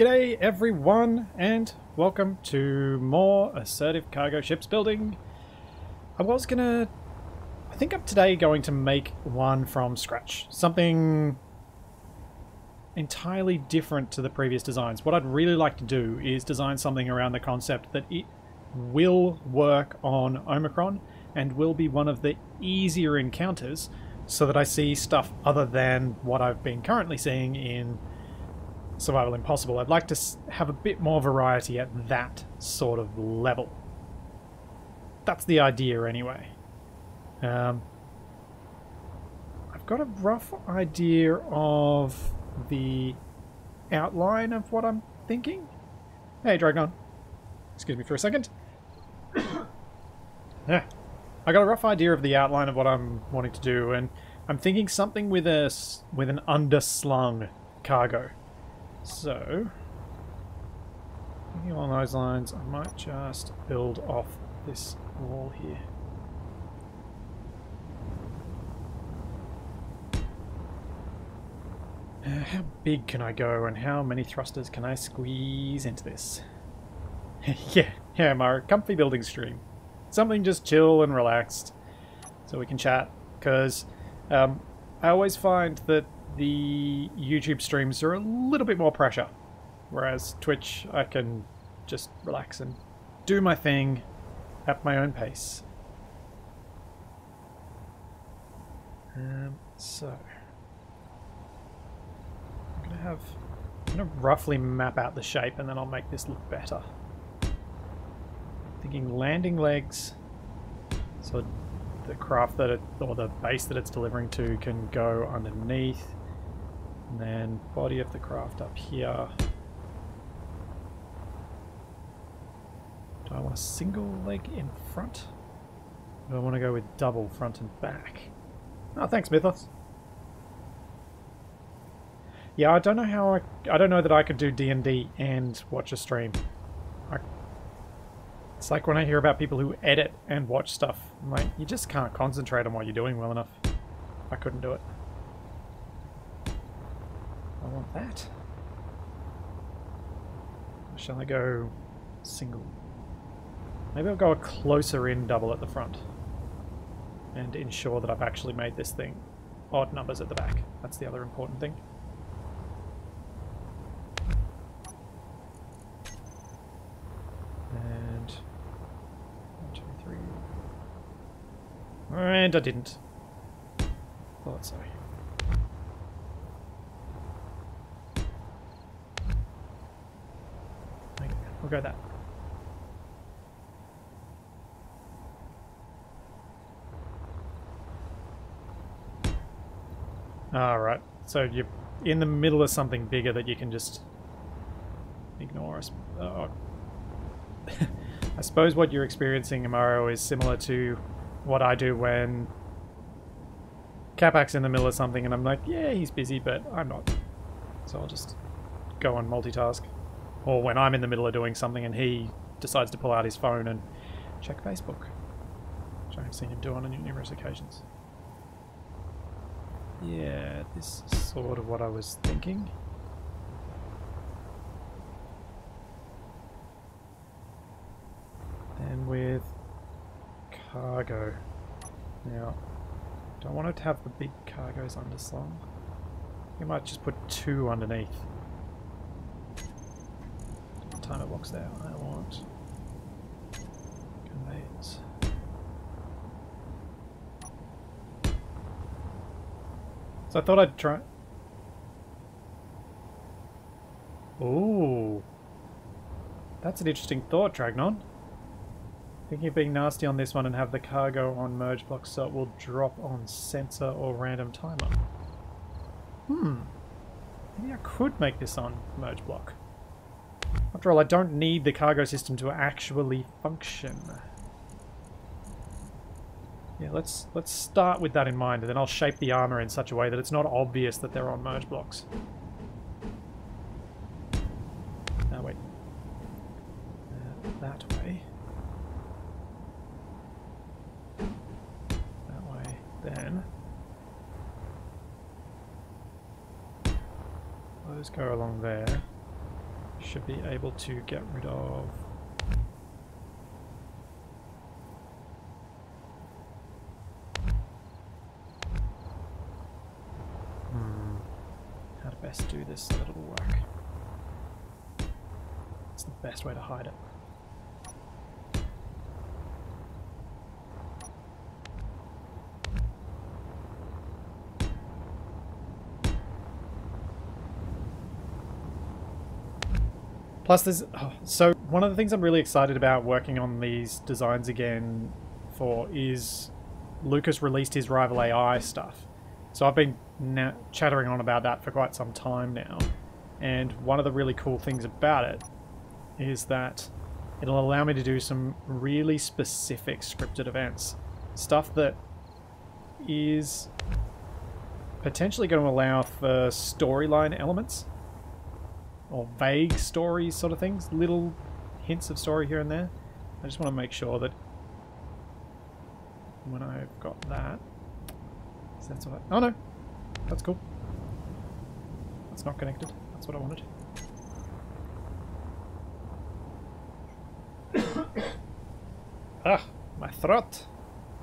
G'day everyone, and welcome to more Assertive Cargo Ships building. I think I'm today going to make one from scratch. Something entirely different to the previous designs. What I'd really like to do is design something around the concept that it will work on Omicron and will be one of the easier encounters so that I see stuff other than what I've been currently seeing in Survival Impossible. I'd like to have a bit more variety at that sort of level. That's the idea anyway. I've got a rough idea of the outline of what I'm thinking. Hey Dragon, excuse me for a second. Yeah, I got a rough idea of the outline of what I'm wanting to do, and I'm thinking something with an underslung cargo. So, thinking along those lines, I might just build off this wall here. How big can I go, and how many thrusters can I squeeze into this? yeah, my comfy building stream. Something just chill and relaxed, so we can chat, because I always find that the YouTube streams are a little bit more pressure, whereas Twitch I can just relax and do my thing at my own pace. So I'm gonna roughly map out the shape, and then I'll make this look better. I'm thinking landing legs, so the craft that it, or the base that it's delivering to, can go underneath. And then body of the craft up here. Do I want a single leg in front? Or do I want to go with double front and back? Oh, thanks Mythos. Yeah, I don't know how I don't know that I could do D&D and watch a stream. It's like when I hear about people who edit and watch stuff. I'm like, you just can't concentrate on what you're doing well enough. I couldn't do it. I want that. Or shall I go single? Maybe I'll go a closer in double at the front and ensure that I've actually made this thing odd numbers at the back. That's the other important thing. And 1, 2, 3. And I didn't. Thought so. We'll go that. Alright, so you're in the middle of something bigger that you can just ignore us. Oh. I suppose what you're experiencing, Amaro, is similar to what I do when Kapak's in the middle of something and I'm like, yeah, he's busy, but I'm not. So I'll just go on multitask. Or when I'm in the middle of doing something and he decides to pull out his phone and check Facebook, which I've seen him do on numerous occasions. Yeah, this is sort of what I was thinking. And with cargo. Now, don't want to have the big cargoes underslung. You might just put 2 underneath. Timer box there. I want conveys. So I thought I'd try. Ooh, that's an interesting thought, Dragnon. Thinking of being nasty on this one and have the cargo on merge block so it will drop on sensor or random timer. Maybe I could make this on merge block. After all, I don't need the cargo system to actually function. Yeah, let's start with that in mind, and then I'll shape the armor in such a way that it's not obvious that they're on merge blocks. Oh, wait. That way. That way, then. Those go along there. should be able to get rid of how to best do this so that it'll work. It's the best way to hide it. Plus there's, so one of the things I'm really excited about working on these designs again for is Lucas released his Rival AI stuff. So I've been chattering on about that for quite some time now. And one of the really cool things about it is that it'll allow me to do some really specific scripted events. Stuff that is potentially going to allow for storyline elements. Or vague stories sort of things, little hints of story here and there. I just want to make sure that when I've got that, that's what I, oh no, that's cool. That's not connected, that's what I wanted. Ah, my throat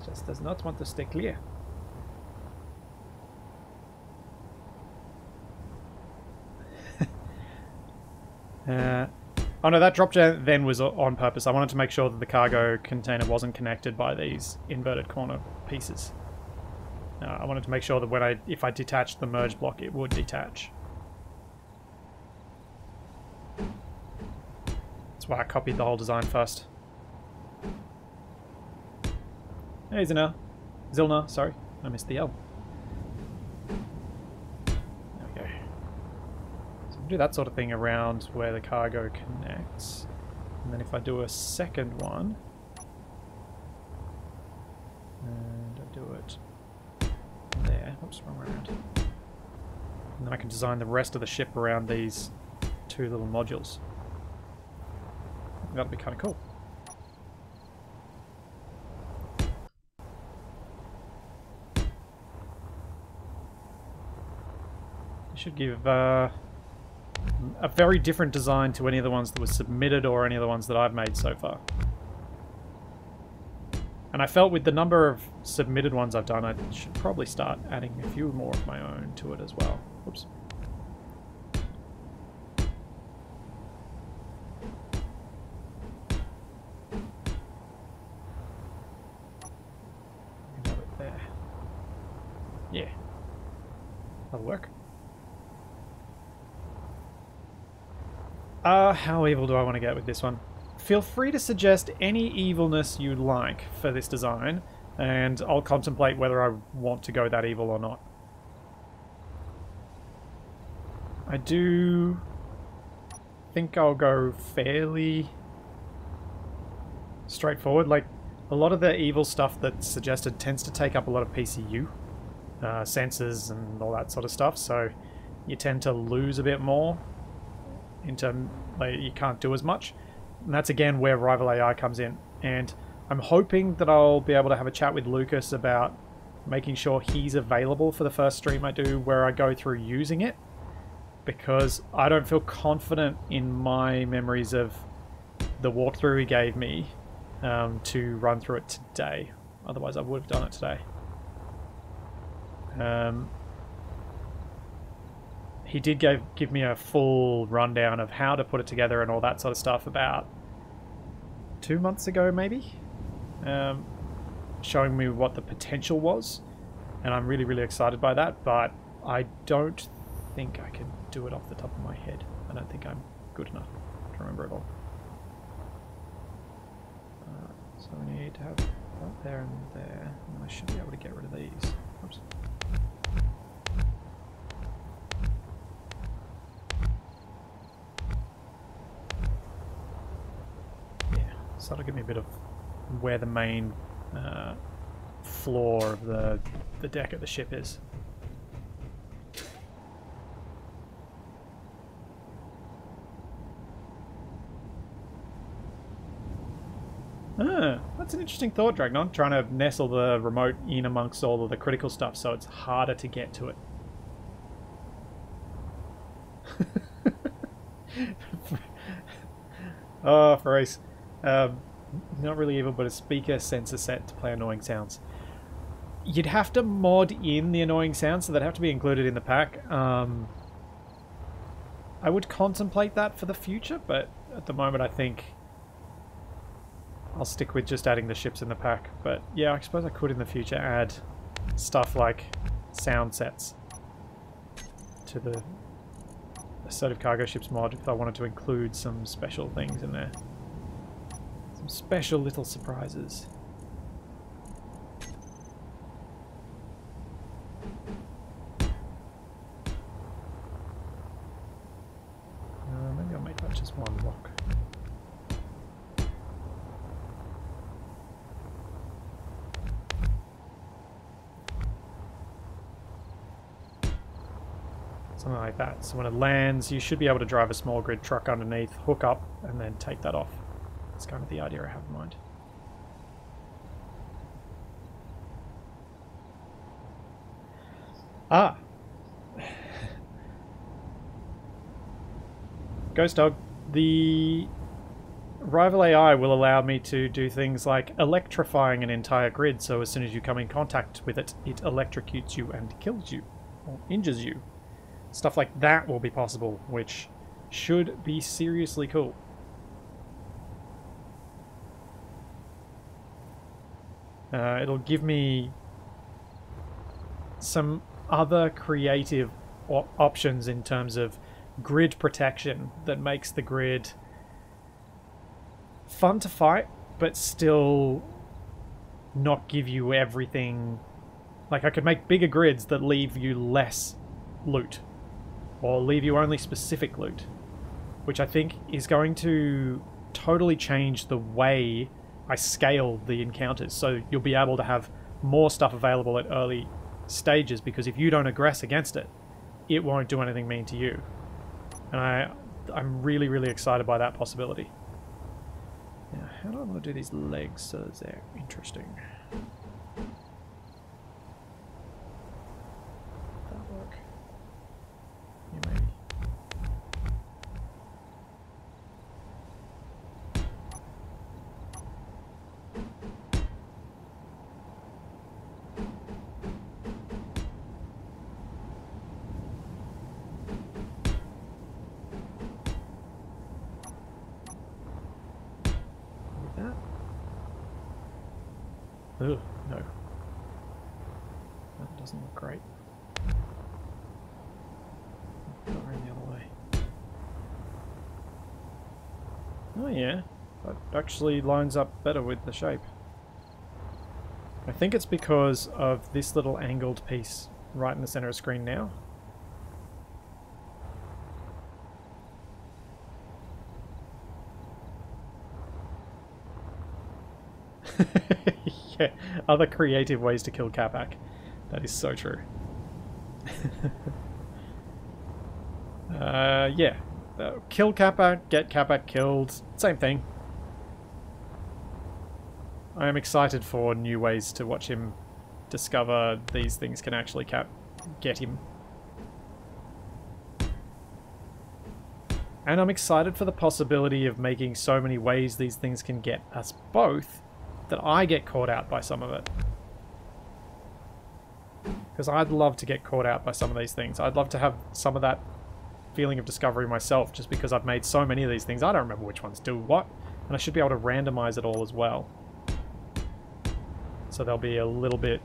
just does not want to stay clear. Oh no, that drop then was on purpose. I wanted to make sure that the cargo container wasn't connected by these inverted corner pieces. I wanted to make sure that when if I detached the merge block, it would detach. That's why I copied the whole design first. Hey, Zilna, sorry, I missed the L. Do that sort of thing around where the cargo connects, and then if I do a second one and I do it there, oops, wrong way around, and then I can design the rest of the ship around these two little modules. That'll be kind of cool. It should give a very different design to any of the ones that was submitted or any of the ones that I've made so far. And I felt with the number of submitted ones I've done, I should probably start adding a few more of my own to it as well. Oops. Have it there. Yeah. That'll work. How evil do I want to get with this one? Feel free to suggest any evilness you like for this design, and I'll contemplate whether I want to go that evil or not. I do think I'll go fairly straightforward. Like, a lot of the evil stuff that's suggested tends to take up a lot of PCU, sensors and all that sort of stuff, so you tend to lose a bit more. In terms, like, you can't do as much, and that's again where Rival AI comes in. And I'm hoping that I'll be able to have a chat with Lucas about making sure he's available for the first stream I do where I go through using it, because I don't feel confident in my memories of the walkthrough he gave me to run through it today. Otherwise I would have done it today. He did give me a full rundown of how to put it together and all that sort of stuff about 2 months ago, maybe? Showing me what the potential was, and I'm really, really excited by that, but I don't think I can do it off the top of my head. I don't think I'm good enough to remember it all. So we need to have that there and there, and I should be able to get rid of these. Oops. So that'll give me a bit of where the main floor of the deck of the ship is. Ah, that's an interesting thought, Dragnon, trying to nestle the remote in amongst all of the critical stuff so it's harder to get to it. Oh, Christ. Not really evil, but a speaker sensor set to play annoying sounds. You'd have to mod in the annoying sounds, so they'd have to be included in the pack. I would contemplate that for the future, but at the moment I think I'll stick with just adding the ships in the pack. But yeah, I suppose I could in the future add stuff like sound sets to the Assertive Cargo Ships mod if I wanted to include some special things in there. Some special little surprises. Maybe I'll make that just one block. Something like that. So when it lands, you should be able to drive a small grid truck underneath, hook up, and then take that off. That's kind of the idea I have in mind. Ah! Ghost Dog, the Rival AI will allow me to do things like electrifying an entire grid, so as soon as you come in contact with it, it electrocutes you and kills you, or injures you. Stuff like that will be possible, which should be seriously cool. It'll give me some other creative options in terms of grid protection that makes the grid fun to fight, but still not give you everything. Like, I could make bigger grids that leave you less loot, or leave you only specific loot, which I think is going to totally change the way I scale the encounters, so you'll be able to have more stuff available at early stages, because if you don't aggress against it, it won't do anything mean to you. And I'm really, really excited by that possibility. Now, how do I want to do these legs so that they're interesting? That'll work. Yeah, maybe. Ugh, no. That doesn't look great. Go around the other way. Oh yeah, that actually lines up better with the shape. I think it's because of this little angled piece right in the center of the screen now. Yeah, other creative ways to kill Kapak. That is so true. Yeah. Kill Kapak, get Kapak killed. Same thing. I am excited for new ways to watch him discover these things can actually get him. And I'm excited for the possibility of making so many ways these things can get us both, that I get caught out by some of it. Because I'd love to get caught out by some of these things. I'd love to have some of that feeling of discovery myself, just because I've made so many of these things. I don't remember which ones do what, and I should be able to randomize it all as well. So there'll be a little bit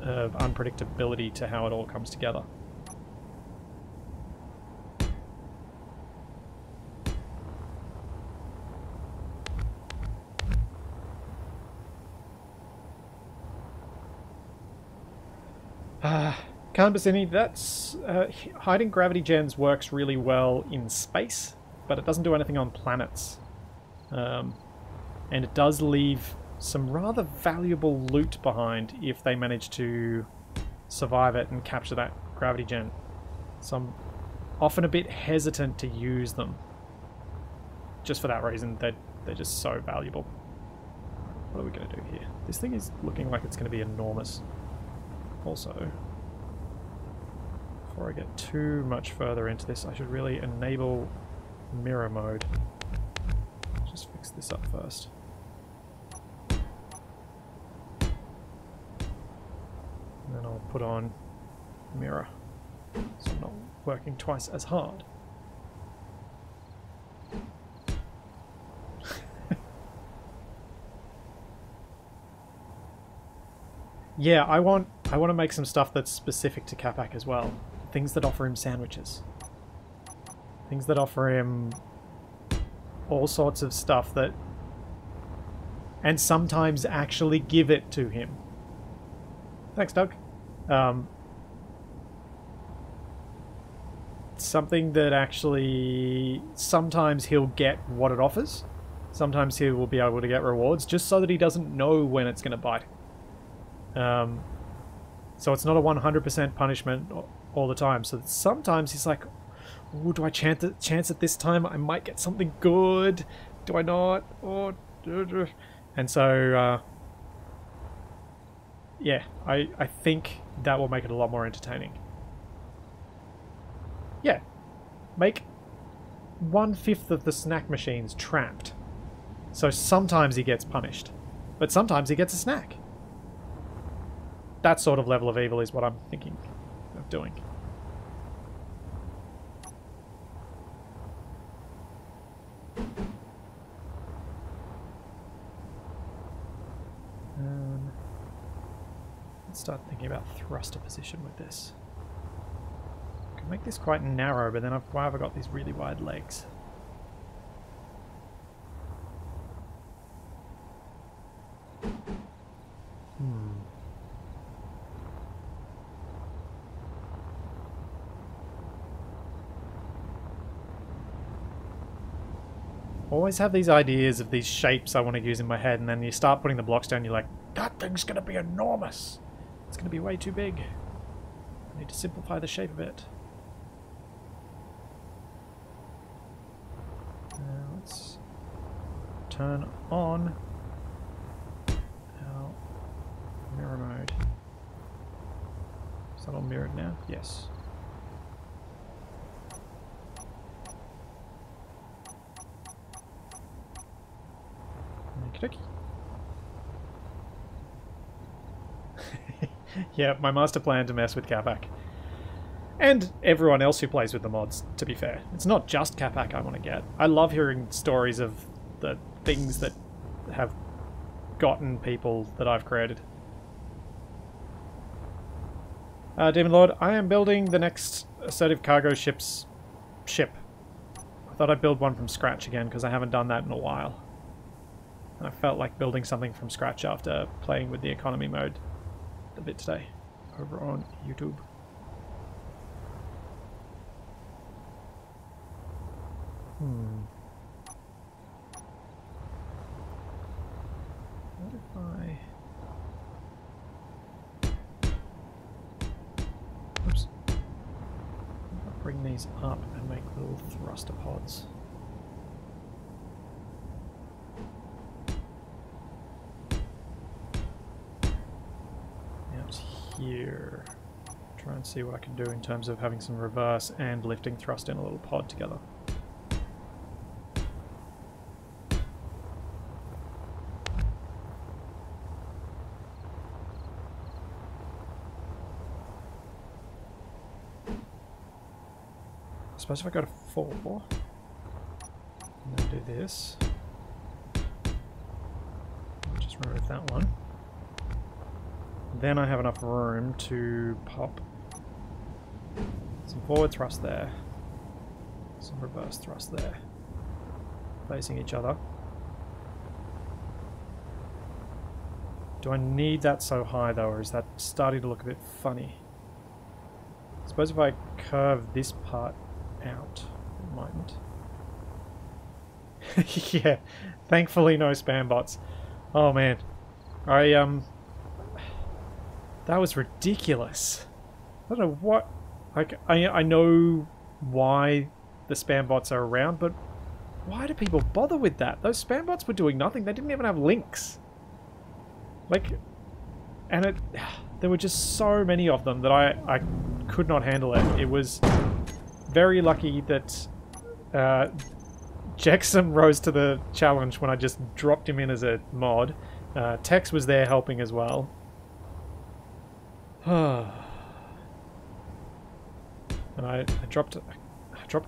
of unpredictability to how it all comes together. Canbasini, that's hiding gravity gens works really well in space, but it doesn't do anything on planets. And it does leave some rather valuable loot behind if they manage to survive it and capture that gravity gen. So I'm often a bit hesitant to use them. Just for that reason, they're just so valuable. What are we going to do here? This thing is looking like it's going to be enormous. Also, before I get too much further into this, I should really enable mirror mode. Just fix this up first. And then I'll put on a mirror so I'm not working twice as hard. Yeah, I want to make some stuff that's specific to Kapak as well. Things that offer him sandwiches. Things that offer him all sorts of stuff that... and sometimes actually give it to him. Thanks, Doug. Something that actually... sometimes he'll get what it offers. Sometimes he will be able to get rewards, just so that he doesn't know when it's going to bite him. So it's not a 100% punishment all the time. So sometimes he's like, oh, do I chance at this time? I might get something good. Do I not? Oh. And so, yeah, I think that will make it a lot more entertaining. Yeah, make 1/5 of the snack machines trapped. So sometimes he gets punished, but sometimes he gets a snack. That sort of level of evil is what I'm thinking of doing. Let's start thinking about thruster position with this. I can make this quite narrow, but then why have I got these really wide legs? Always have these ideas of these shapes I want to use in my head, and then you start putting the blocks down, you're like, that thing's going to be enormous. It's going to be way too big. I need to simplify the shape of it. Let's turn on our mirror mode. Is that all mirrored now? Yes. Yeah, my master plan to mess with Kapak. And everyone else who plays with the mods, to be fair. It's not just Kapak I want to get. I love hearing stories of the things that have gotten people that I've created. Demon Lord, I am building the next Assertive Cargo Ships ship. I thought I'd build one from scratch again because I haven't done that in a while. I felt like building something from scratch after playing with the economy mode a bit today over on YouTube. What if I... oops. I'll bring these up and make little thruster pods. Here. Try and see what I can do in terms of having some reverse and lifting thrust in a little pod together. I suppose if I go to 4 and then do this, I'll just remove that one. Then I have enough room to pop some forward thrust there, some reverse thrust there, facing each other. Do I need that so high though, or is that starting to look a bit funny? I suppose if I curve this part out, it mightn't. Yeah, thankfully no spam bots. Oh man, that was ridiculous. I don't know what... like, I know why the spam bots are around, but why do people bother with that? Those spam bots were doing nothing. They didn't even have links. Like, and it... there were just so many of them that I could not handle it. It was very lucky that Jackson rose to the challenge when I just dropped him in as a mod. Tex was there helping as well. And I dropped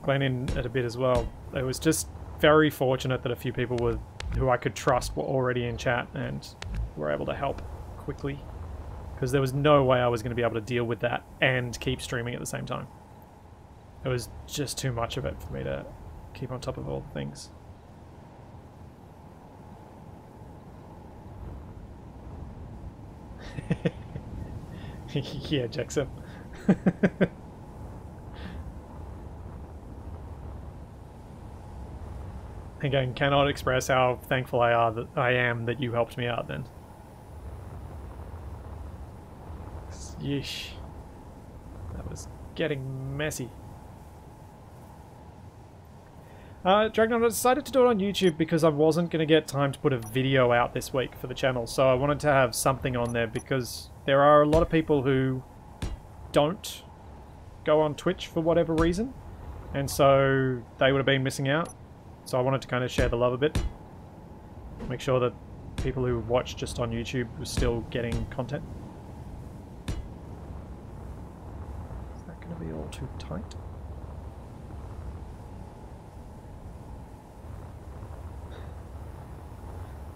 Glenn in at a bit as well. It was just very fortunate that a few people were, who I could trust were already in chat and were able to help quickly. Because there was no way I was going to be able to deal with that and keep streaming at the same time. It was just too much of it for me to keep on top of all the things. Yeah, Jackson. Again, cannot express how thankful I am that you helped me out then. Yeesh. That was getting messy. Dragon, I decided to do it on YouTube because I wasn't going to get time to put a video out this week for the channel, so I wanted to have something on there because there are a lot of people who don't go on Twitch for whatever reason, and so they would have been missing out. So I wanted to kind of share the love a bit, make sure that people who watch just on YouTube were still getting content. Is that going to be all too tight?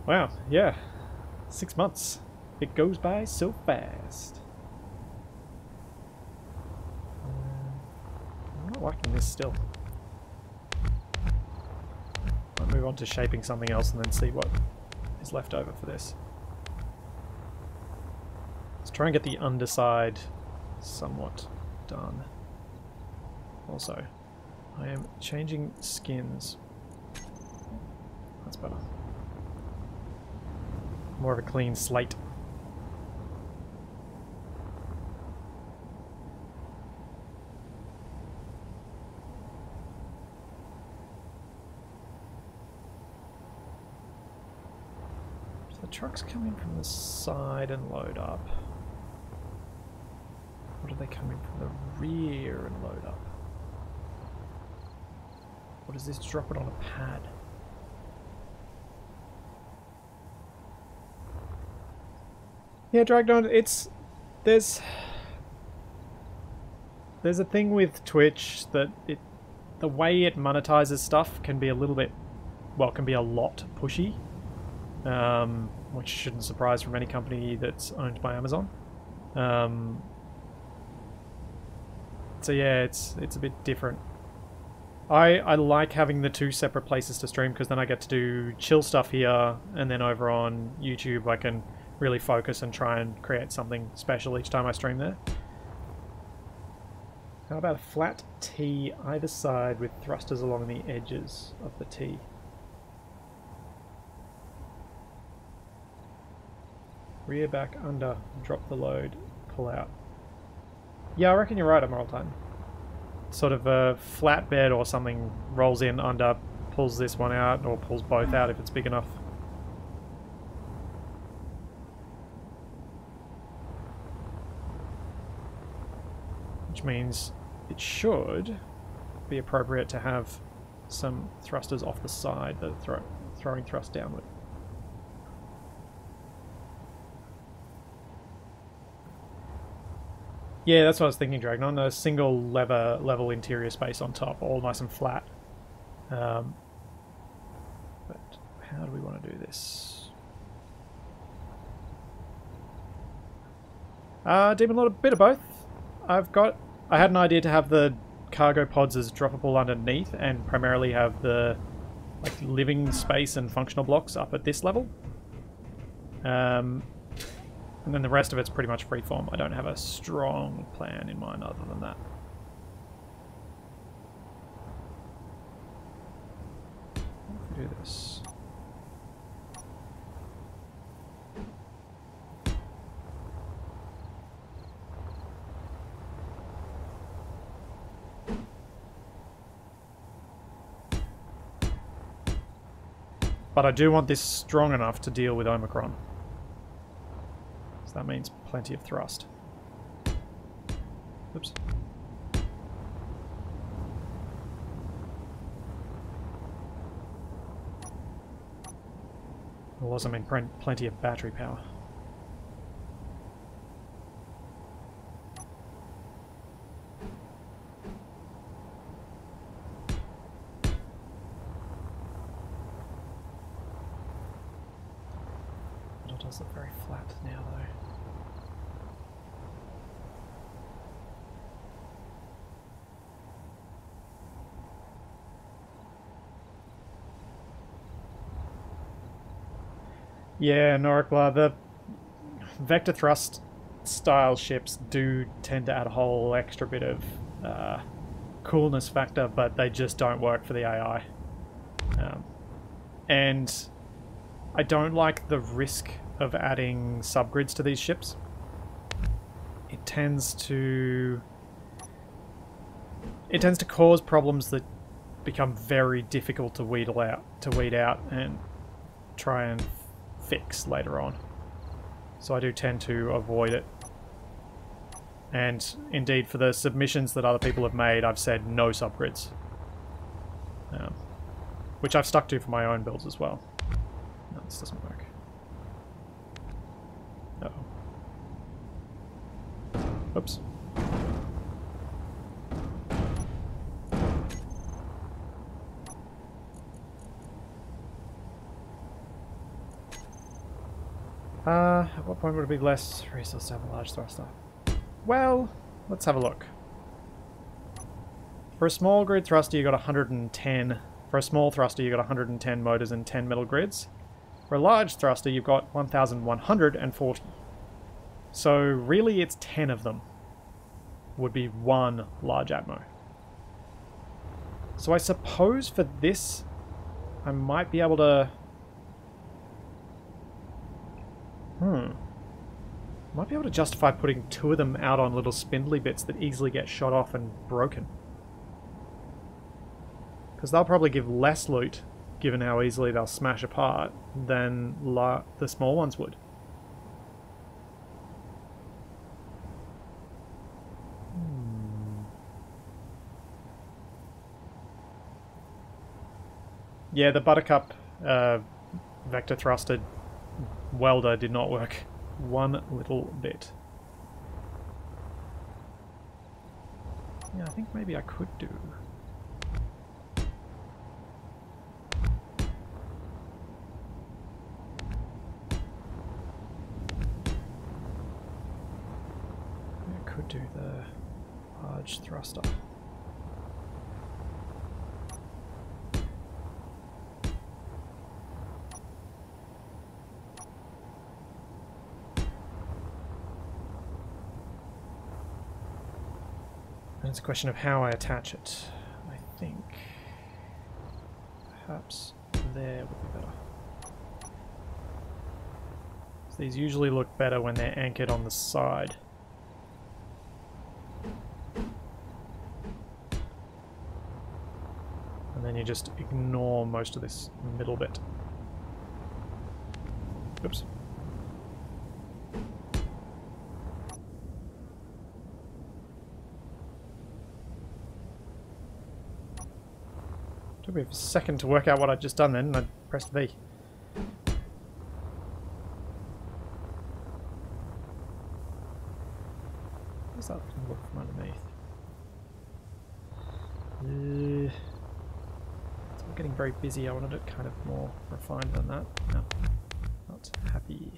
Wow, yeah, 6 months. It goes by so fast. I'm not liking this still. I'll move on to shaping something else and then see what is left over for this. Let's try and get the underside somewhat done. Also, I am changing skins. That's better. More of a clean slate. So the trucks come in from the side and load up. Or do they come in from the rear and load up? Or does this drop it on a pad? Yeah, Dragon, it's there's a thing with Twitch that the way it monetizes stuff can be a little bit, well, can be a lot pushy, which shouldn't surprise from any company that's owned by Amazon. So yeah, it's a bit different. I like having the two separate places to stream because then I get to do chill stuff here, and then over on YouTube I can really focus and try and create something special each time I stream there. How about a flat T either side with thrusters along the edges of the T? Rear, back, under, drop the load, pull out. Yeah, I reckon you're right, Admiral Titan. Sort of a flatbed or something rolls in under, pulls this one out, or pulls both out if it's big enough. Which means it should be appropriate to have some thrusters off the side that are throwing thrust downward. Yeah, that's what I was thinking, Dragon. A single level interior space on top, all nice and flat. But how do we want to do this? Demon Lord, a bit of both. I had an idea to have the cargo pods as droppable underneath and primarily have the living space and functional blocks up at this level. And then the rest of it's pretty much freeform. I don't have a strong plan in mind other than that. What if we do this? But I do want this strong enough to deal with Omicron. So that means plenty of thrust. Oops. Well, also mean plenty of battery power. It does look very flat now, though. Yeah, Noricla, the vector thrust style ships do tend to add a whole extra bit of coolness factor, but they just don't work for the AI. And I don't like the risk of adding subgrids to these ships. It tends to... it tends to cause problems that become very difficult to weed out and try and fix later on. So I do tend to avoid it. And indeed, for the submissions that other people have made, I've said no subgrids. Which I've stuck to for my own builds as well. No, this doesn't work. Uh-oh. Oops. At what point would it be less resource to have a large thruster? Well, let's have a look. For a small grid thruster, you got 110. For a small thruster, you got 110 motors and 10 metal grids. For a large thruster, you've got 1,140. So really, it's 10 of them would be one large Atmo. So I suppose for this, I might be able to... might be able to justify putting two of them out on little spindly bits that easily get shot off and broken. Because they'll probably give less loot, given how easily they'll smash apart, than the small ones would. Yeah, the Buttercup vector thruster welder did not work one little bit. Yeah, I think maybe I could do. Maybe I could do the large thruster. It's a question of how I attach it. I think perhaps there would be better. So these usually look better when they're anchored on the side. And then you just ignore most of this middle bit. Oops. Took me a second to work out what I'd just done then, and I pressed V. Where's that look from underneath? So we're getting very busy. I wanted it kind of more refined than that. No, not happy.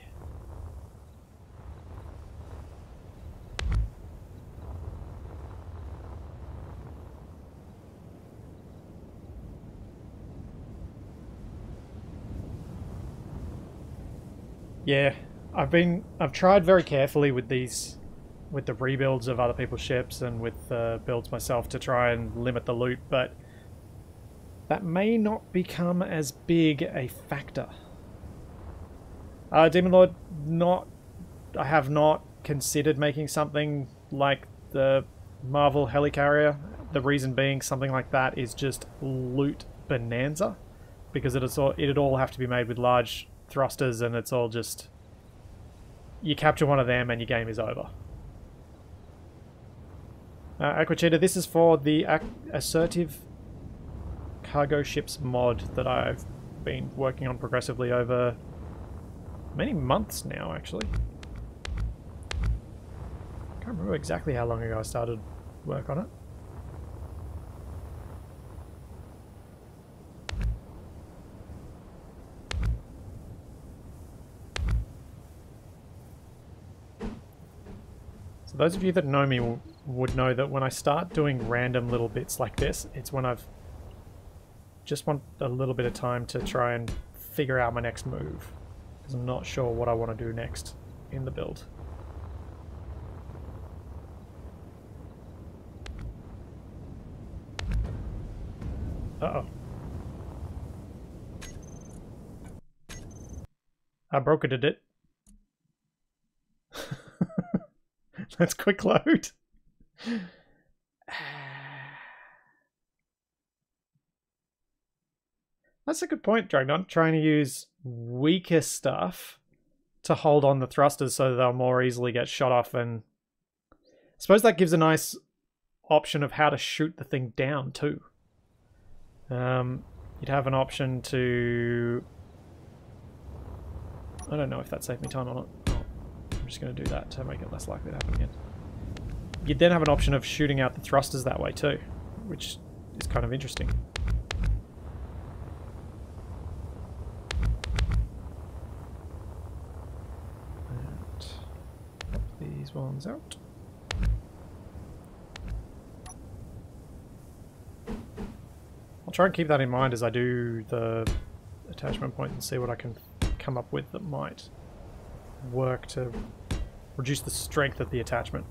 Yeah, I've tried very carefully with these, with the rebuilds of other people's ships and with the builds myself to try and limit the loot, but that may not become as big a factor. Demon Lord, I have not considered making something like the Marvel Helicarrier. The reason being, something like that is just loot bonanza, because it'd all have to be made with large thrusters, and it's all just, you capture one of them and your game is over. Aquachita, this is for the Assertive Cargo Ships mod that I've been working on progressively over many months now, actually. I can't remember exactly how long ago I started work on it. So those of you that know me would know that when I start doing random little bits like this, it's when I've just want a little bit of time to try and figure out my next move, because I'm not sure what I want to do next in the build. Uh-oh. I brokered it. That's quick load. That's a good point, Dragnon. Trying to use weaker stuff to hold on the thrusters so they'll more easily get shot off, and I suppose that gives a nice option of how to shoot the thing down too. You'd have an option to... I don't know if that saved me time or not. I'm just going to do that to make it less likely to happen again. You'd then have an option of shooting out the thrusters that way too, which is kind of interesting. These ones out. I'll try and keep that in mind as I do the attachment points and see what I can come up with that might work to reduce the strength of the attachment.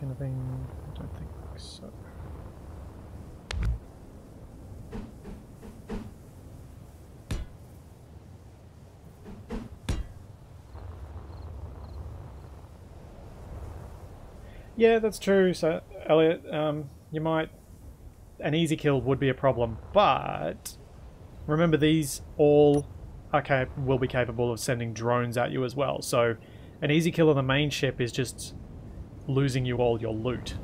Anything? I don't think so. Yeah, that's true. So, Elliot, you might... An easy kill would be a problem, but remember these all will be capable of sending drones at you as well. So an easy kill on the main ship is just losing you all your loot.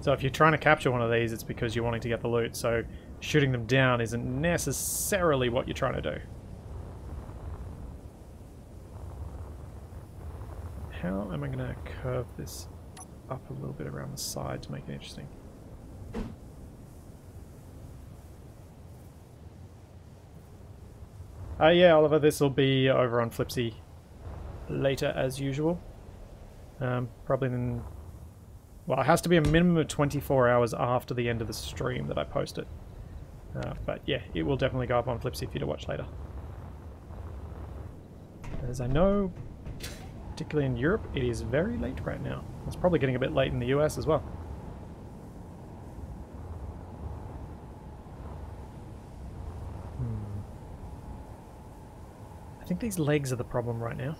So if you're trying to capture one of these, it's because you're wanting to get the loot, so shooting them down isn't necessarily what you're trying to do. How am I going to curve this up a little bit around the side to make it interesting? Yeah, Oliver, this will be over on Flipsie later as usual. Probably then, well, it has to be a minimum of 24 hours after the end of the stream that I post it. But yeah, it will definitely go up on Flipsie for you to watch later. As I know, particularly in Europe, it is very late right now. It's probably getting a bit late in the US as well. I think these legs are the problem right now.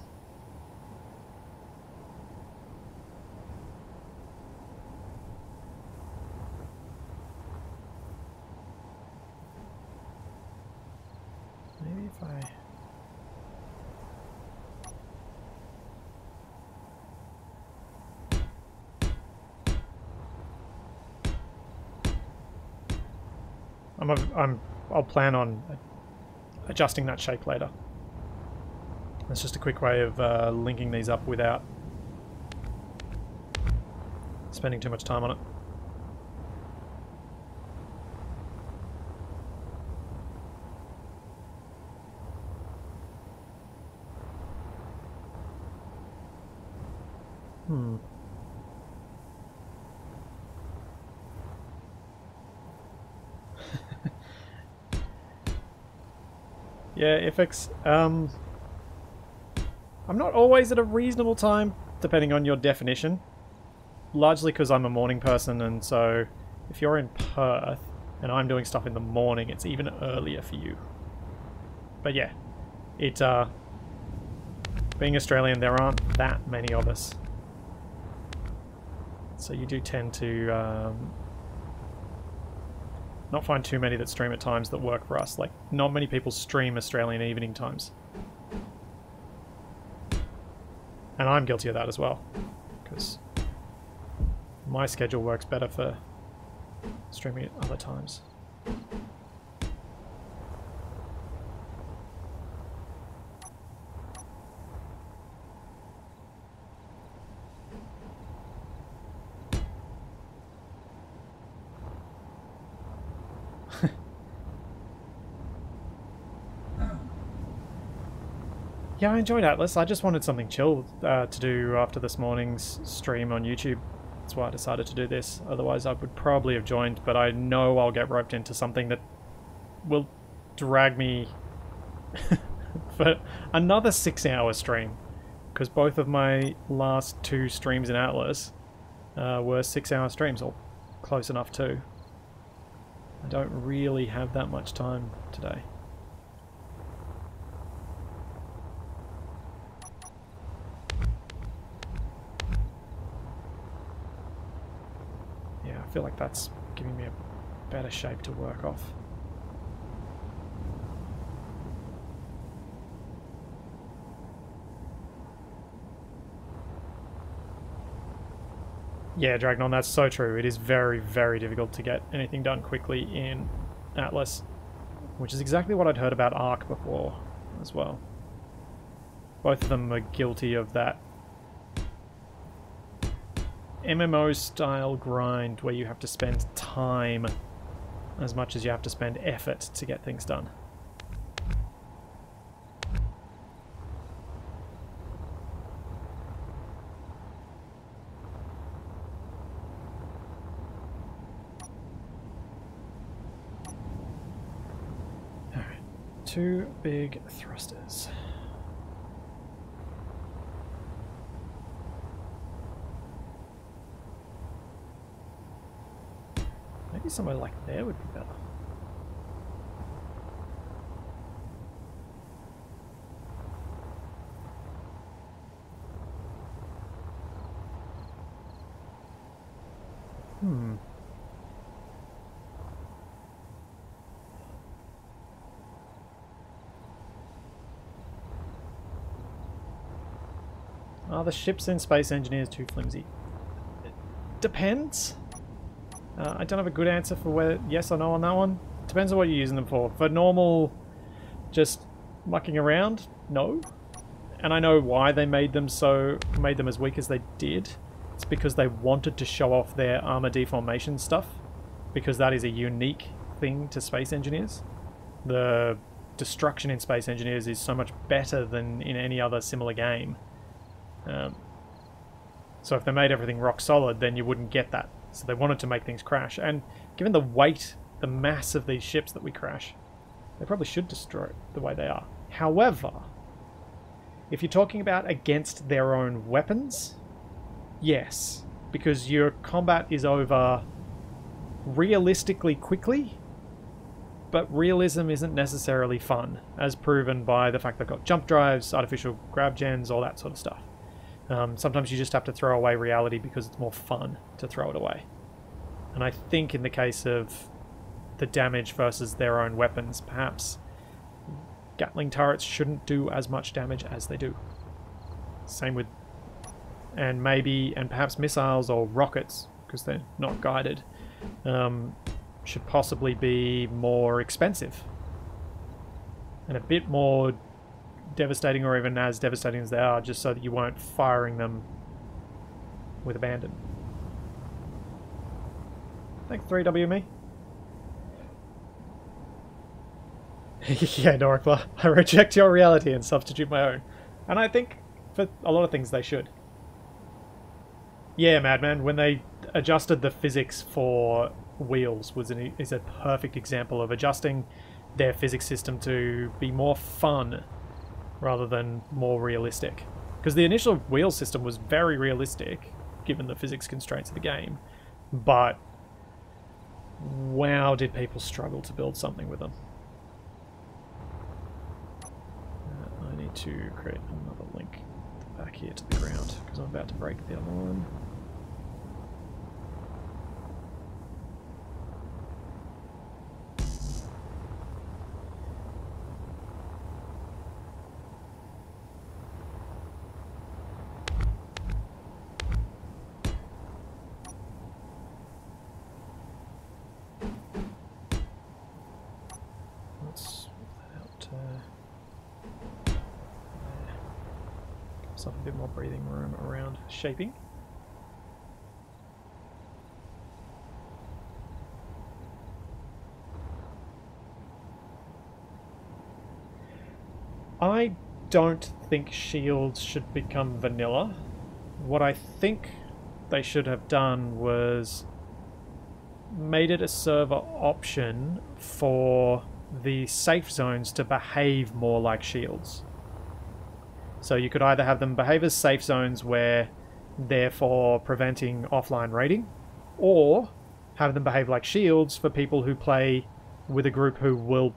I'll plan on adjusting that shape later. That's just a quick way of linking these up without spending too much time on it. Yeah, FX, I'm not always at a reasonable time, depending on your definition. Largely because I'm a morning person, and so if you're in Perth and I'm doing stuff in the morning, it's even earlier for you. But yeah, it, being Australian, there aren't that many of us. So you do tend to not find too many that stream at times that work for us. Like, not many people stream Australian evening times. And I'm guilty of that as well, because my schedule works better for streaming at other times. Yeah, I enjoyed Atlas. I just wanted something chill to do after this morning's stream on YouTube. That's why I decided to do this. Otherwise, I would probably have joined, but I know I'll get roped into something that will drag me for another 6-hour stream. Because both of my last 2 streams in Atlas were 6-hour streams, or close enough to. I don't really have that much time today. I feel like that's giving me a better shape to work off. Yeah, Dragnon, that's so true. It is very, very difficult to get anything done quickly in Atlas, which is exactly what I'd heard about Ark before as well. Both of them are guilty of that MMO style grind where you have to spend time as much as you have to spend effort to get things done. All right, 2 big thrusters. Maybe somewhere like there would be better. Are the ships in Space Engineers too flimsy? It depends. I don't have a good answer for whether yes or no on that one. Depends on what you're using them for. For normal, just mucking around, no. And I know why they made them as weak as they did. It's because they wanted to show off their armor deformation stuff, because that is a unique thing to Space Engineers. The destruction in Space Engineers is so much better than in any other similar game. So if they made everything rock solid, then you wouldn't get that. So they wanted to make things crash, and given the weight, the mass of these ships that we crash, they probably should destroy the way they are. However, if you're talking about against their own weapons, yes, because your combat is over realistically quickly, but realism isn't necessarily fun, as proven by the fact they've got jump drives, artificial grab gens, all that sort of stuff. Sometimes you just have to throw away reality because it's more fun to throw it away. And I think in the case of the damage versus their own weapons, perhaps Gatling turrets shouldn't do as much damage as they do. Same with, and maybe, and perhaps missiles or rockets, because they're not guided, should possibly be more expensive. And a bit more devastating, or even as devastating as they are, just so that you weren't firing them with abandon. Thanks, 3WME. Yeah, Noricla, I reject your reality and substitute my own. And I think for a lot of things they should. Yeah, Madman, when they adjusted the physics for wheels is a perfect example of adjusting their physics system to be more fun rather than more realistic. Because the initial wheel system was very realistic, given the physics constraints of the game, but wow, did people struggle to build something with them. I need to create another link back here to the ground, because I'm about to break the other one. myself a bit more breathing room around shaping. I don't think shields should become vanilla. What I think they should have done was made it a server option for the safe zones to behave more like shields. So you could either have them behave as safe zones where they're for preventing offline raiding, or have them behave like shields for people who play with a group who will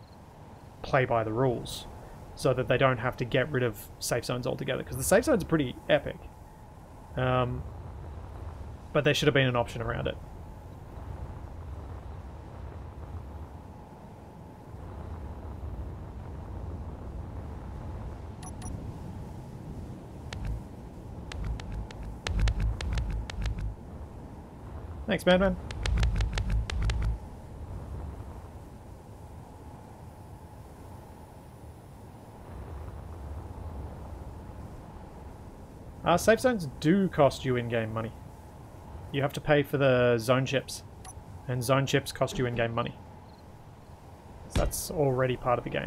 play by the rules, so that they don't have to get rid of safe zones altogether, because the safe zones are pretty epic. But there should have been an option around it. Thanks, Madman. Safe zones do cost you in-game money. You have to pay for the zone chips, and zone chips cost you in-game money. So that's already part of the game.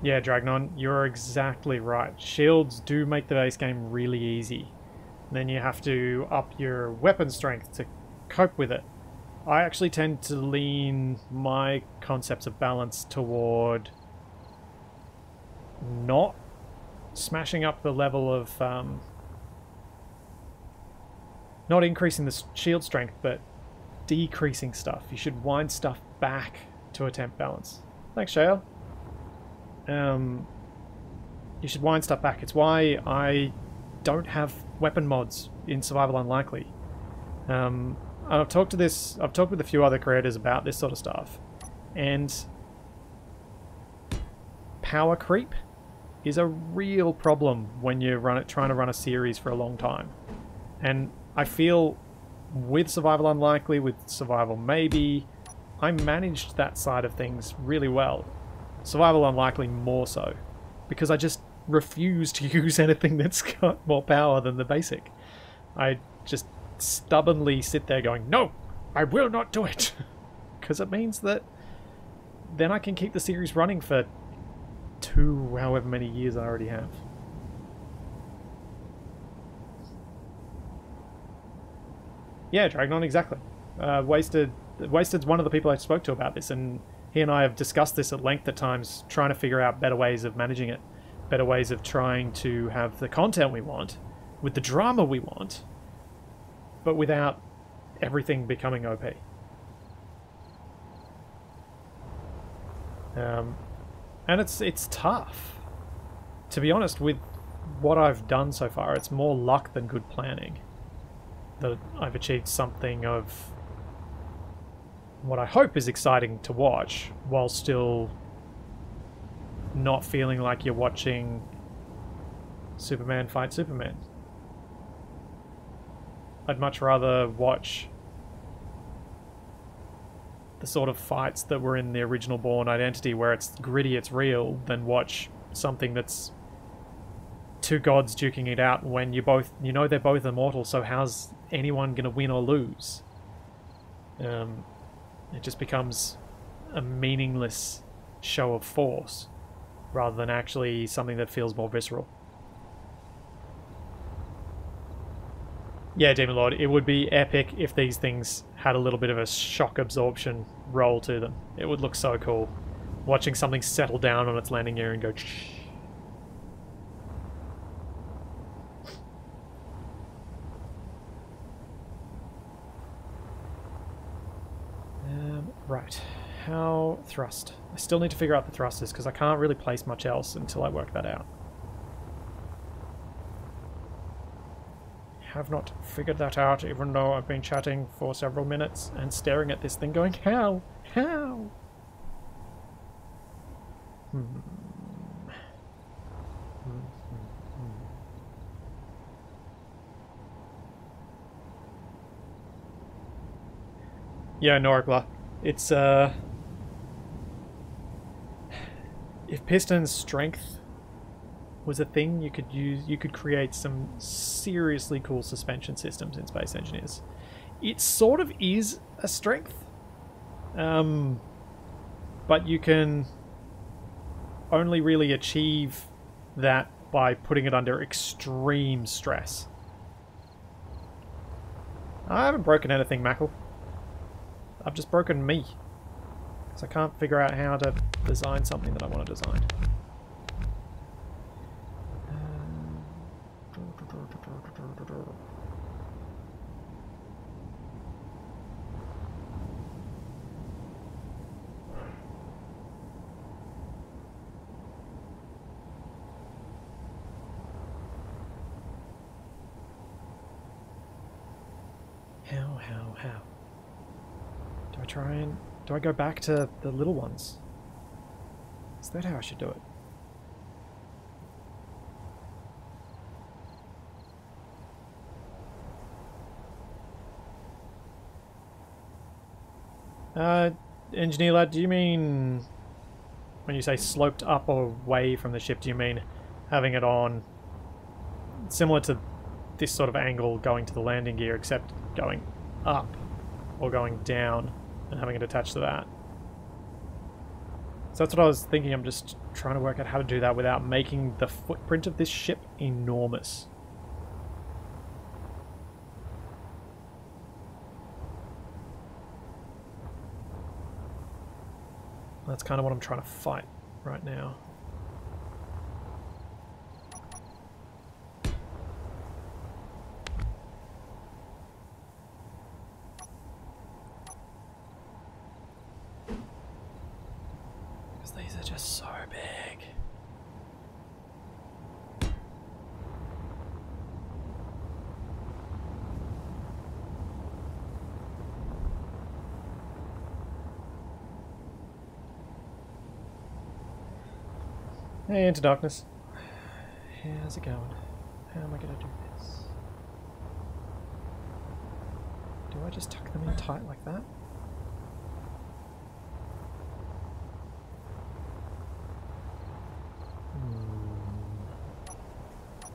Yeah, Dragnon, you're exactly right. Shields do make the base game really easy. And then you have to up your weapon strength to cope with it. I actually tend to lean my concepts of balance toward not smashing up the level of... not increasing the shield strength, but decreasing stuff. You should wind stuff back to attempt balance. Thanks, Shale. You should wind stuff back. It's why I don't have weapon mods in Survival Unlikely. I've talked with a few other creators about this sort of stuff, and power creep is a real problem when you're trying to run a series for a long time. And I feel with Survival Unlikely, with Survival Maybe, I managed that side of things really well. Survival Unlikely more so, because I just refuse to use anything that's got more power than the basic. I just stubbornly sit there going, no, I will not do it, because it means that then I can keep the series running for however many years I already have. Yeah, Dragnon, exactly. Wasted's one of the people I spoke to about this, and he and I have discussed this at length at times, trying to figure out better ways of managing it, better ways of trying to have the content we want, with the drama we want, but without everything becoming OP. And it's tough. To be honest, with what I've done so far, it's more luck than good planning that I've achieved something of what I hope is exciting to watch, while still not feeling like you're watching Superman fight Superman. I'd much rather watch the sort of fights that were in the original Bourne Identity, where it's gritty, it's real, than watch something that's two gods duking it out when they're both immortal, so how's anyone gonna win or lose? It just becomes a meaningless show of force, rather than actually something that feels more visceral. Yeah, Demon Lord, it would be epic if these things had a little bit of a shock absorption roll to them. It would look so cool, watching something settle down on its landing gear and go shh. Right, how thrust? I still need to figure out the thrusters, because I can't really place much else until I work that out. have not figured that out, even though I've been chatting for several minutes and staring at this thing going, how? How? Yeah, Norgla. It's, if Piston's strength was a thing, you could use, you could create some seriously cool suspension systems in Space Engineers. It sort of is a strength, but you can only really achieve that by putting it under extreme stress. I haven't broken anything, Mackle. I've just broken me. Because I can't figure out how to design something that I want to design. How? Do I try and... do I go back to the little ones? Is that how I should do it? Engineer lad, do you mean... when you say sloped up or away from the ship, do you mean having it on... similar to this sort of angle going to the landing gear, except going up or going down and having it attached to that? So that's what I was thinking. I'm just trying to work out how to do that without making the footprint of this ship enormous. That's kind of what I'm trying to fight right now. Hey, Into Darkness. How's it going? How am I going to do this? Do I just tuck them in tight like that?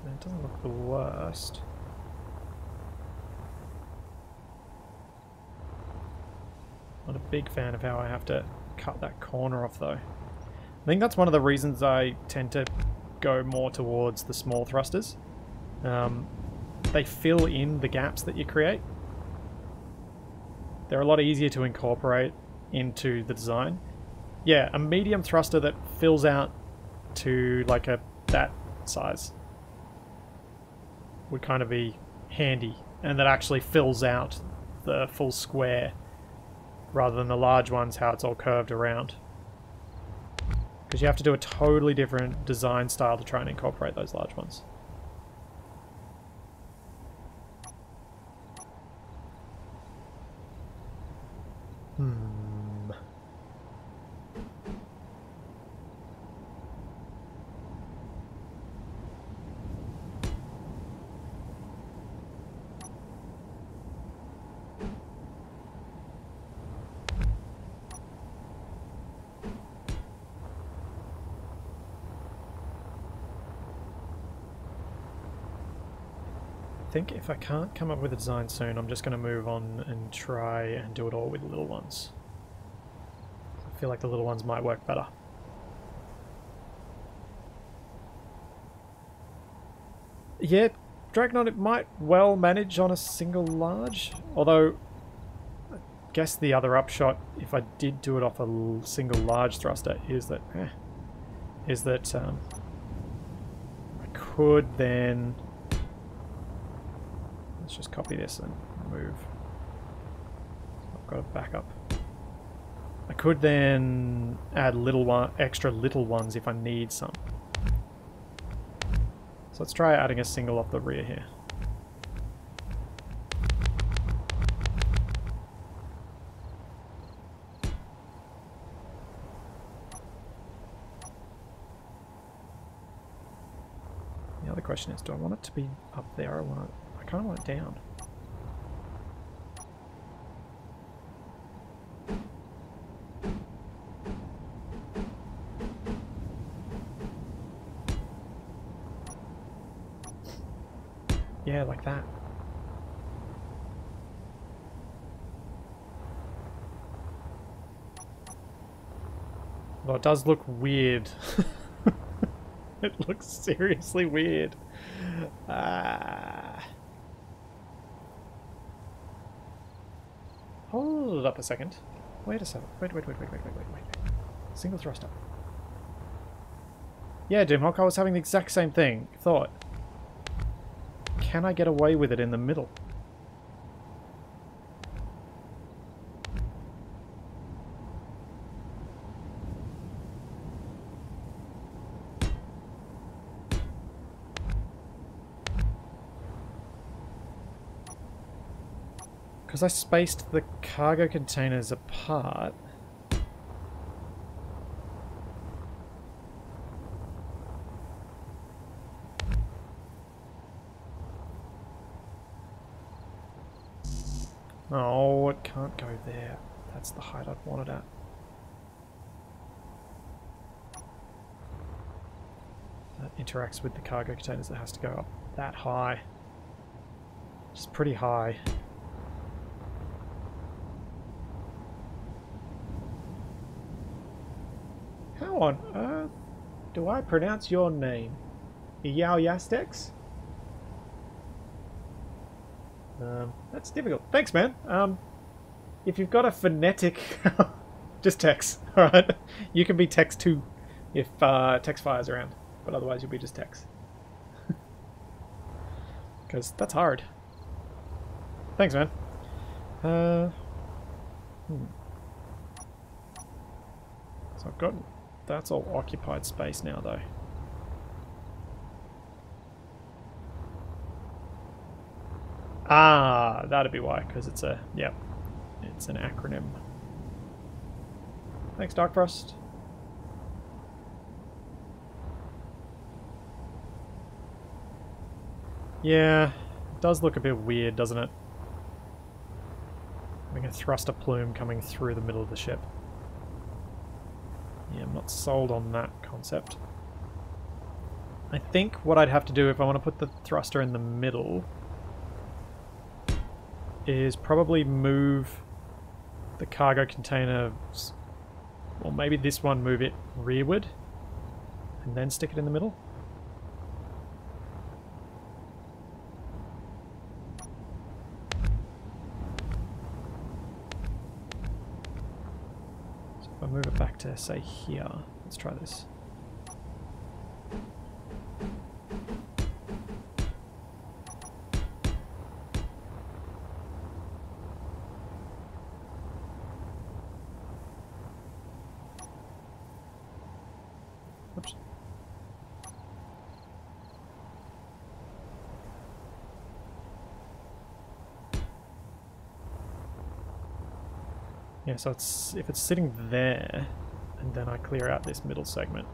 That doesn't look the worst. Not a big fan of how I have to cut that corner off though. I think that's one of the reasons I tend to go more towards the small thrusters. They fill in the gaps that you create. They're a lot easier to incorporate into the design. Yeah, a medium thruster that fills out to like a that size would kind of be handy, and that actually fills out the full square rather than the large ones, how it's all curved around. Because you have to do a totally different design style to try and incorporate those large ones. I think if I can't come up with a design soon, I'm just going to move on and try and do it all with little ones. I feel like the little ones might work better. Yeah, Dragnaut, it might well manage on a single large, although I guess the other upshot, if I did do it off a single large thruster, is that I could then... let's just copy this and move. I've got it back up. I could then add extra little ones if I need some. So let's try adding a single off the rear here. question is, do I want it to be up there? I kind of want it down. Yeah, like that. Although it does look weird. It looks seriously weird. Hold it up a second. Wait a second. Wait. Single thruster. Yeah, Doomhawk, I was having the exact same thing. Thought. Can I get away with it in the middle? Because I spaced the cargo containers apart. Oh, it can't go there. That's the height I'd want it at. That interacts with the cargo containers. It has to go up that high. It's pretty high. How on earth do I pronounce your name? Yao Yastex? That's difficult. Thanks, man. If you've got a phonetic... just text, alright? You can be text too if text fires around. But otherwise you'll be just text. Because that's hard. Thanks, man. So I've got... That's all occupied space now, though. Ah, that'd be why, because it's a... Yep. It's an acronym. Thanks, Dark Frost. Yeah, it does look a bit weird, doesn't it? Having a thruster plume coming through the middle of the ship. Yeah, I'm not sold on that concept. I think what I'd have to do if I want to put the thruster in the middle is probably move the cargo containers, or maybe this one, move it rearward and then stick it in the middle. Move it back to, say, here. Let's try this. Oops. Yeah, so it's, if it's sitting there, and then I clear out this middle segment,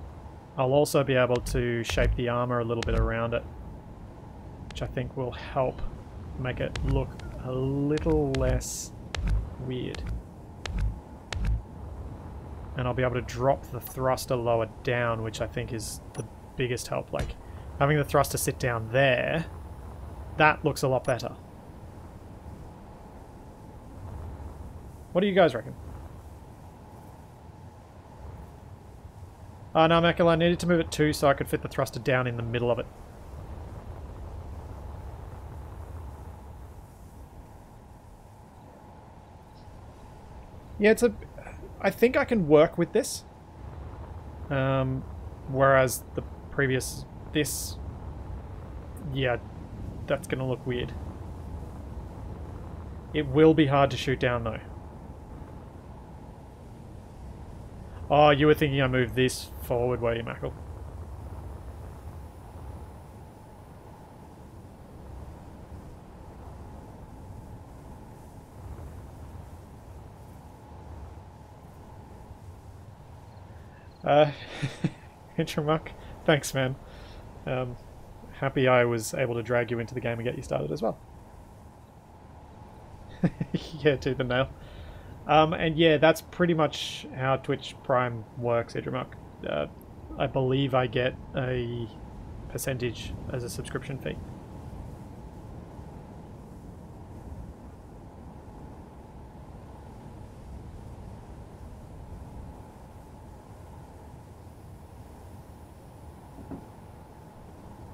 I'll also be able to shape the armor a little bit around it, which I think will help make it look a little less weird. And I'll be able to drop the thruster lower down, which I think is the biggest help. Like, having the thruster sit down there, that looks a lot better. What do you guys reckon? No, Macula, I needed to move it too so I could fit the thruster down in the middle of it. Yeah, it's a... I think I can work with this. Whereas the previous... This... Yeah, that's going to look weird. It will be hard to shoot down, though. Oh, you were thinking I moved this forward, were you, Mackle? Intramuck, thanks, man. happy I was able to drag you into the game and get you started as well. Yeah, tooth and nail. And yeah, that's pretty much how Twitch Prime works, Idrimark. I believe I get a percentage as a subscription fee.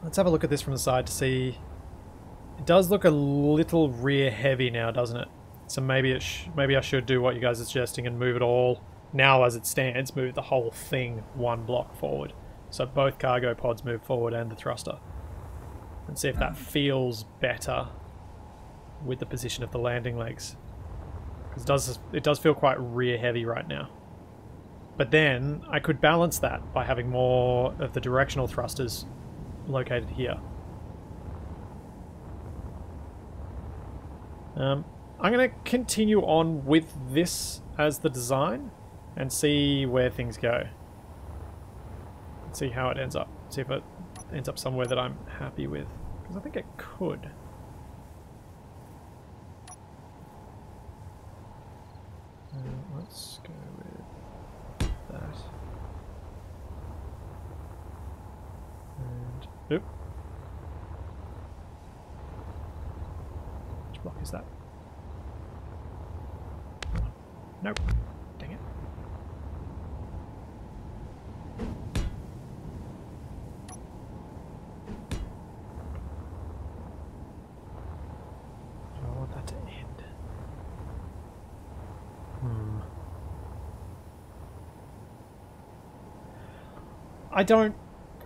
Let's have a look at this from the side to see. It does look a little rear heavy now, doesn't it? So maybe it maybe I should do what you guys are suggesting and move it all. Now as it stands, move the whole thing one block forward. So both cargo pods move forward and the thruster. And see if that feels better with the position of the landing legs. Because it does feel quite rear heavy right now. But then I could balance that by having more of the directional thrusters located here. I'm going to continue on with this as the design and see where things go. See how it ends up. See if it ends up somewhere that I'm happy with. Because I think it could. Let's go with that. And, oop. Which block is that? Nope. Dang it. I want that to end. I don't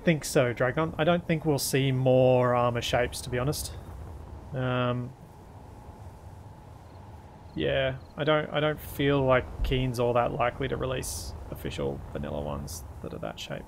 think so, Dragon. I don't think we'll see more armor shapes, to be honest. Yeah, I don't feel like Keen's all that likely to release official vanilla ones that are that shape.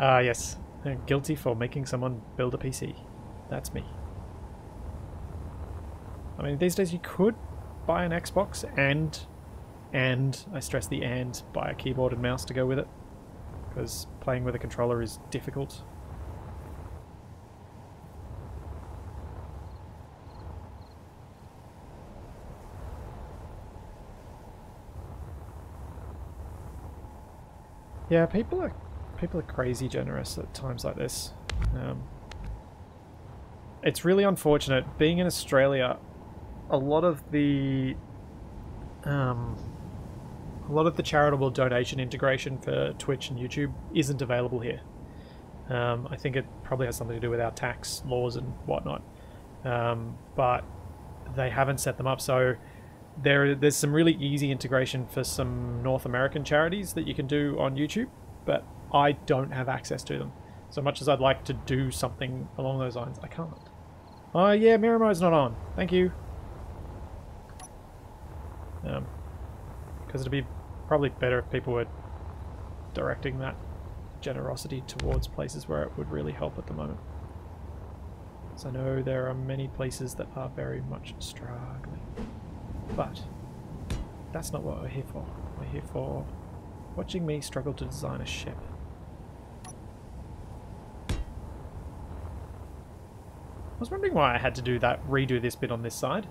Ah, yes. I'm guilty for making someone build a PC. That's me. I mean, these days you could buy an Xbox and I stress the and, buy a keyboard and mouse to go with it. Because playing with a controller is difficult. Yeah, people are crazy generous at times like this. It's really unfortunate. Being in Australia, a lot of the charitable donation integration for Twitch and YouTube isn't available here. I think it probably has something to do with our tax laws and whatnot, but they haven't set them up. So there's some really easy integration for some North American charities that you can do on YouTube, but I don't have access to them. So much as I'd like to do something along those lines, I can't. Oh yeah, Miramo's not on. Thank you. Because it'd be probably better if people were directing that generosity towards places where it would really help at the moment. So I know there are many places that are very much struggling, but that's not what we're here for. We're here for watching me struggle to design a ship. I was wondering why I had to do that, redo this bit on this side.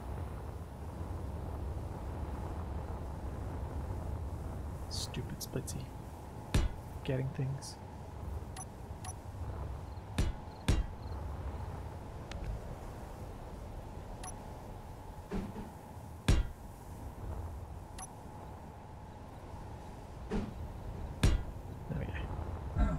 Stupid Splitsie. Getting things. There we go. Oh.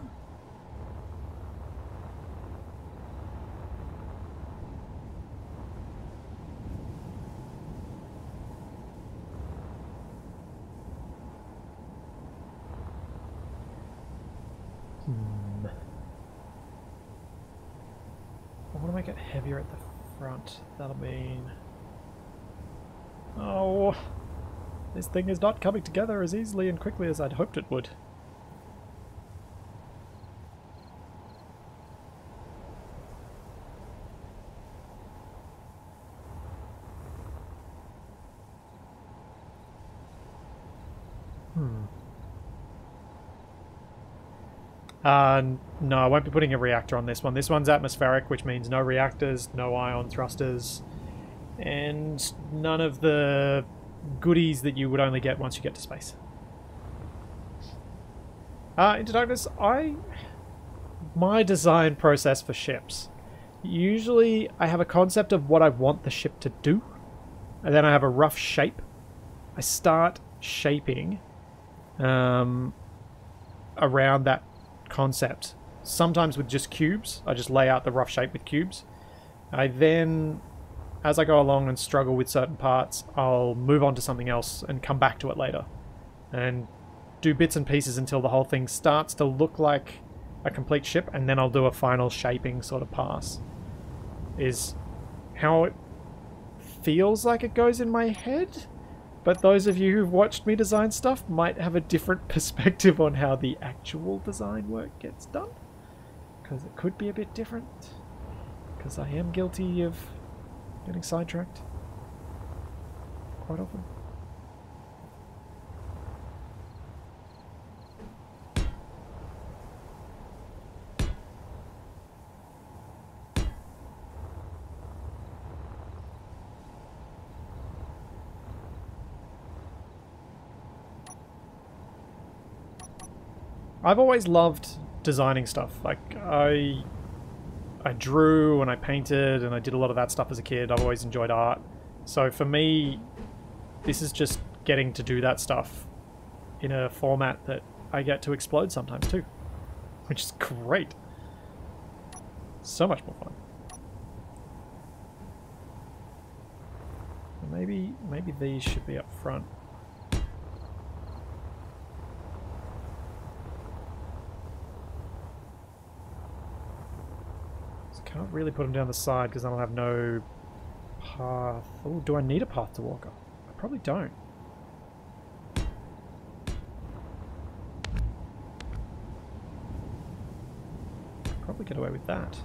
Get heavier at the front. That'll mean... Oh, this thing is not coming together as easily and quickly as I'd hoped it would. No, I won't be putting a reactor on this one. This one's atmospheric, which means no reactors, no ion thrusters, and none of the goodies that you would only get once you get to space. Into Darkness, my design process for ships. Usually I have a concept of what I want the ship to do, and then I have a rough shape. I start shaping around that concept, sometimes with just cubes. I just lay out the rough shape with cubes. I then, as I go along and struggle with certain parts, I'll move on to something else and come back to it later and do bits and pieces until the whole thing starts to look like a complete ship, and then I'll do a final shaping sort of pass. Is how it feels like it goes in my head, but those of you who've watched me design stuff might have a different perspective on how the actual design work gets done, because it could be a bit different, because I am guilty of getting sidetracked quite often. I've always loved designing stuff. Like, I drew and I painted and I did a lot of that stuff as a kid. I've always enjoyed art. So for me, this is just getting to do that stuff in a format that I get to explode sometimes too, which is great. So much more fun. Maybe these should be up front. Can't really put them down the side because then I'll have no path. Oh, do I need a path to walk up? I probably don't. Probably get away with that.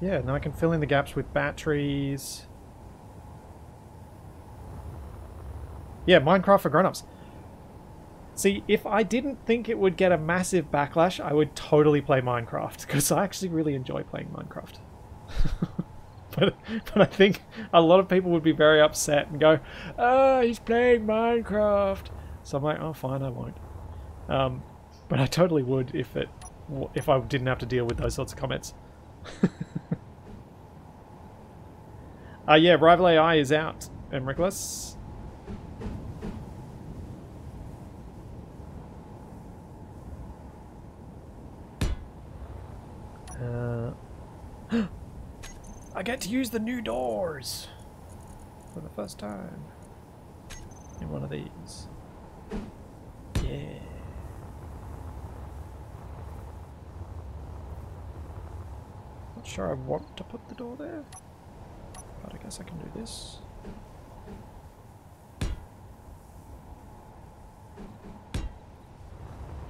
Yeah, now I can fill in the gaps with batteries. Yeah, Minecraft for grown-ups. See, if I didn't think it would get a massive backlash, I would totally play Minecraft, because I actually really enjoy playing Minecraft. but I think a lot of people would be very upset and go, "Oh, he's playing Minecraft." So I'm like, "Oh, fine, I won't." But I totally would if I didn't have to deal with those sorts of comments. Yeah, Rival AI is out, Emrickless. I get to use the new doors for the first time in one of these. Yeah. Not sure I want to put the door there, but I guess I can do this.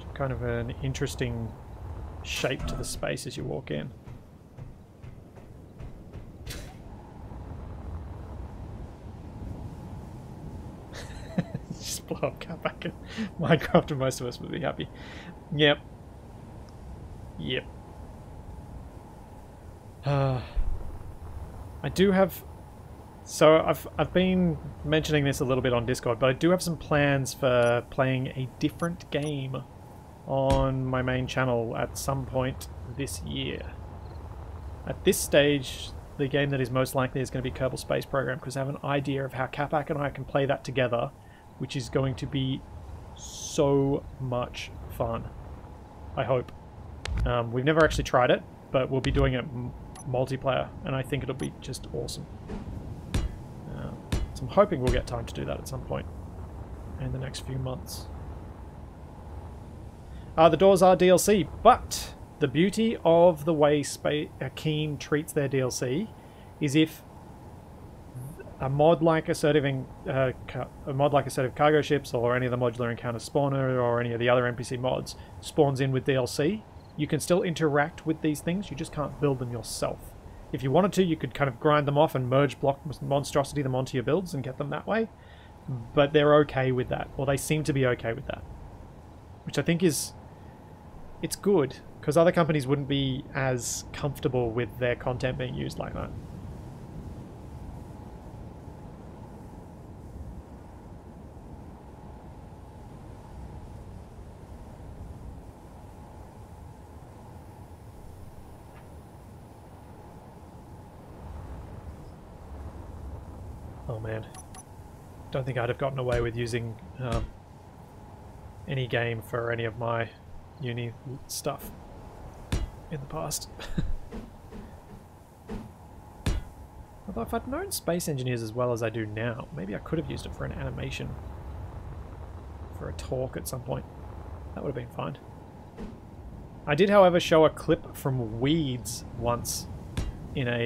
It's kind of an interesting shape to the space as you walk in. Just blow up Kapak and Minecraft and most of us would be happy. Yep. Yep. I do have... So I've been mentioning this a little bit on Discord, but I do have some plans for playing a different game on my main channel at some point this year. At this stage, the game that is most likely is going to be Kerbal Space Program, because I have an idea of how Kapak and I can play that together, which is going to be so much fun, I hope. We've never actually tried it, but we'll be doing it multiplayer, and I think it'll be just awesome. So I'm hoping we'll get time to do that at some point in the next few months. The doors are DLC, but the beauty of the way Keen treats their DLC is if a mod like Assertive Cargo Ships or any of the Modular Encounter Spawner or any of the other NPC mods spawns in with DLC, you can still interact with these things, you just can't build them yourself. If you wanted to, you could kind of grind them off and merge block monstrosity them onto your builds and get them that way. But they're okay with that, or they seem to be okay with that. Which I think is... it's good, because other companies wouldn't be as comfortable with their content being used like that. Oh man, don't think I'd have gotten away with using any game for any of my uni stuff in the past. Although if I'd known Space Engineers as well as I do now, maybe I could have used it for an animation for a talk at some point. That would have been fine. I did, however, show a clip from Weeds once in a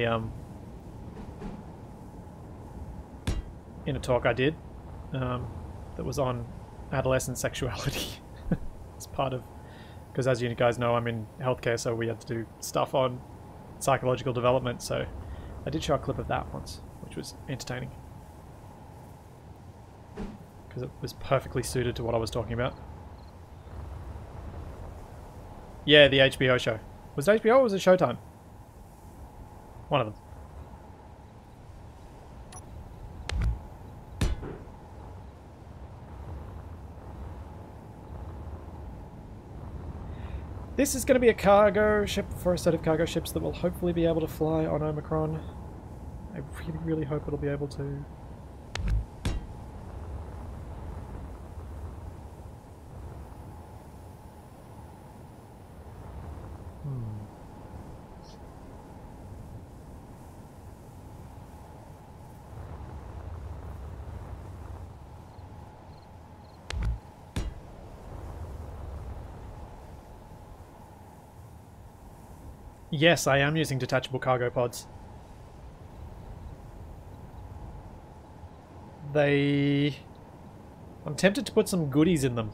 talk I did that was on adolescent sexuality. It's part of, because as you guys know, I'm in healthcare, so we had to do stuff on psychological development, so I did show a clip of that once, which was entertaining because it was perfectly suited to what I was talking about. Yeah, the HBO show. Was it HBO or was it Showtime? One of them. This is going to be a cargo ship for Assertive Cargo Ships that will hopefully be able to fly on Omicron. I really, really hope it'll be able to. Yes, I am using detachable cargo pods. I'm tempted to put some goodies in them.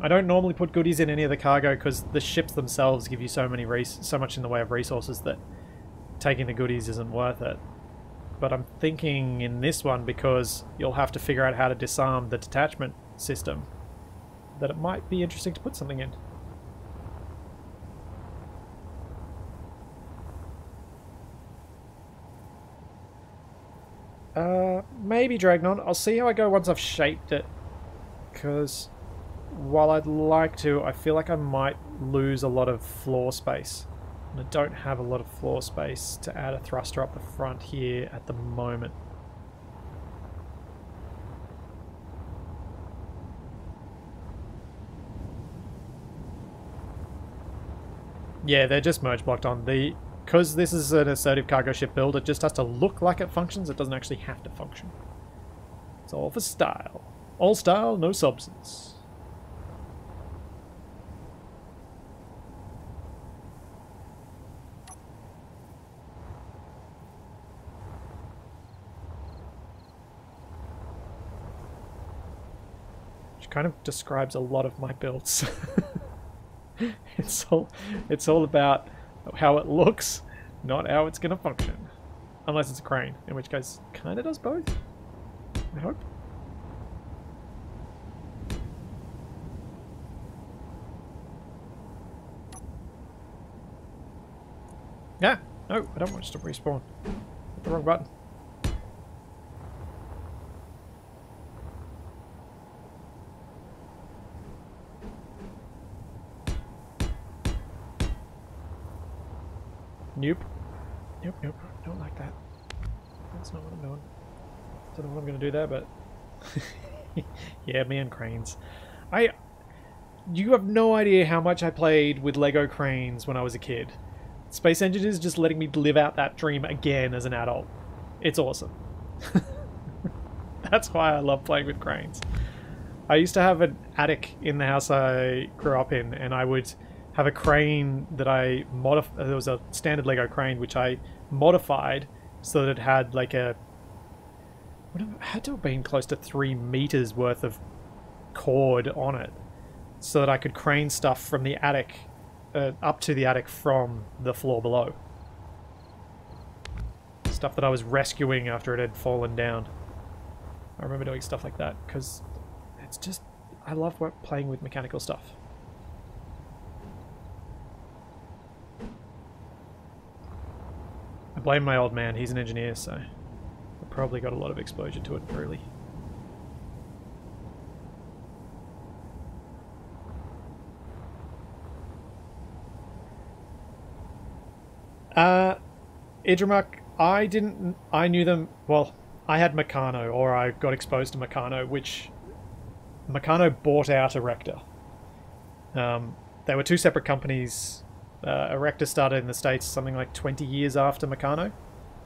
I don't normally put goodies in any of the cargo because the ships themselves give you so much in the way of resources that taking the goodies isn't worth it. But I'm thinking in this one, because you'll have to figure out how to disarm the detachment system, that it might be interesting to put something in. Maybe Dragnon. I'll see how I go once I've shaped it, because while I'd like to, I feel like I might lose a lot of floor space, and I don't have a lot of floor space to add a thruster up the front here at the moment. Yeah, they're just merge blocked on the... because this is an Assertive Cargo Ship build, it just has to look like it functions. It doesn't actually have to function. It's all for style. All style, no substance. Which kind of describes a lot of my builds. It's all about how it looks, not how it's going to function. Unless it's a crane, in which case it kind of does both, I hope. Yeah, no, I don't want it to respawn. Hit the wrong button. Nope. Nope, nope. Don't like that. That's not what I'm doing. Don't know what I'm going to do there, but... yeah, me and cranes. You have no idea how much I played with Lego cranes when I was a kid. Space Engineers is just letting me live out that dream again as an adult. It's awesome. That's why I love playing with cranes. I used to have an attic in the house I grew up in, and I would... have a crane that I modified. There was a standard Lego crane which I modified so that it had like a... it had to have been close to 3 meters worth of cord on it, so that I could crane stuff from the attic up to the attic from the floor below. stuff that I was rescuing after it had fallen down. I remember doing stuff like that because it's just, I love playing with mechanical stuff. I blame my old man, he's an engineer, so I probably got a lot of exposure to it early. Idramuk, I knew them, well, I had Meccano, or I got exposed to Meccano, which Meccano bought out Erector. They were two separate companies. Erector started in the States something like 20 years after Meccano.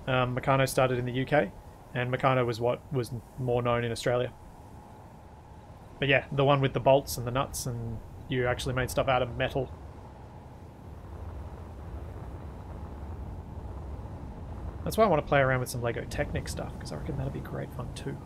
Meccano started in the UK, and Meccano was what was more known in Australia. But yeah, the one with the bolts and the nuts, and you actually made stuff out of metal. That's why I want to play around with some LEGO Technic stuff, because I reckon that'll be great fun too.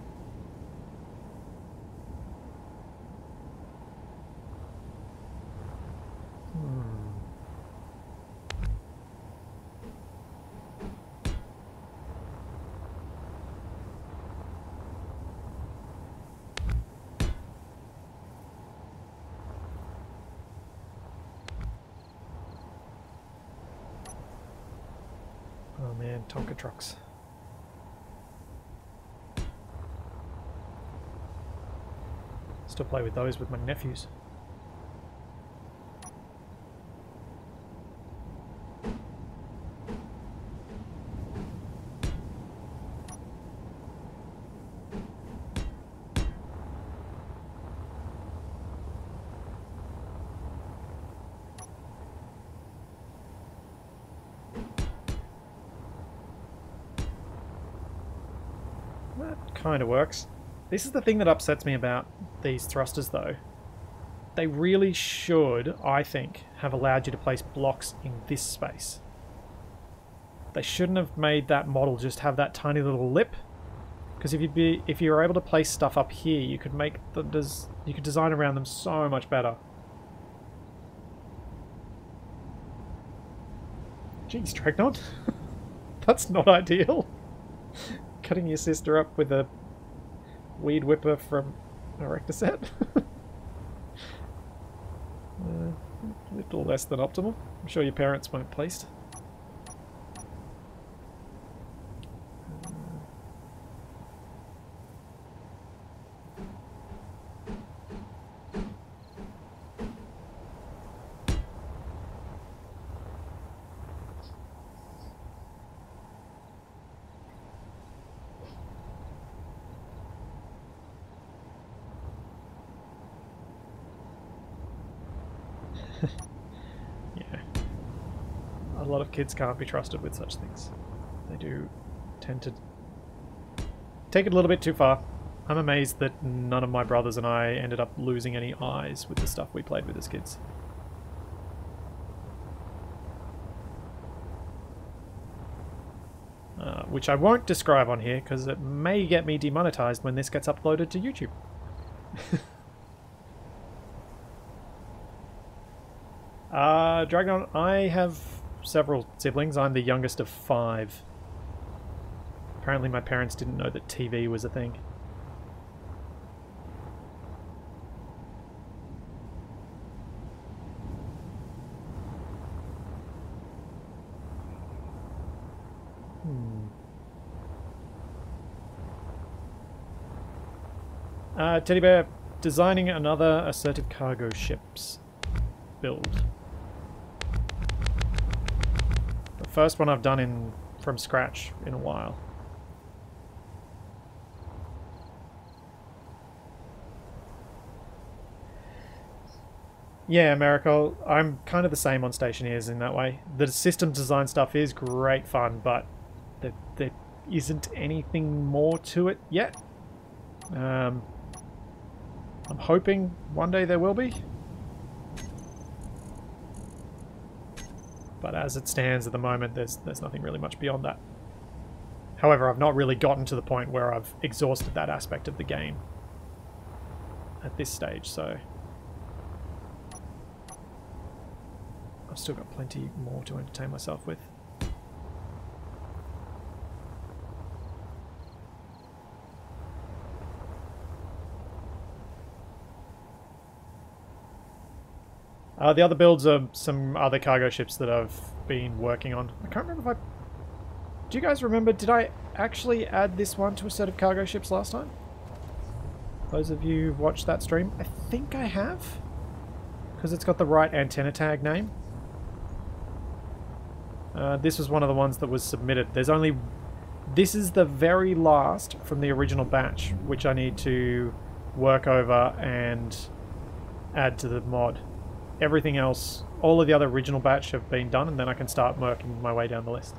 Tonka trucks. Still play with those with my nephews. Kind of works. This is the thing that upsets me about these thrusters though. They really should, I think, have allowed you to place blocks in this space. They shouldn't have made that model just have that tiny little lip, because if you were able to place stuff up here, you could make the you could design around them so much better. Jeez, Dragnon. That's not ideal. Cutting your sister up with a weed whipper from an Erector set. A little less than optimal. I'm sure your parents weren't pleased. Kids can't be trusted with such things. They do tend to take it a little bit too far. I'm amazed that none of my brothers and I ended up losing any eyes with the stuff we played with as kids. Which I won't describe on here because it may get me demonetized when this gets uploaded to YouTube. Dragnon, I have several siblings. I'm the youngest of 5. Apparently my parents didn't know that TV was a thing. Teddy Bear, designing another Assertive Cargo Ships build. First one I've done from scratch in a while. Yeah, Miracle, I'm kind of the same on Stationeers in that way. The system design stuff is great fun, but there isn't anything more to it yet. I'm hoping one day there will be. But as it stands at the moment, there's nothing really much beyond that. However, I've not really gotten to the point where I've exhausted that aspect of the game at this stage, so I've still got plenty more to entertain myself with. The other builds are some other cargo ships that I've been working on. I can't remember if I... Do you guys remember, did I actually add this one to a set of cargo ships last time? Those of you who've watched that stream, I think I have. Because it's got the right antenna tag name. This was one of the ones that was submitted. There's only... This is the very last from the original batch, which I need to work over and add to the mod. Everything else, all of the other original batch have been done, and then I can start working my way down the list.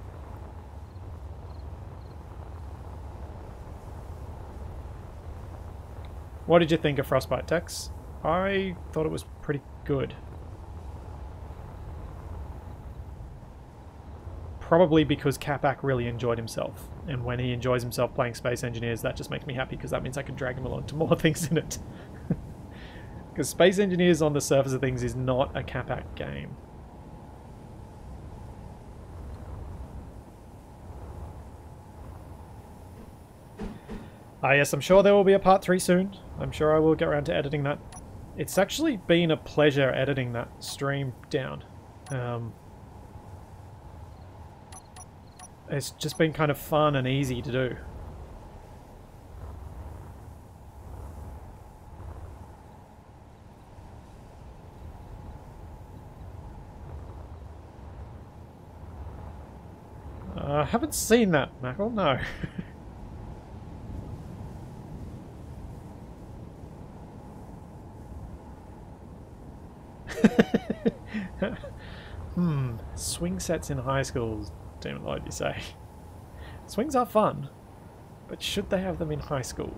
What did you think of Frostbite, Tex? I thought it was pretty good. Probably because Kapak really enjoyed himself, and when he enjoys himself playing Space Engineers, that just makes me happy because that means I can drag him along to more things in it. Because Space Engineers on the surface of things is not a Kapak game. Yes, I'm sure there will be a part 3 soon. I'm sure I will get around to editing that. It's actually been a pleasure editing that stream down. It's just been kind of fun and easy to do. I haven't seen that, Mackle, no. Swing sets in high schools, damn Lord, you say. Swings are fun, but should they have them in high school?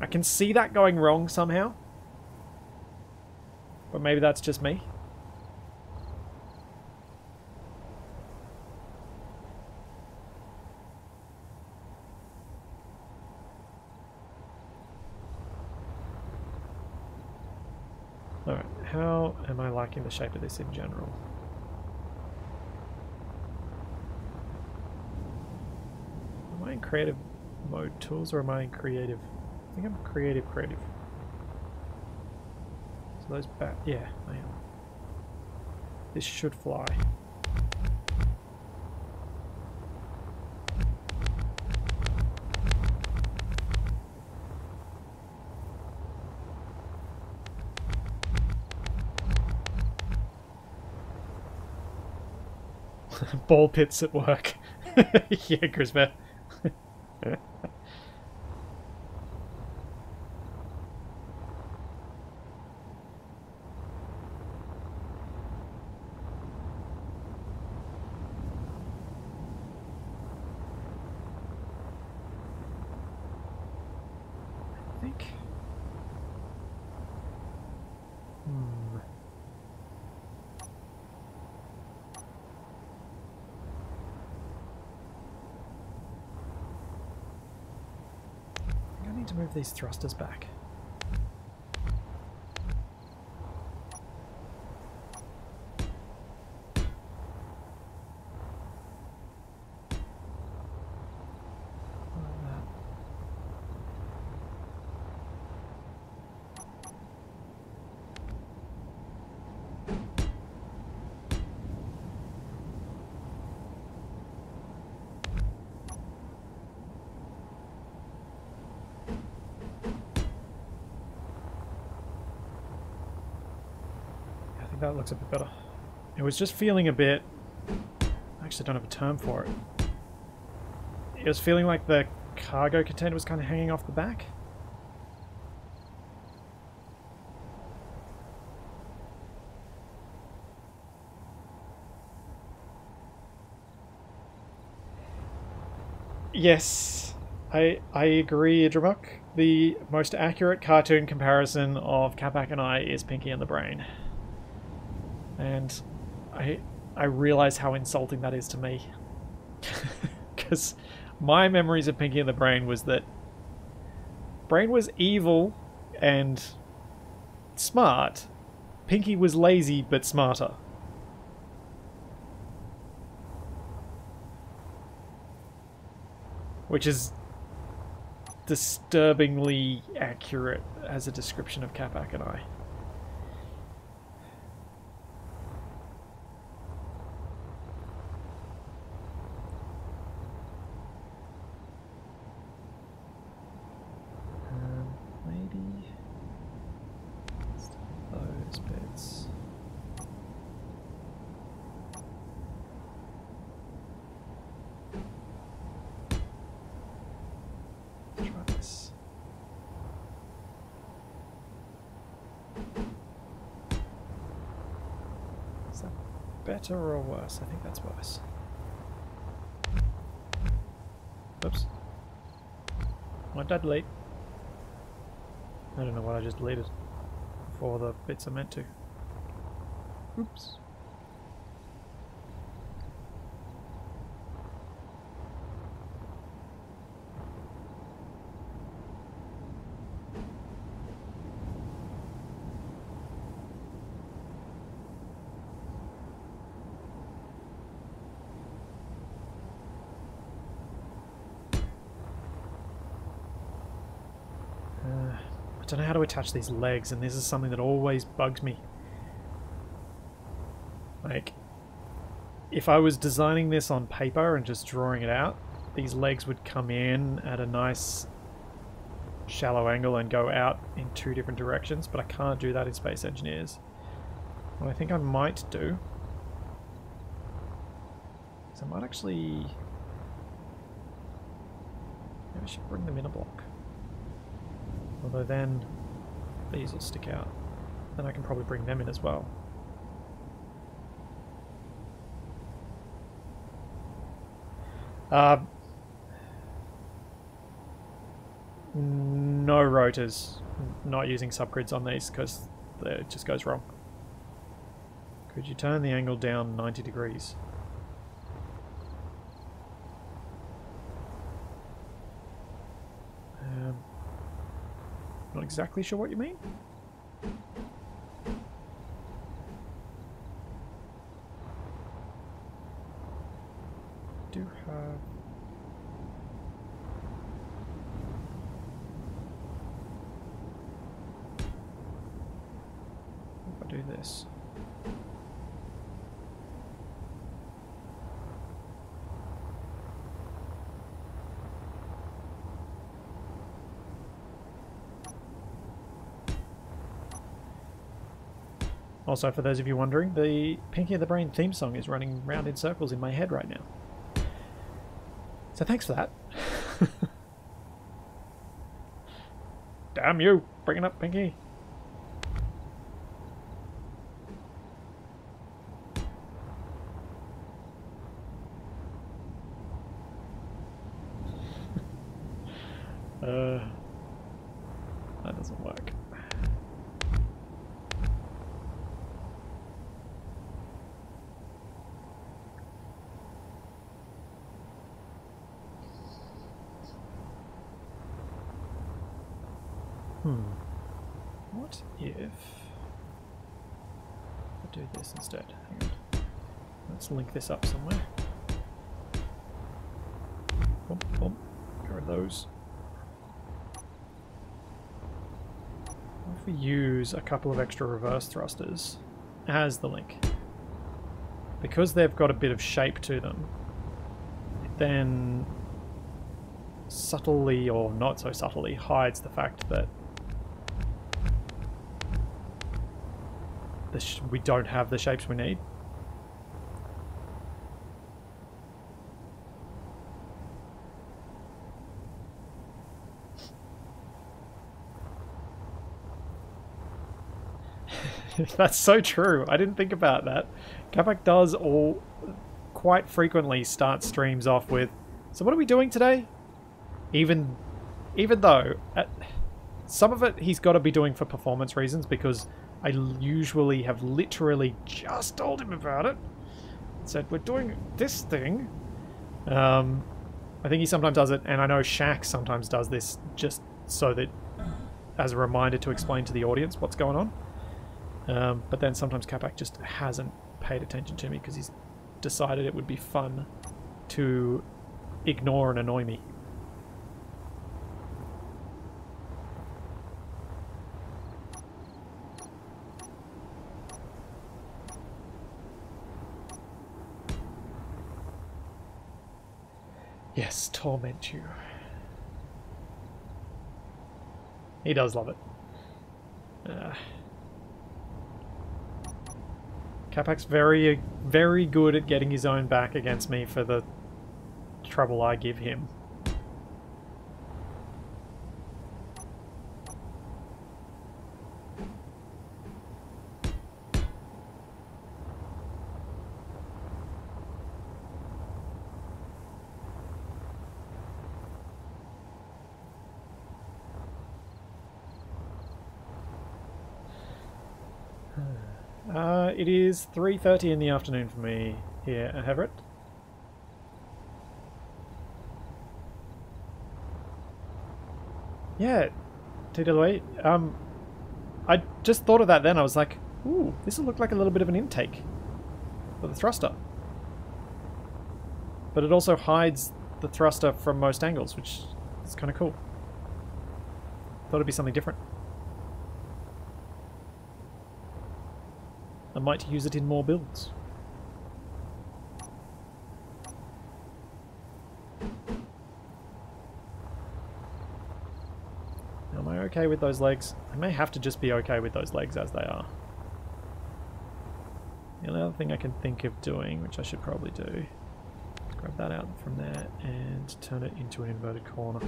I can see that going wrong somehow, but maybe that's just me. How am I liking the shape of this in general? Am I in creative mode tools or am I in creative? I think I'm creative. So those bat, yeah, I am. This should fly. Ball pits at work. Yeah, Grisbear. I think. To move these thrusters back. That looks a bit better. It was just feeling a bit... I actually don't have a term for it. It was feeling like the cargo container was kind of hanging off the back. Yes, I agree, Dramuk. The most accurate cartoon comparison of Kapak and I is Pinky and the Brain. And I realise how insulting that is to me. Because my memories of Pinky and the Brain was that Brain was evil and smart. Pinky was lazy but smarter. Which is disturbingly accurate as a description of Kapak and I. better or worse? I think that's worse. Oops. Might that delete? I don't know what I just deleted before the bits I meant to. Oops. I don't know how to attach these legs, and this is something that always bugs me. Like, if I was designing this on paper and just drawing it out, these legs would come in at a nice shallow angle and go out in two different directions, but I can't do that in Space Engineers. What I think I might do is I might actually... maybe I should bring them in a block. Although then these will stick out. Then I can probably bring them in as well. No rotors. Not using subgrids on these because it just goes wrong. Could you turn the angle down 90 degrees? Not exactly sure what you mean. Do have... if I do this. Also, for those of you wondering, the Pinky and the Brain theme song is running round in circles in my head right now. So thanks for that. Damn you, bringing up Pinky. That doesn't work. What if I do this instead? Hang on. Let's link this up somewhere. Boom, boom. Here are those. What if we use a couple of extra reverse thrusters as the link? Because they've got a bit of shape to them, it then subtly or not so subtly hides the fact that we don't have the shapes we need. That's so true. I didn't think about that. Kapak does all quite frequently start streams off with, so what are we doing today? Even though some of it he's got to be doing for performance reasons, because I usually have literally just told him about it. Said, we're doing this thing. I think he sometimes does it, and I know Shaq sometimes does this just so that, as a reminder to explain to the audience what's going on. But then sometimes Kapak just hasn't paid attention to me because he's decided it would be fun to ignore and annoy me. Yes, torment you. He does love it. Kapak's very, very good at getting his own back against me for the trouble I give him. It is 3:30 in the afternoon for me here at Haveret. Yeah, TWA. I just thought of that then. I was like, ooh, this will look like a little bit of an intake for the thruster. But it also hides the thruster from most angles, which is kind of cool. Thought it'd be something different. I might use it in more builds. Am I okay with those legs? I may have to just be okay with those legs as they are. The only other thing I can think of doing, which I should probably do, is grab that out from there and turn it into an inverted corner.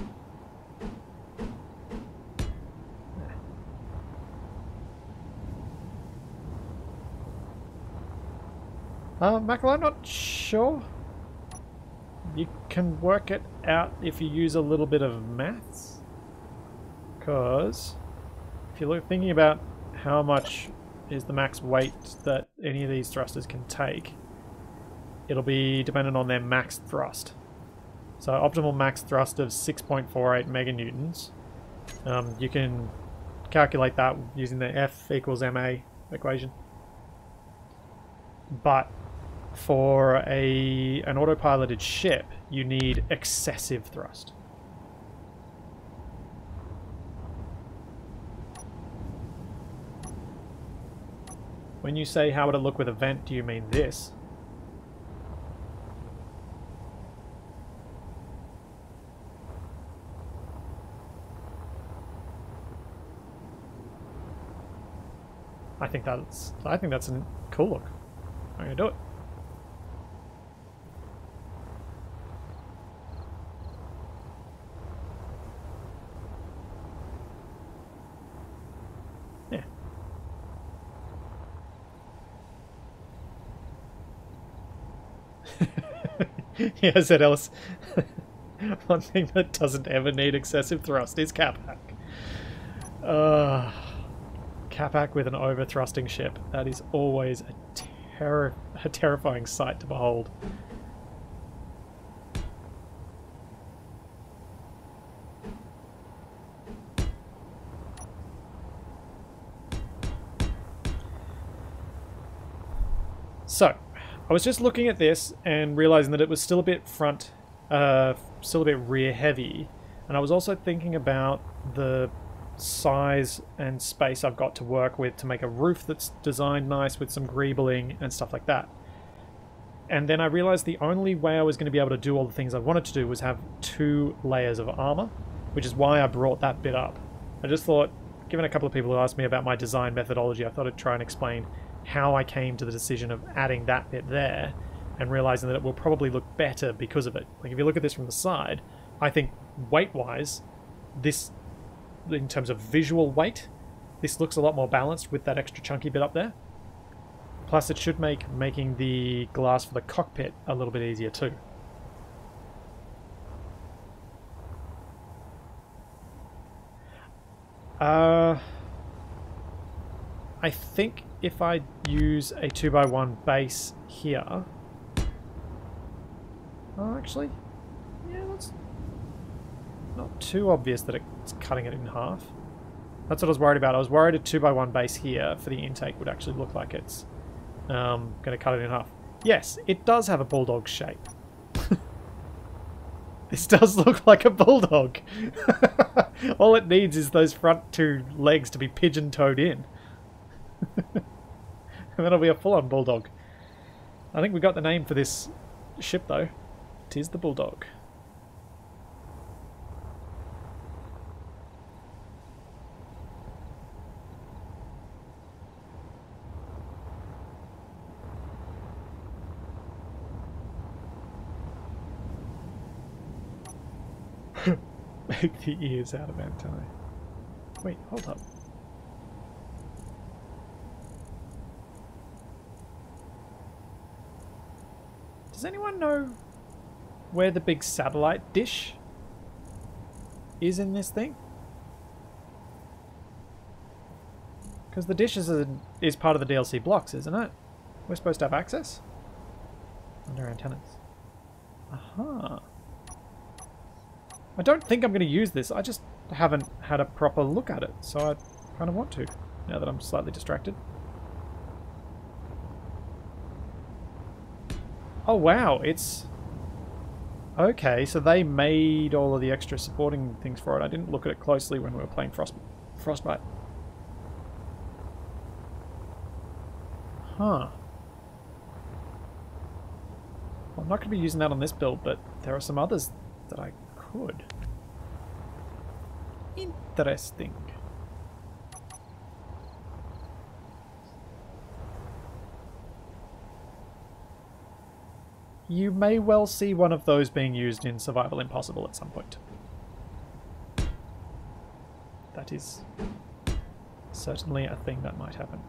Michael, I'm not sure. You can work it out if you use a little bit of maths. Because if you're thinking about how much is the max weight that any of these thrusters can take, it'll be dependent on their max thrust. So optimal max thrust of 6.48 meganewtons. You can calculate that using the F equals MA equation. But for an autopiloted ship, you need excessive thrust. When you say how would it look with a vent, do you mean this? I think that's a cool look. I'm gonna do it. Yeah, I said Ellis. One thing that doesn't ever need excessive thrust is Kapak. Kapak with an over-thrusting ship. That is always a terrifying sight to behold. So, I was just looking at this and realizing that it was still a bit rear heavy, and I was also thinking about the size and space I've got to work with to make a roof that's designed nice with some greebling and stuff like that. And then I realized the only way I was going to be able to do all the things I wanted to do was have 2 layers of armor, which is why I brought that bit up. I just thought, given a couple of people who asked me about my design methodology, I thought I'd try and explain how I came to the decision of adding that bit there and realizing that it will probably look better because of it. Like, if you look at this from the side, I think weight-wise, this, in terms of visual weight, this looks a lot more balanced with that extra chunky bit up there. Plus, it should make making the glass for the cockpit a little bit easier too. I think if I use a 2x1 base here... Oh, actually... Yeah, that's not too obvious that it's cutting it in half. That's what I was worried about. I was worried a 2x1 base here for the intake would actually look like it's going to cut it in half. Yes, it does have a bulldog shape. This does look like a bulldog. All it needs is those front 2 legs to be pigeon-toed in. And then it'll be a full-on bulldog. I think we got the name for this ship, though. It is the Bulldog. Make the ears out of antennae. Wait, hold up. Does anyone know where the big satellite dish is in this thing? Because the dishes is part of the DLC blocks, isn't it? We're supposed to have access? Under antennas. Aha. I don't think I'm going to use this. I just haven't had a proper look at it. So I kind of want to, now that I'm slightly distracted. Oh, wow. It's... Okay, so they made all of the extra supporting things for it. I didn't look at it closely when we were playing Frostbite. Huh. Well, I'm not going to be using that on this build, but there are some others that I could. Interesting. You may well see one of those being used in Survival Impossible at some point. That is certainly a thing that might happen.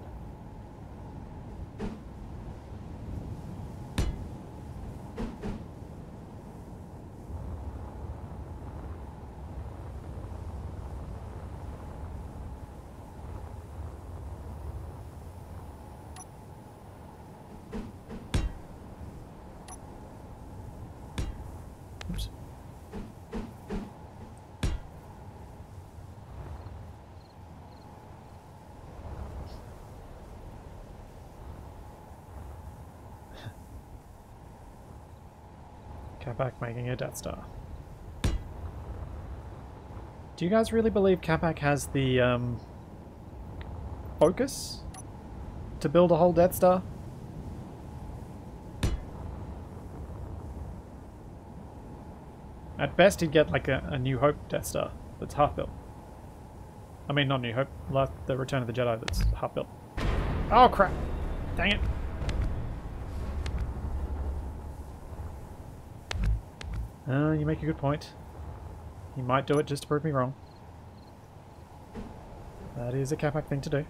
Kapak making a Death Star. Do you guys really believe Kapak has the focus to build a whole Death Star? At best, he'd get like a New Hope Death Star that's half built. I mean, not New Hope, like the Return of the Jedi that's half built. Oh crap! Dang it! You make a good point. He might do it just to prove me wrong. That is a Kapak thing to do.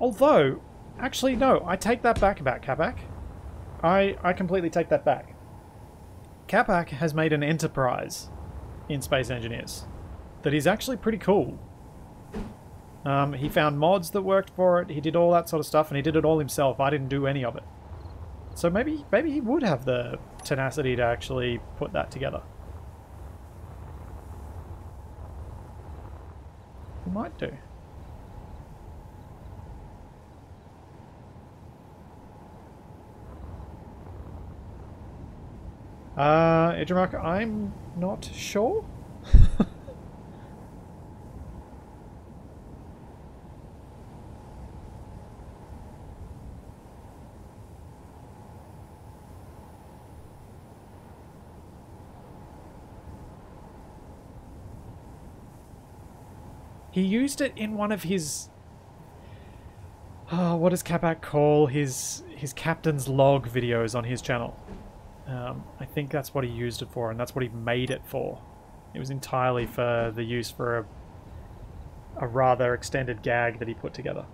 Although... Actually, no, I take that back about Kapak. I completely take that back. Kapak has made an enterprise in Space Engineers that is actually pretty cool. He found mods that worked for it, he did all that sort of stuff, and he did it all himself. I didn't do any of it. So maybe he would have the tenacity to actually put that together. He might do. Idrimark, I'm not sure. He used it in one of his... Oh, what does Kapak call his captain's log videos on his channel? I think that's what he used it for, and that's what he made it for. It was entirely for the use for a rather extended gag that he put together.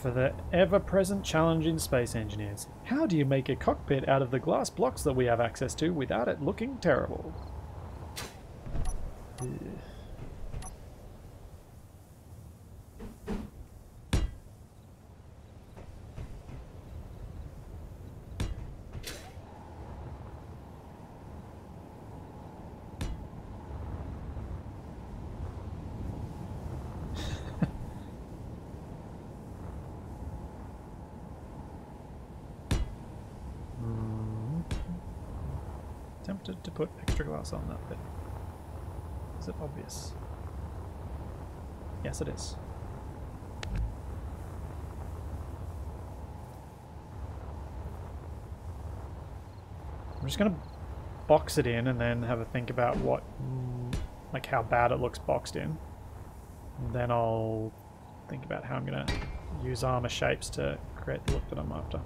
For the ever-present challenge in Space Engineers. How do you make a cockpit out of the glass blocks that we have access to without it looking terrible? Ugh. Tempted to put extra glass on that bit. Is it obvious? Yes, it is. I'm just going to box it in and then have a think about what, like how bad it looks boxed in. And then I'll think about how I'm going to use armor shapes to create the look that I'm after.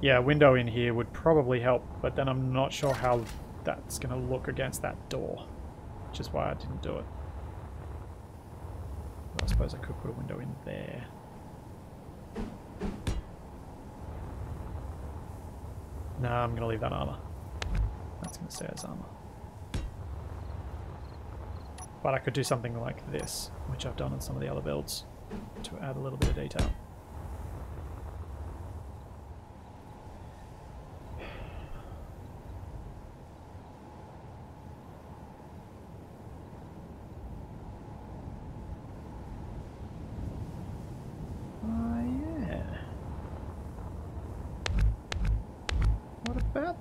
Yeah, a window in here would probably help, but then I'm not sure how that's going to look against that door, which is why I didn't do it. I suppose I could put a window in there. Nah, I'm going to leave that armor. That's going to stay as armor. But I could do something like this, which I've done in some of the other builds, to add a little bit of detail.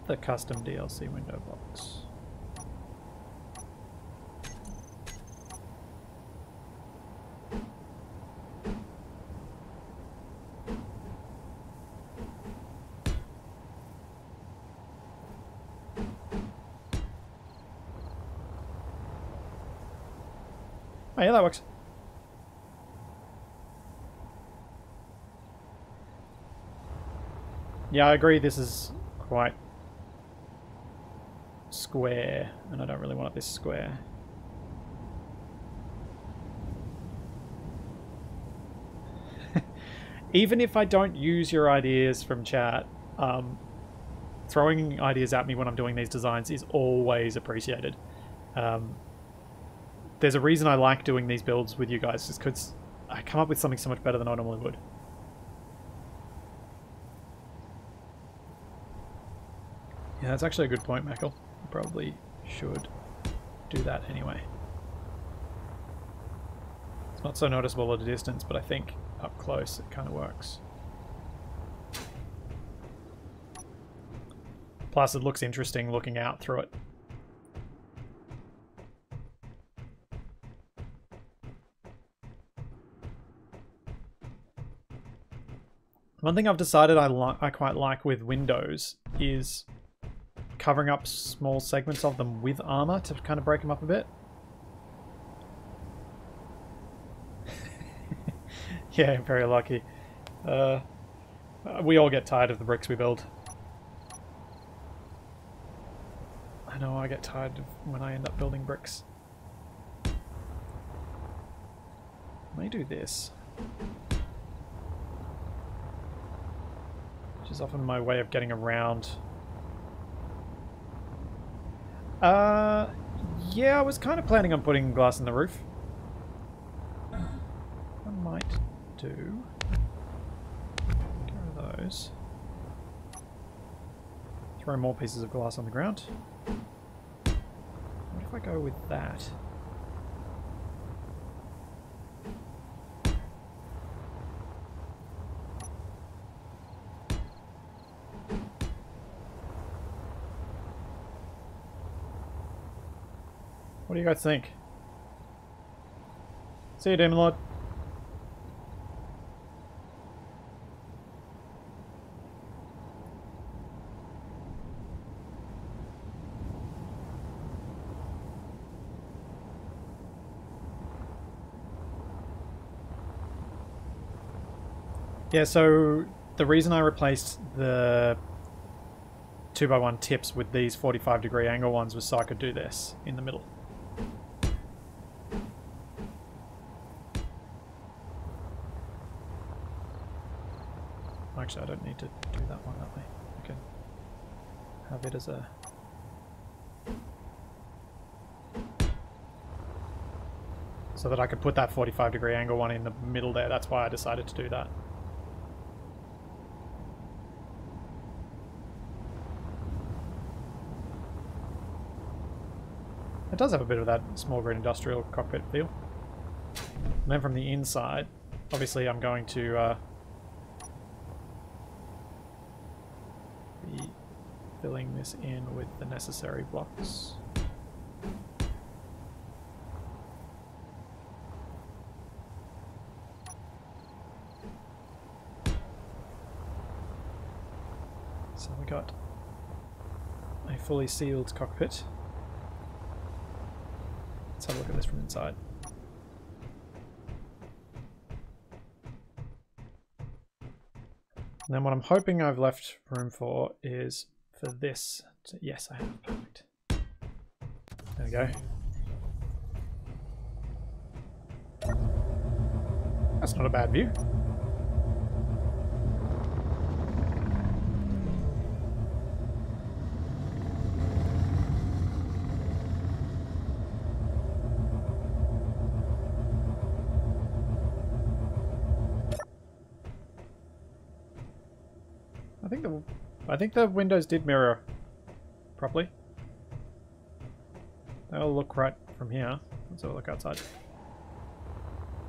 The custom DLC window box. Oh yeah, that works. Yeah, I agree, this is quite square, and I don't really want it this square. Even if I don't use your ideas from chat, throwing ideas at me when I'm doing these designs is always appreciated. There's a reason I like doing these builds with you guys, just because I come up with something so much better than I normally would. Yeah, that's actually a good point, Michael. Probably should do that anyway. It's not so noticeable at a distance, but I think up close it kind of works. Plus it looks interesting looking out through it. One thing I've decided I quite like with windows is covering up small segments of them with armor to kind of break them up a bit. Yeah, I'm very lucky. We all get tired of the bricks we build. I know I get tired of when I end up building bricks. I may do this, which is often my way of getting around. Yeah, I was kind of planning on putting glass in the roof. I might do. Get rid of those. Throw more pieces of glass on the ground. What if I go with that? What do you guys think? See you, Demon Lord. Yeah, so the reason I replaced the 2x1 tips with these 45-degree angle ones was so I could do this in the middle. Actually, I don't need to do that one that way. I can have it as a... so that I could put that 45-degree angle one in the middle there. That's why I decided to do that. It does have a bit of that small green industrial cockpit feel. And then from the inside, obviously I'm going to... filling this in with the necessary blocks. So we got a fully sealed cockpit. Let's have a look at this from inside. And then what I'm hoping I've left room for is for this. Yes, I have. Perfect. There we go. That's not a bad view. I think the windows did mirror properly. They'll look right from here. Let's have a look outside.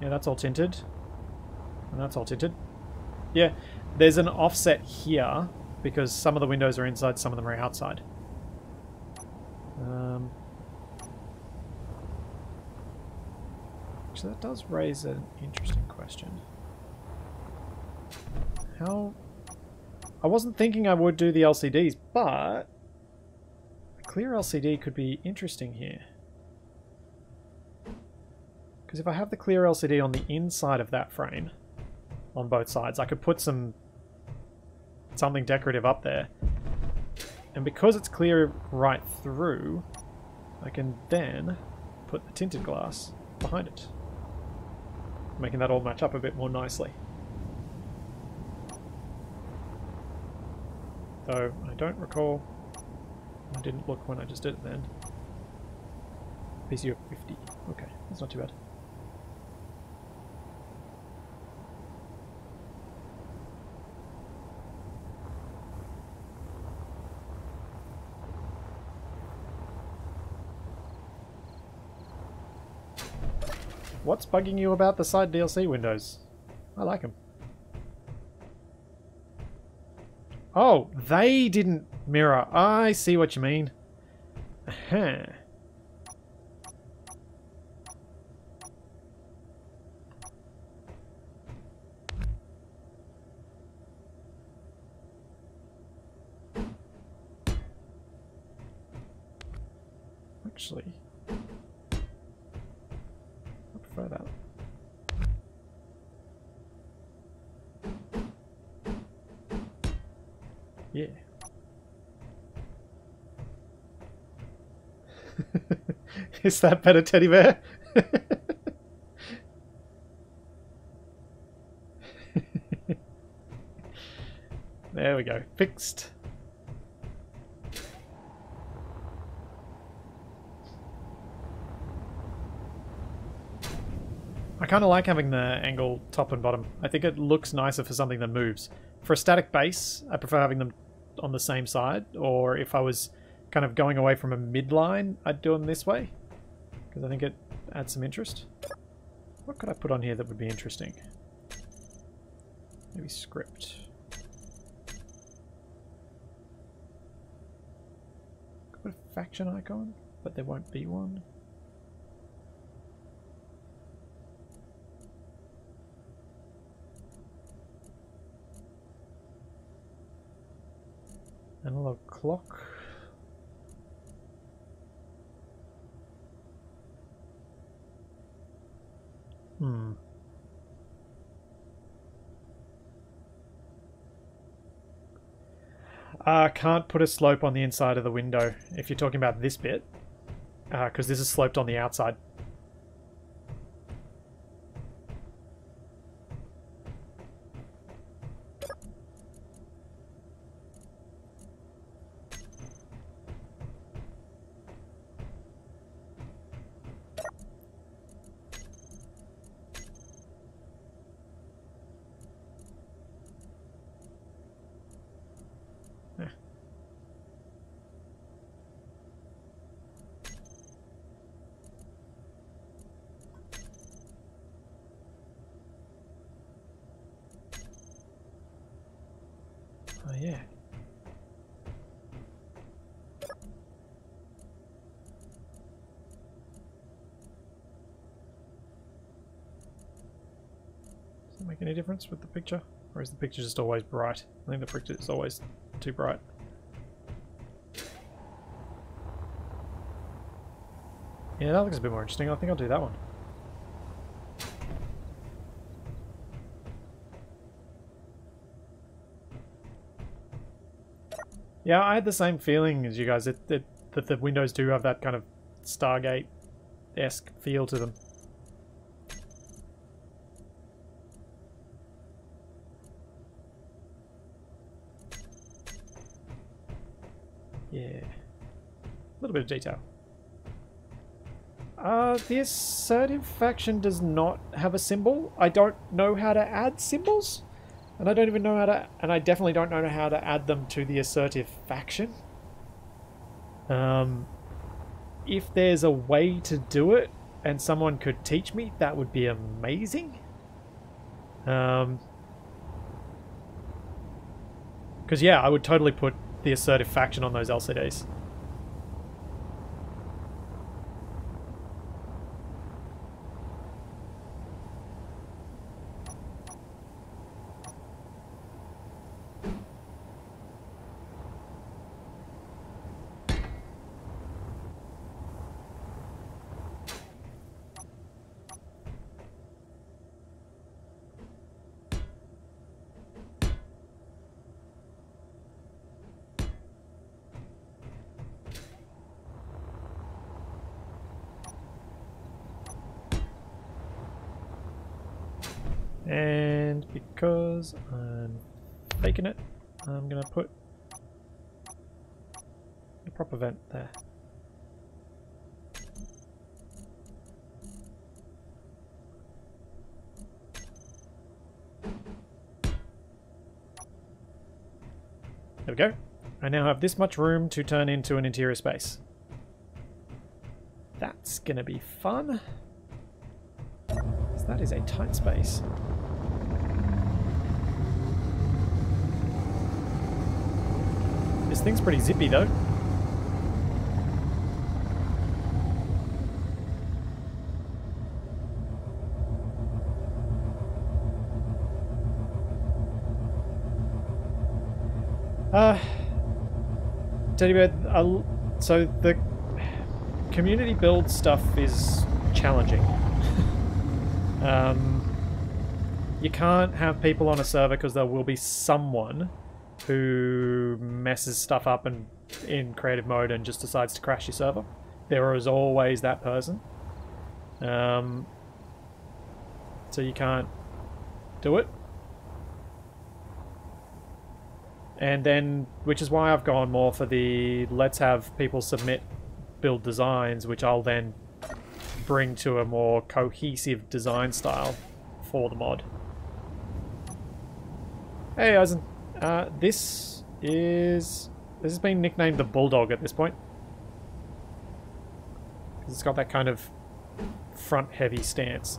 Yeah, that's all tinted. And that's all tinted. Yeah, there's an offset here because some of the windows are inside, some of them are outside. Actually, that does raise an interesting question. How... I wasn't thinking I would do the LCDs, but a clear LCD could be interesting here. Because if I have the clear LCD on the inside of that frame, on both sides, I could put something decorative up there. And because it's clear right through, I can then put the tinted glass behind it, making that all match up a bit more nicely. So I don't recall, I didn't look when I just did it then. PCU 50, okay, that's not too bad. What's bugging you about the side DLC windows? I like them. Oh, they didn't mirror. I see what you mean. Uh-huh. Actually, I prefer that. Yeah. Is that better, teddy bear? There we go. Fixed. I kind of like having the angle top and bottom. I think it looks nicer for something that moves. For a static base, I prefer having them on the same side, or if I was kind of going away from a midline, I'd do them this way because I think it adds some interest. What could I put on here that would be interesting? Maybe script. Could put a faction icon, but there won't be one. Analog clock. Can't put a slope on the inside of the window if you're talking about this bit, because this is sloped on the outside. Does it make any difference with the picture? Or is the picture just always bright? I think the picture is always too bright. Yeah, that looks a bit more interesting. I think I'll do that one. Yeah, I had the same feeling as you guys. That the windows do have that kind of Stargate-esque feel to them. Yeah, a little bit of detail. The assertive faction does not have a symbol. I don't know how to add symbols, and I don't even know how to, and I definitely don't know how to add them to the assertive faction. If there's a way to do it and someone could teach me, that would be amazing. Because yeah, I would totally put the assertive faction on those LCDs. And because I'm faking it, I'm going to put a proper vent there. There we go. I now have this much room to turn into an interior space. That's going to be fun. That is a tight space. This thing's pretty zippy though. Teddy Bear, so the community build stuff is challenging. You can't have people on a server because there will be someone who messes stuff up and in creative mode and just decides to crash your server. There is always that person. So you can't do it. And then, which is why I've gone more for the let's have people submit build designs, which I'll then bring to a more cohesive design style for the mod. Hey Eisen, this has been nicknamed the Bulldog at this point. It's got that kind of front heavy stance.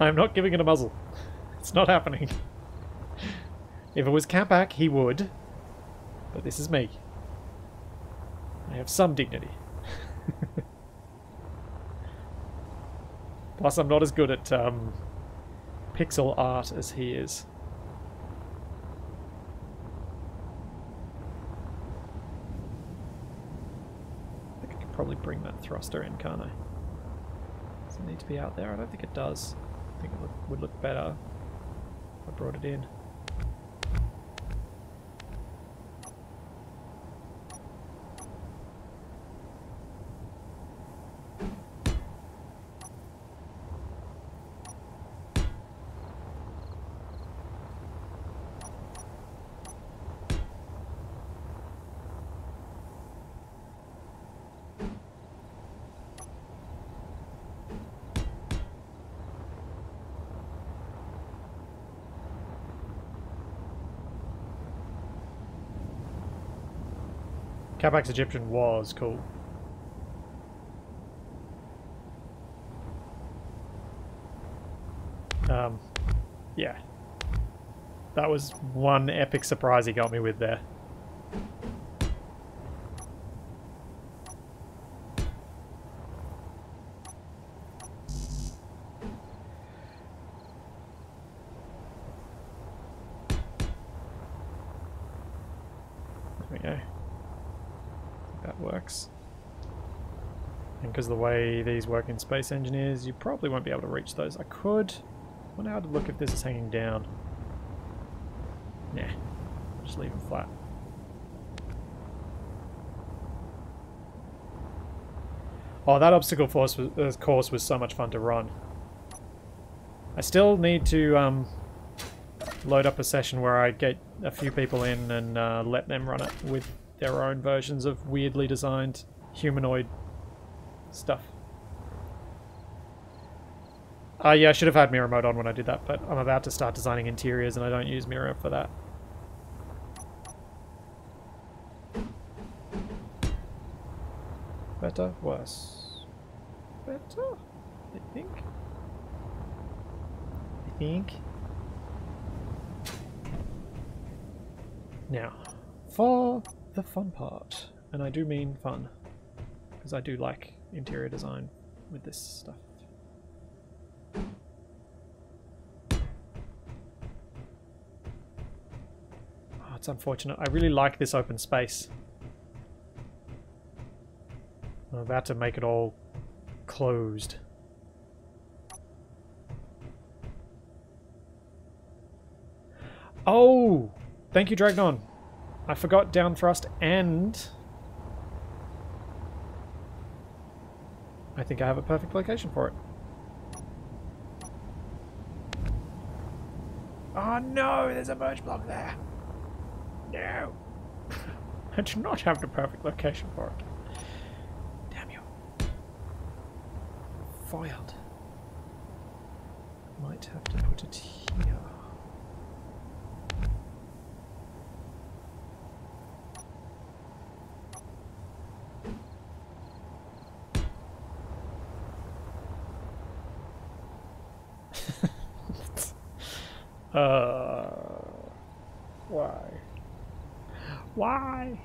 I'm not giving it a muzzle. It's not happening. If it was Kapak, he would. But this is me. I have some dignity. Plus, I'm not as good at pixel art as he is. I think I could probably bring that thruster in, can't I? Does it need to be out there? I don't think it does. I think it would look better if I brought it in. Kapak's Egyptian was cool. Yeah. That was one epic surprise he got me with there. works. And because of the way these work in Space Engineers, you probably won't be able to reach those. I could. I wonder how to look if this is hanging down. Nah, just leave them flat. Oh, that obstacle course was so much fun to run. I still need to load up a session where I get a few people in and let them run it with their own versions of weirdly designed humanoid stuff. Yeah, I should have had mirror mode on when I did that, but I'm about to start designing interiors and I don't use mirror for that. Better? Worse? Better? I think? Now, for the fun part, and I do mean fun, because I do like interior design with this stuff. Oh, it's unfortunate. I really like this open space. I'm about to make it all closed. Oh! Thank you, Dragnon. I forgot down thrust and... I think I have a perfect location for it. Oh no, there's a merge block there. No. I do not have the perfect location for it. Damn you. Foiled. Might have to put it here. Why?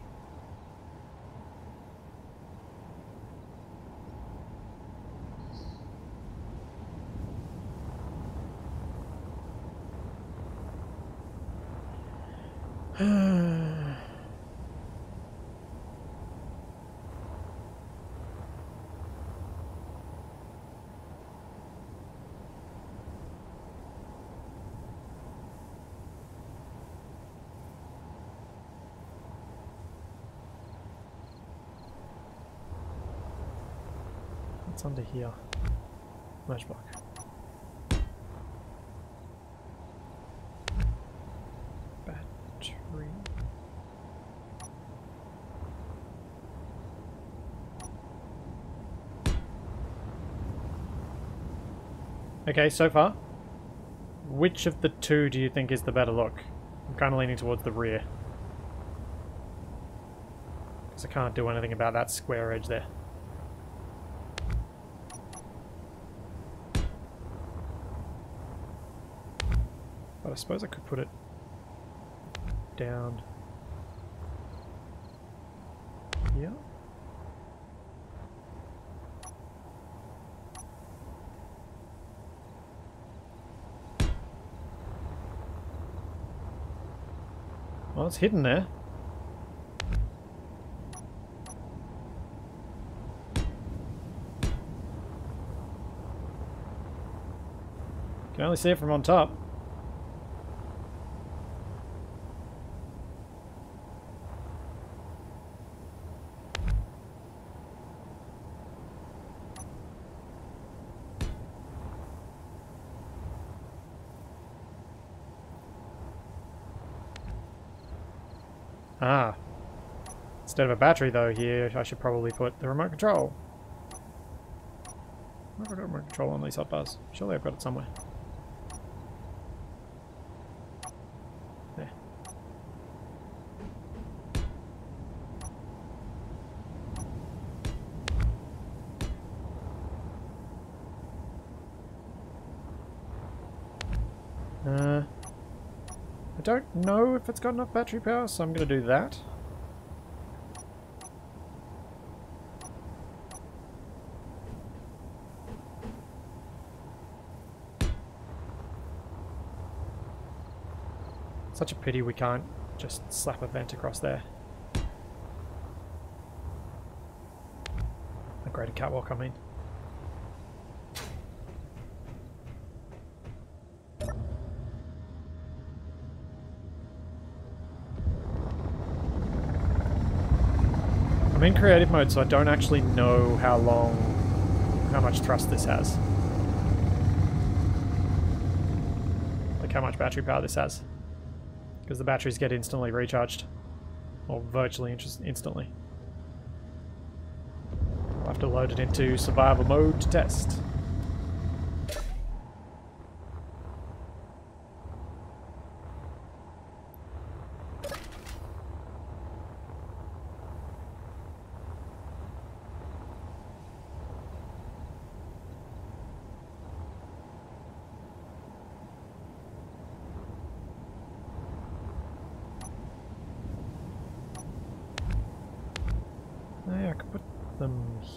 It's under here. Merge block. Battery. Okay, so far, which of the two do you think is the better look? I'm kind of leaning towards the rear. Because I can't do anything about that square edge there. I suppose I could put it down here. Well, it's hidden there. Can only see it from on top. Ah. Instead of a battery though here, I should probably put the remote control. Where have I got a remote control on these hot bars? Surely I've got it somewhere. There. I don't know if it's got enough battery power, so I'm going to do that. Such a pity we can't just slap a vent across there. upgraded catwalk, I mean. I'm in creative mode, so I don't actually know how much thrust this has. Like how much battery power this has. Because the batteries get instantly recharged. Or virtually instantly. I'll have to load it into survival mode to test.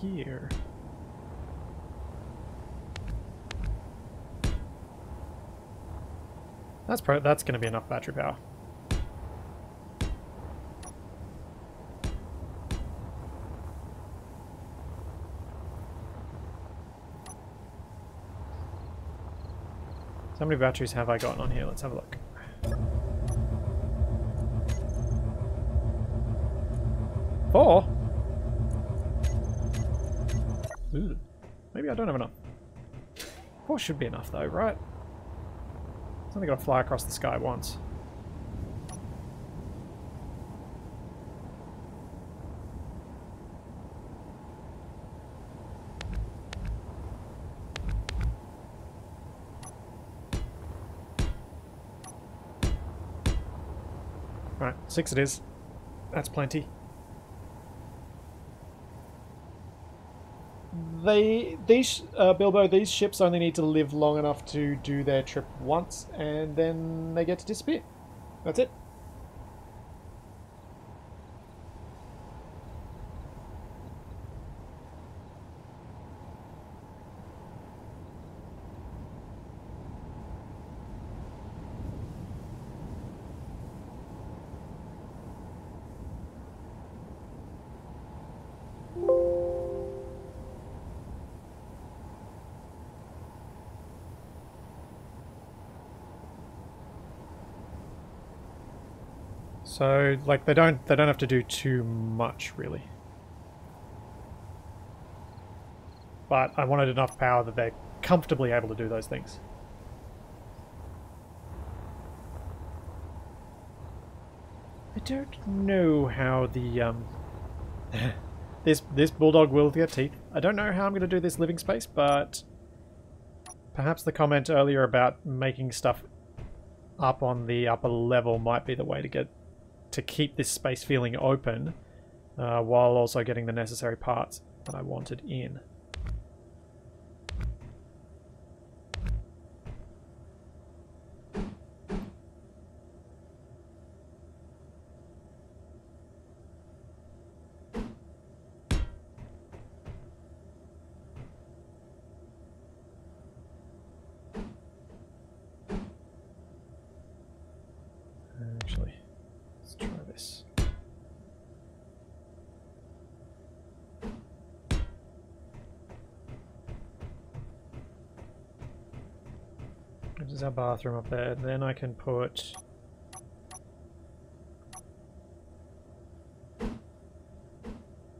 Here. That's going to be enough battery power. So how many batteries have I got on here? Let's have a look. Four? Ooh, maybe I don't have enough. Four should be enough though, right? I've only got to fly across the sky once. Right, six it is. That's plenty. Bilbo, these ships only need to live long enough to do their trip once, and then they get to disappear. That's it. So, like, they don't have to do too much, really. But I wanted enough power that they're comfortably able to do those things. I don't know how the, this bulldog will get teeth. I don't know how I'm going to do this living space, but perhaps the comment earlier about making stuff up on the upper level might be the way to get... to keep this space feeling open while also getting the necessary parts that I wanted in. Our bathroom up there, and then I can put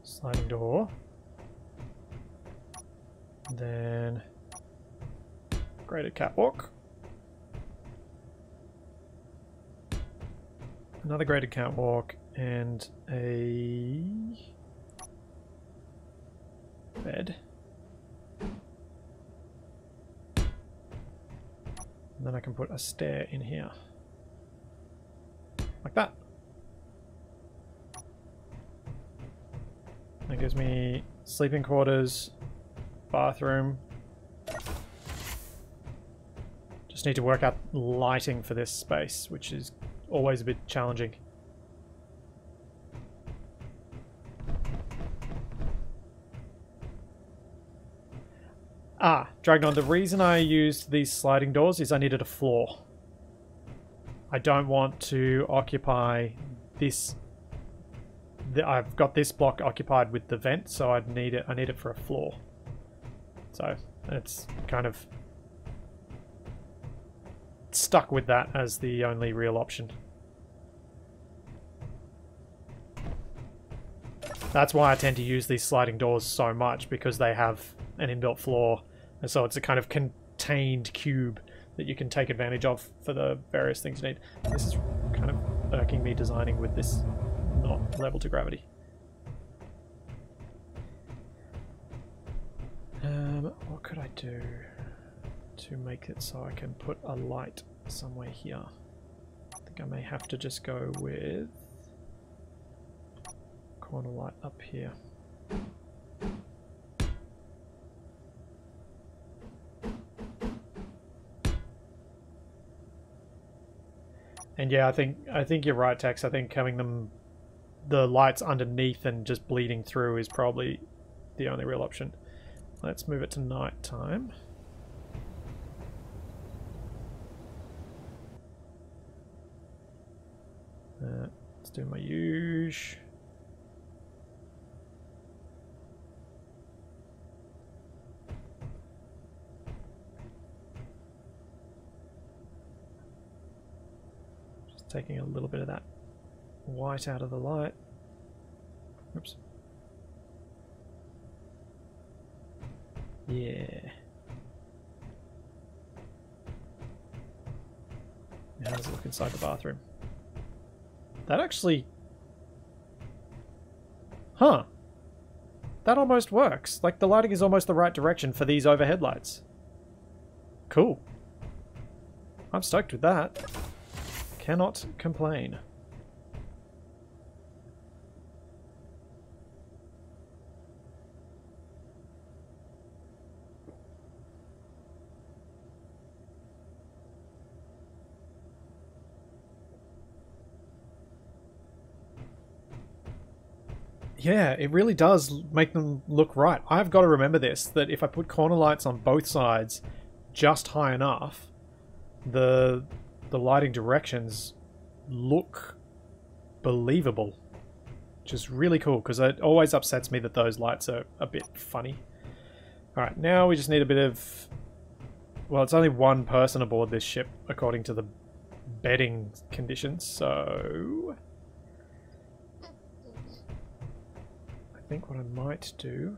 sliding door, then graded catwalk, another graded catwalk, and a bed. And then I can put a stair in here. Like that. That gives me sleeping quarters, bathroom. Just need to work out lighting for this space, which is always a bit challenging. Ah, Dragon, the reason I used these sliding doors is I needed a floor. I don't want to occupy this I've got this block occupied with the vent, so I'd need it. I need it for a floor. So it's kind of stuck with that as the only real option. That's why I tend to use these sliding doors so much, because they have an inbuilt floor, and so it's a kind of contained cube that you can take advantage of for the various things you need. This is kind of irking me designing with this not level to gravity. What could I do to make it so I can put a light somewhere here? I think I may have to just go with corner light up here. And yeah, I think you're right, Tex. I think having the lights underneath and just bleeding through is probably the only real option. Let's move it to night time. Let's do my usual. Just taking a little bit of that white out of the light. Oops. Yeah. Now let's look inside the bathroom. That actually... Huh. That almost works. Like, the lighting is almost the right direction for these overhead lights. Cool. I'm stoked with that. Cannot complain. Yeah, it really does make them look right. I've got to remember this, that if I put corner lights on both sides just high enough, the lighting directions look believable, which is really cool, because it always upsets me that those lights are a bit funny. Alright, now we just need a bit of... Well, it's only one person aboard this ship, according to the bedding conditions, so... I think what I might do...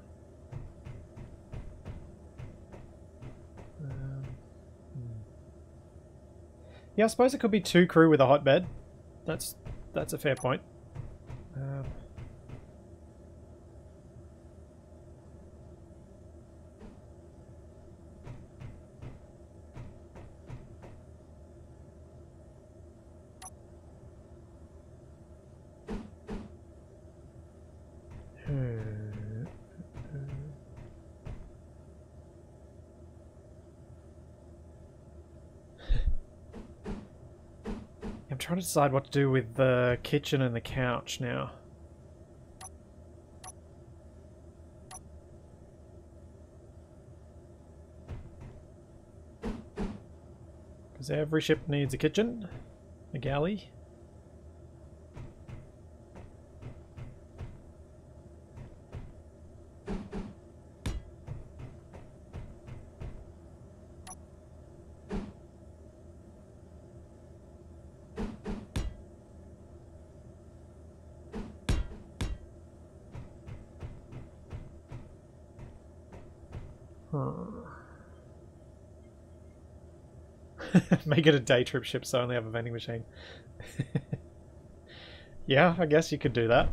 Yeah, I suppose it could be two crew with a hotbed. That's a fair point. I'm trying to decide what to do with the kitchen and the couch now. Because every ship needs a kitchen, a galley. Make it a day trip ship so I only have a vending machine. Yeah, I guess you could do that.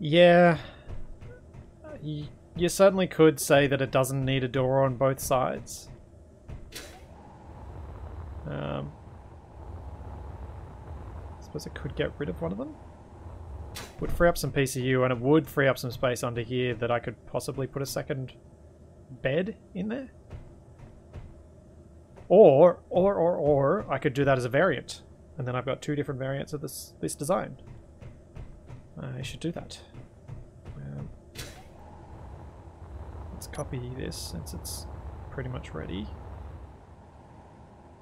Yeah, you certainly could say that it doesn't need a door on both sides. because it could get rid of one of them. Would free up some PCU, and it would free up some space under here that I could possibly put a second bed in there. Or I could do that as a variant, and then I've got two different variants of this design. I should do that. Let's copy this since it's pretty much ready.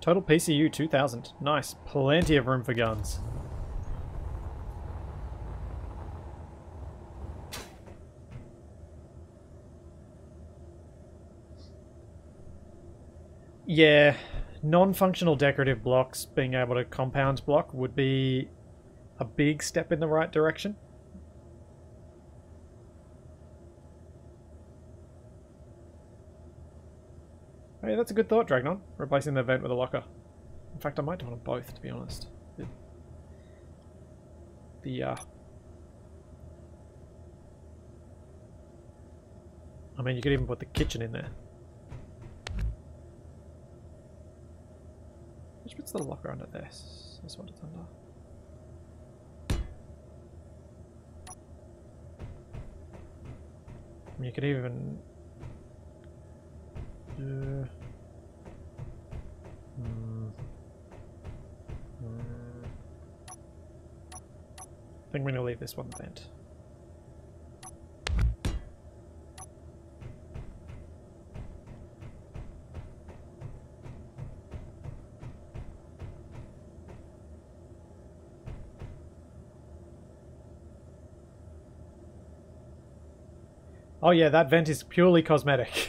Total PCU 2000. Nice. Plenty of room for guns. Yeah, non-functional decorative blocks being able to compound block would be a big step in the right direction. Hey, that's a good thought, Dragnon. Replacing the vent with a locker. In fact, I might do one of both, to be honest. I mean, you could even put the kitchen in there. Which bit's the locker under this? That's what it's under. I mean, you could even... I think we're going to leave this one vent. Oh yeah, that vent is purely cosmetic.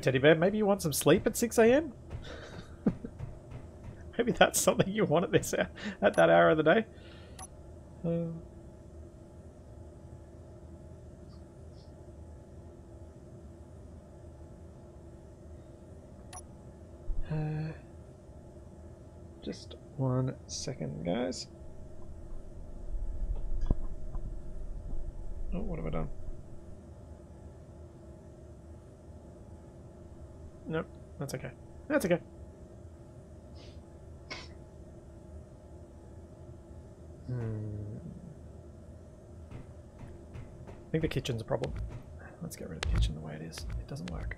Teddy bear, maybe you want some sleep at 6 AM? Maybe that's something you want at this hour, at that hour of the day. Just 1 second, guys. Oh, what have I done? Nope, that's okay. That's okay. I think the kitchen's a problem. Let's get rid of the kitchen the way it is. It doesn't work.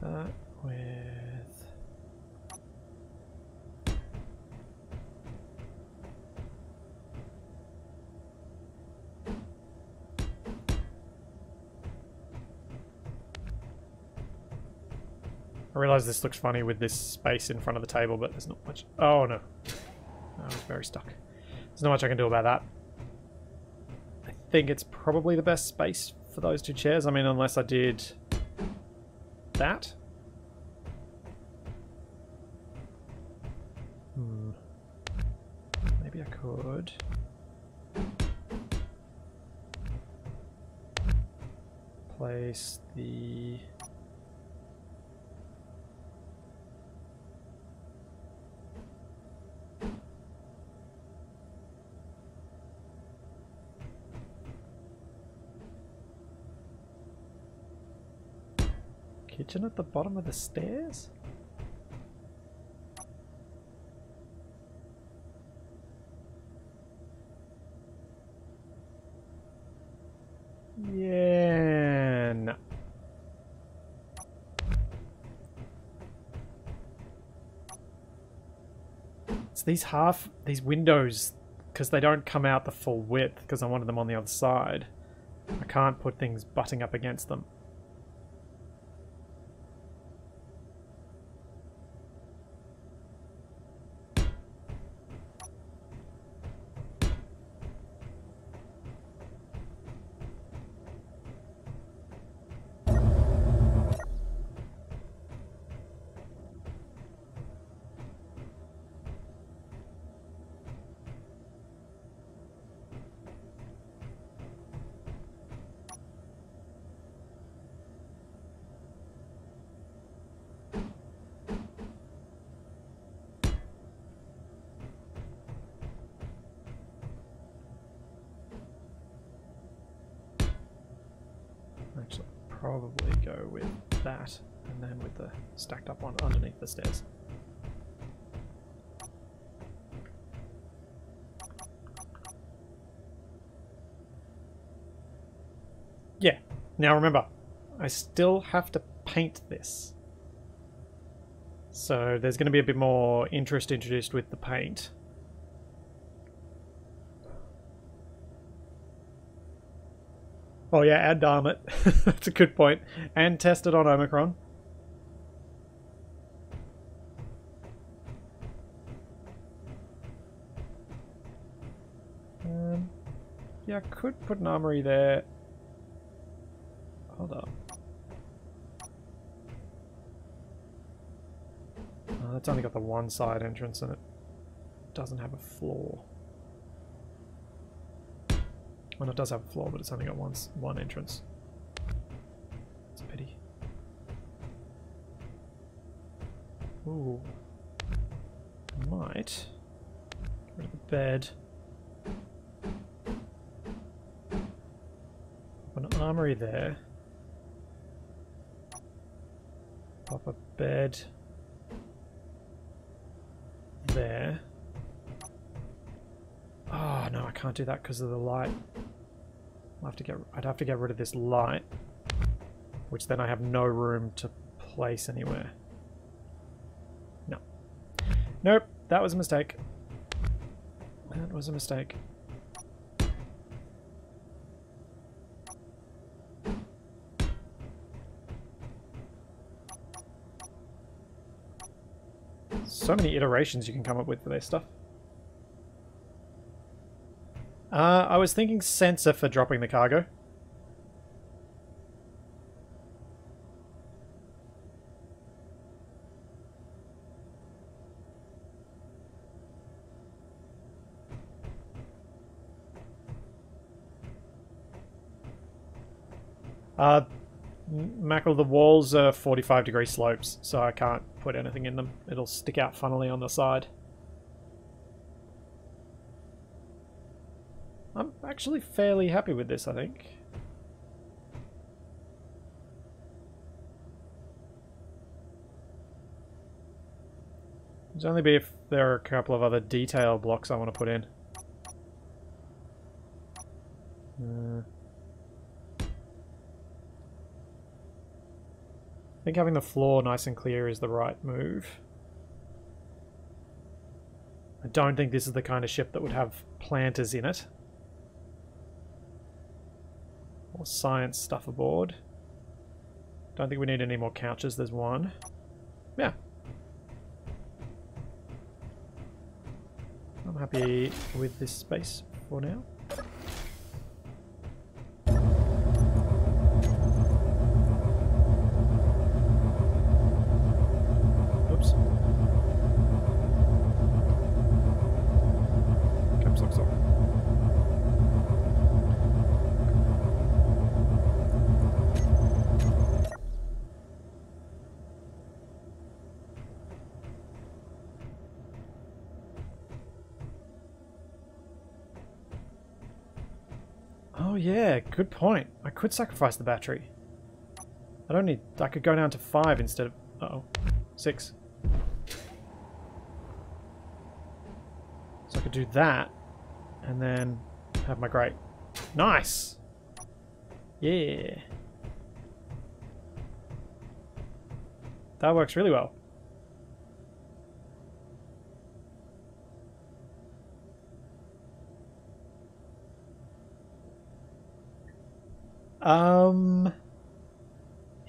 That with... I realise this looks funny with this space in front of the table, but there's not much... Oh, no. I was very stuck. There's not much I can do about that. I think it's probably the best space for those two chairs. I mean, unless I did... that. Maybe I could... place the... kitchen at the bottom of the stairs? Yeah, no. It's these windows, because they don't come out the full width, because I wanted them on the other side. I can't put things butting up against them. actually probably go with that, and then with the stacked up one underneath the stairs. Yeah, now remember, I still have to paint this. So there's going to be a bit more interest introduced with the paint. Oh yeah, add Darmit. That's a good point. And test it on Omicron. Yeah, I could put an armory there. Hold up. Oh, that's only got the one side entrance and it doesn't have a floor. Well, it does have a floor, but it's only got one entrance. It's a pity. Ooh. I might get rid of the bed. Pop an armory there. Pop a bed there. Oh no, I can't do that because of the light. I'd have to get rid of this light, which then I have no room to place anywhere. No. Nope, that was a mistake. That was a mistake. So many iterations you can come up with for this stuff. I was thinking sensor for dropping the cargo. Mackerel, the walls are 45-degree slopes, so I can't put anything in them. It'll stick out funnily on the side. I'm actually fairly happy with this, I think. It's only be if there are a couple of other detail blocks I want to put in. I think having the floor nice and clear is the right move. I don't think this is the kind of ship that would have planters in it. More science stuff aboard. Don't think we need any more couches. There's one. Yeah. I'm happy with this space for now. Yeah, good point. I could sacrifice the battery. I don't need... I could go down to 5 instead of... Uh-oh. 6. So I could do that, and then have my grate. Nice! Yeah. That works really well.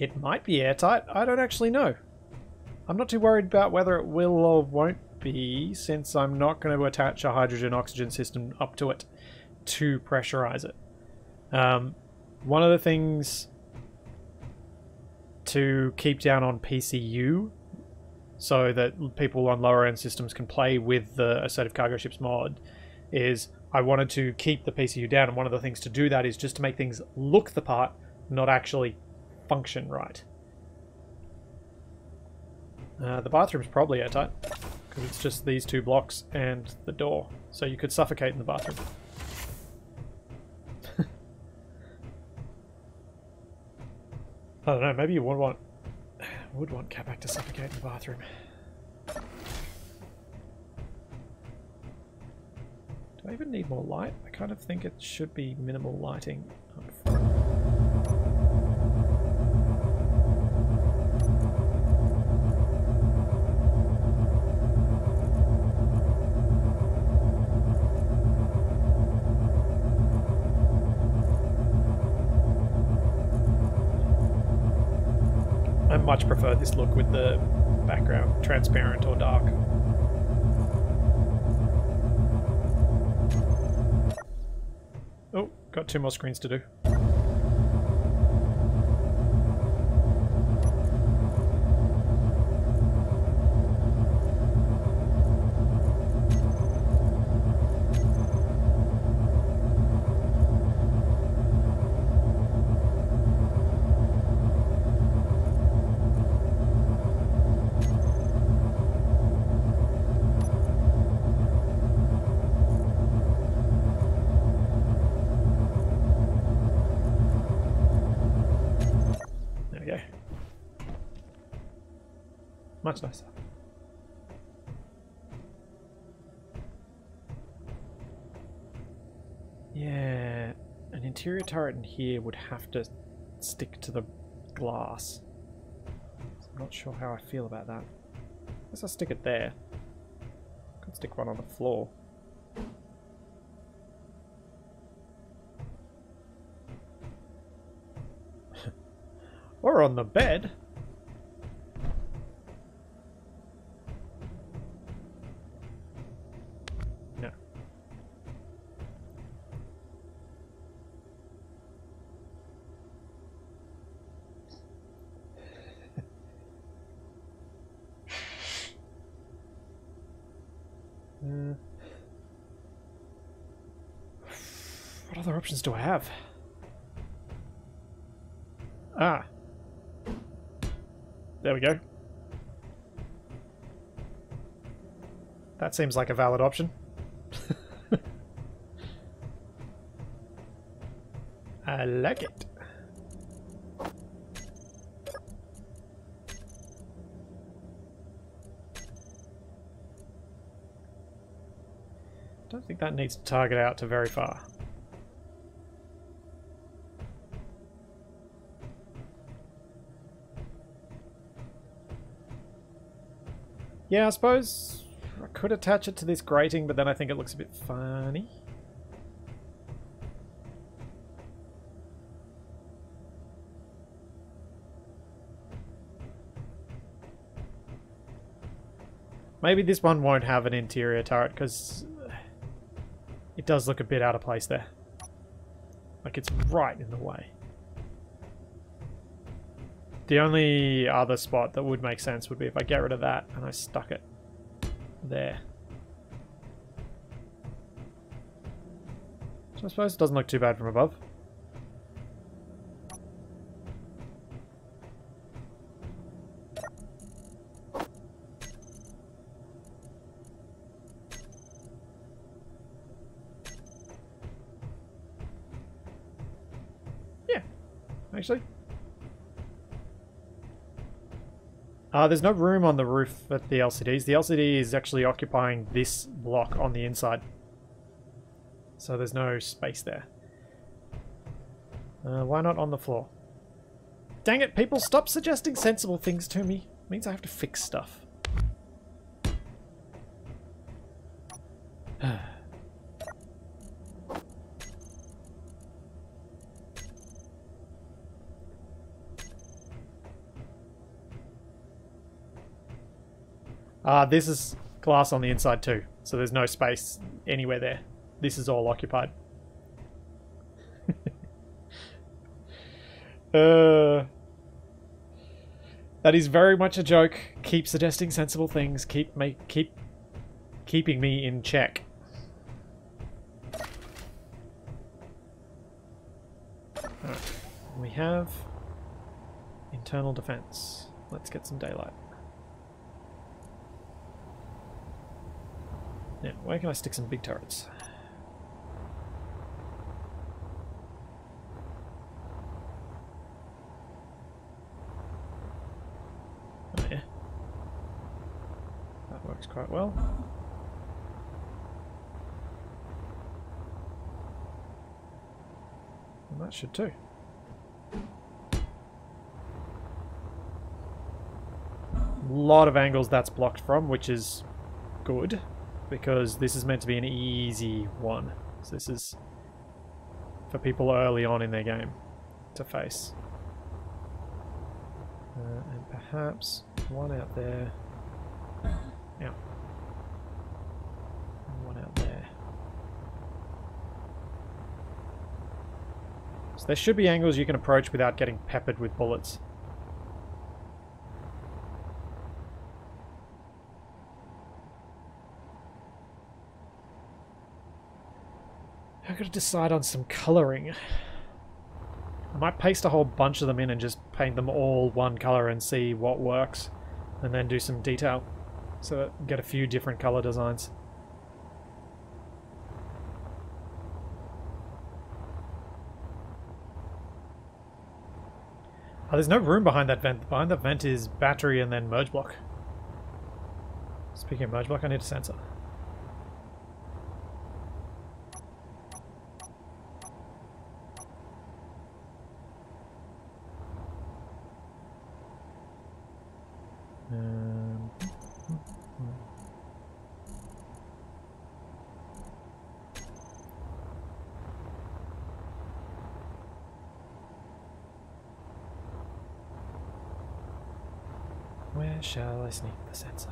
It might be airtight. I don't actually know. I'm not too worried about whether it will or won't be, since I'm not going to attach a hydrogen-oxygen system up to it to pressurize it. One of the things to keep down on PCU, so that people on lower-end systems can play with the Assertive Cargo Ships mod, is... I wanted to keep the PCU down, and one of the things to do that is just to make things look the part, not actually function right. The bathroom's probably airtight, because it's just these two blocks and the door, so you could suffocate in the bathroom. I don't know, maybe you would want Kapak to suffocate in the bathroom. Do I even need more light? I kind of think it should be minimal lighting up front. I much prefer this look with the background transparent or dark. Oh, got two more screens to do. Much nicer. Yeah, an interior turret in here would have to stick to the glass. So I'm not sure how I feel about that. I guess I'll stick it there. Could stick one on the floor. Or on the bed. Options do I have? Ah, there we go. That seems like a valid option. I like it. Don't think that needs to target out to very far. Yeah, I suppose I could attach it to this grating, but then I think it looks a bit funny. Maybe this one won't have an interior turret, because it does look a bit out of place there. Like, it's right in the way. The only other spot that would make sense would be if I get rid of that and I stuck it there. So I suppose it doesn't look too bad from above. Yeah, actually. There's no room on the roof at the LCDs. The LCD is actually occupying this block on the inside. So there's no space there. Why not on the floor? Dang it, people, stop suggesting sensible things to me. It means I have to fix stuff. This is glass on the inside too, so there's no space anywhere there. This is all occupied. That is very much a joke. Keep suggesting sensible things. Keep keeping me in check. Alright. We have internal defense. Let's get some daylight. Now, where can I stick some big turrets? That works quite well. And that should too. A lot of angles that's blocked from, which is good, because this is meant to be an easy one. So this is for people early on in their game to face. And perhaps one out there. Yeah. And one out there. So there should be angles you can approach without getting peppered with bullets. I've got to decide on some colouring. I might paste a whole bunch of them in and just paint them all one colour and see what works, and then do some detail so that I get a few different colour designs. Oh, there's no room behind that vent. Behind that vent is battery and then merge block. Speaking of merge block, I need a sensor. Where shall I sneak the sensor?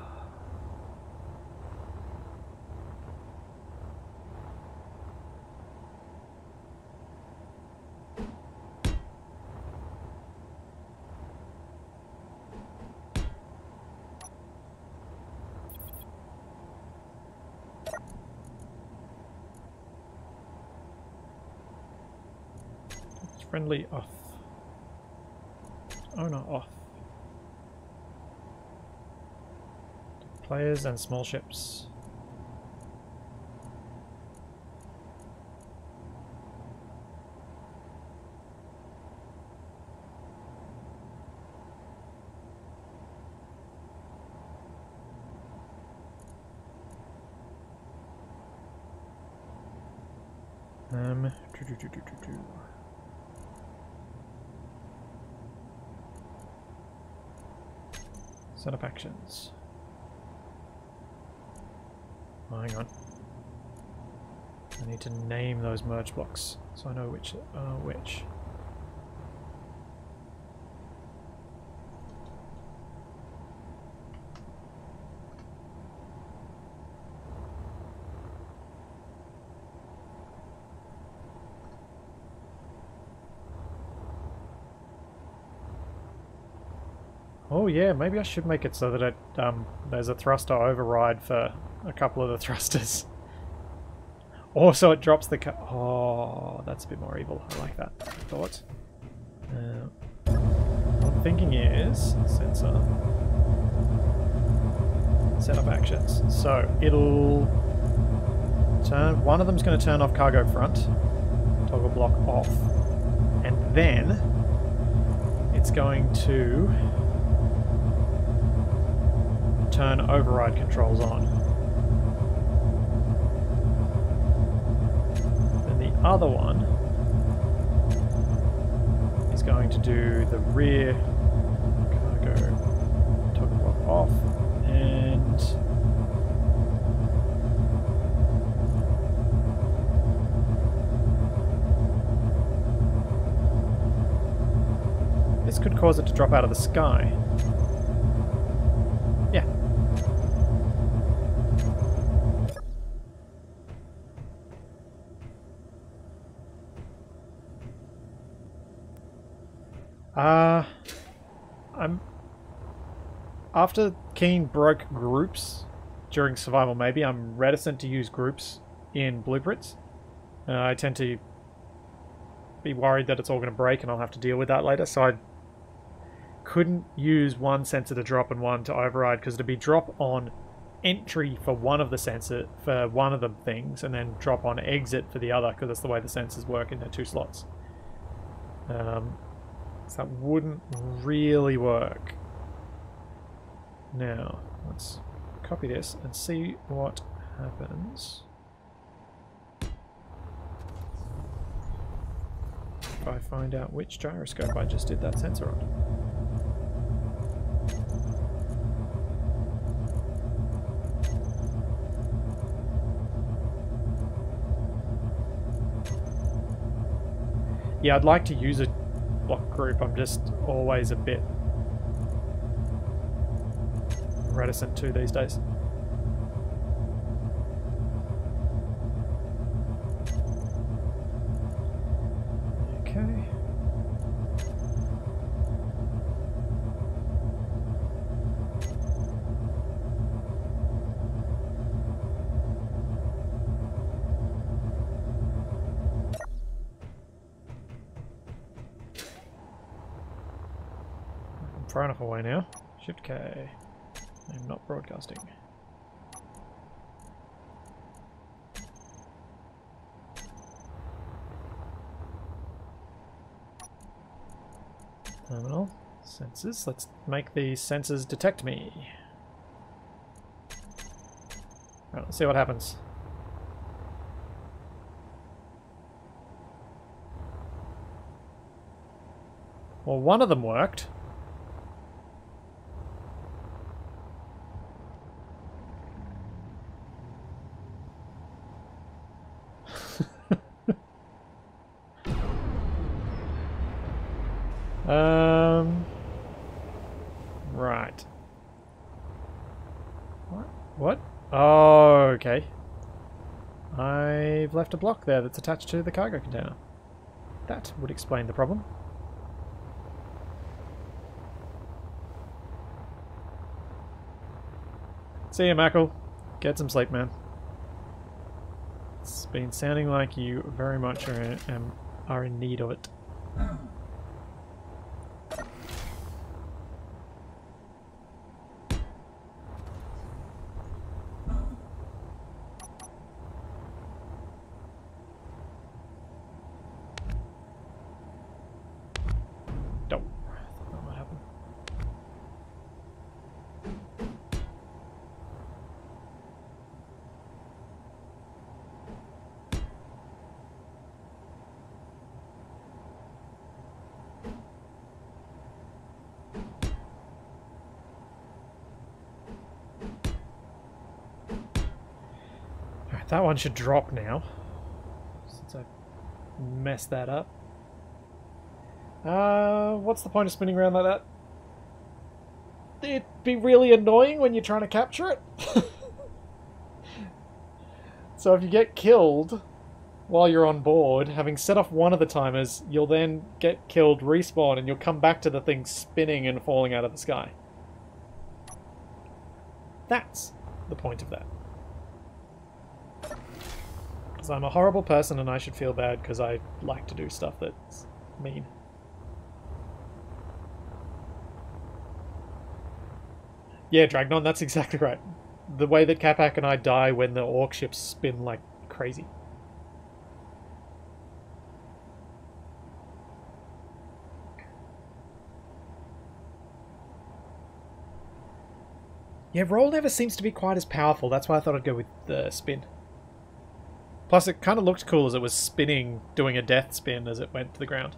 Friendly off. Owner off. Players and small ships. Set up actions. Oh, hang on. I need to name those merge blocks so I know which are which. Oh yeah, maybe I should make it so that it, there's a thruster override for a couple of the thrusters. Also, it drops the... Oh, that's a bit more evil. I like that thought. What I'm thinking is... Sensor. Set up actions. So, it'll... turn. One of them's going to turn off cargo front. Toggle block off. And then... it's going to... turn override controls on. Other one is going to do the rear cargo toggle block off and this could cause it to drop out of the sky. Yeah. After Keen broke groups during Survival Maybe, I'm reticent to use groups in blueprints. I tend to be worried that it's all going to break and I'll have to deal with that later, so I couldn't use one sensor to drop and one to override, because it'd be drop on entry for one of the sensor for one of the things and then drop on exit for the other, because that's the way the sensors work in their two slots. So that wouldn't really work. Now, let's copy this and see what happens. If I find out which gyroscope I just did that sensor on. Yeah, I'd like to use a block group, I'm just always a bit reticent to these days. Okay. Far enough away now. Shift K. I'm not broadcasting. Terminal. Sensors. Let's make the sensors detect me. Right, let's see what happens. Well, one of them worked. Right. What? Oh, okay. I've left a block there that's attached to the cargo container. That would explain the problem. See ya, Mackle. Get some sleep, man. It's been sounding like you very much are in need of it. That one should drop now, since I messed that up. What's the point of spinning around like that? It'd be really annoying when you're trying to capture it. So if you get killed while you're on board, having set off one of the timers, you'll then get killed, respawn, and you'll come back to the thing spinning and falling out of the sky. That's the point of that. I'm a horrible person and I should feel bad because I like to do stuff that's mean. Yeah, Dragnon, that's exactly right. The way that Kapak and I die when the orc ships spin like crazy. Yeah, roll never seems to be quite as powerful, that's why I thought I'd go with the spin. Plus it kind of looked cool as it was spinning, doing a death spin as it went to the ground.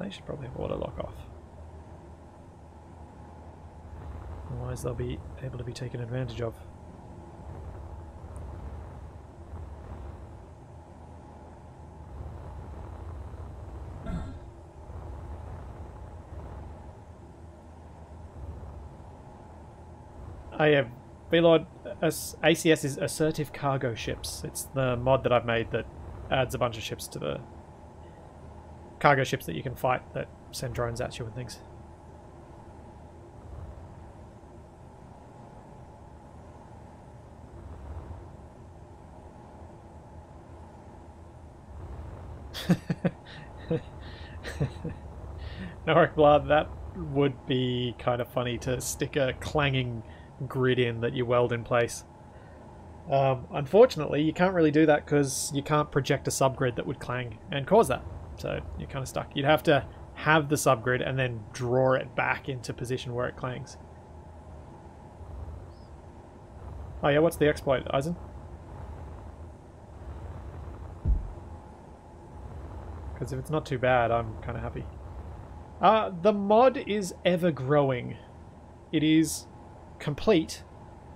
They should probably have auto lock off. Otherwise they'll be able to be taken advantage of. Oh yeah, Vlord, ACS is Assertive Cargo Ships. It's the mod that I've made that adds a bunch of ships to the... cargo ships that you can fight that send drones at you and things. Norikblad, that would be kind of funny to stick a clanging grid in that you weld in place. Unfortunately you can't really do that because you can't project a subgrid that would clang and cause that, so you're kind of stuck. You'd have to have the subgrid and then draw it back into position where it clangs. Oh yeah, what's the exploit, Aizen? Because if it's not too bad, I'm kind of happy. The mod is ever-growing. It is complete,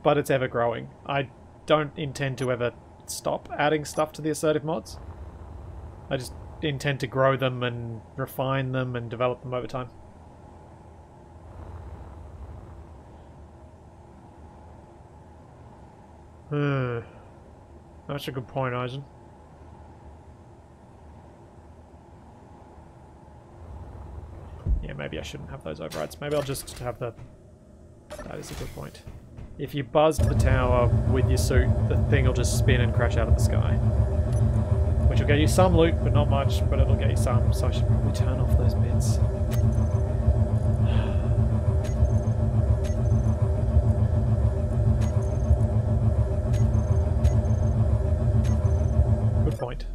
but it's ever-growing. I don't intend to ever stop adding stuff to the assertive mods. I just intend to grow them and refine them and develop them over time. That's a good point, Aizen. Yeah, maybe I shouldn't have those overrides. Maybe I'll just have the... That is a good point. If you buzz to the tower with your suit, the thing will just spin and crash out of the sky. Which will get you some loot, but not much, but it'll get you some, so I should probably turn off those bits. Good point.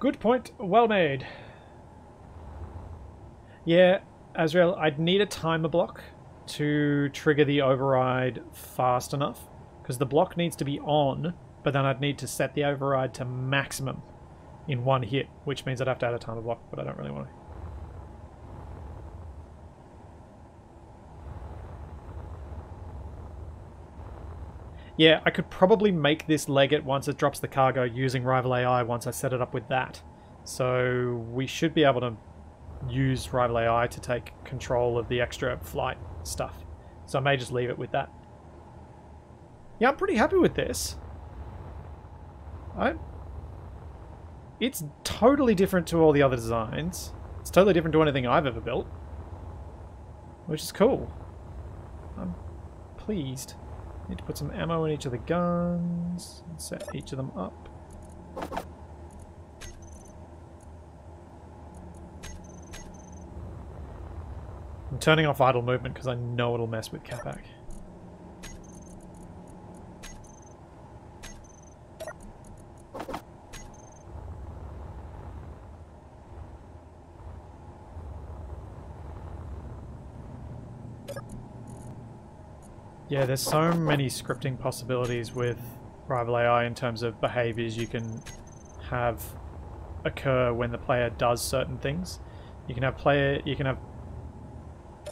Good point, well made. Yeah, Azrael, I'd need a timer block to trigger the override fast enough, because the block needs to be on, but then I'd need to set the override to maximum in one hit, which means I'd have to add a timer block, but I don't really want to. Yeah, I could probably make this leg it once it drops the cargo using Rival AI once I set it up with that. So we should be able to use Rival AI to take control of the extra flight stuff. So I may just leave it with that. Yeah, I'm pretty happy with this. It's totally different to all the other designs. It's totally different to anything I've ever built, which is cool. I'm pleased. Need to put some ammo in each of the guns and set each of them up. I'm turning off idle movement because I know it'll mess with Kapak. Yeah, there's so many scripting possibilities with Rival AI in terms of behaviors you can have occur when the player does certain things. You can have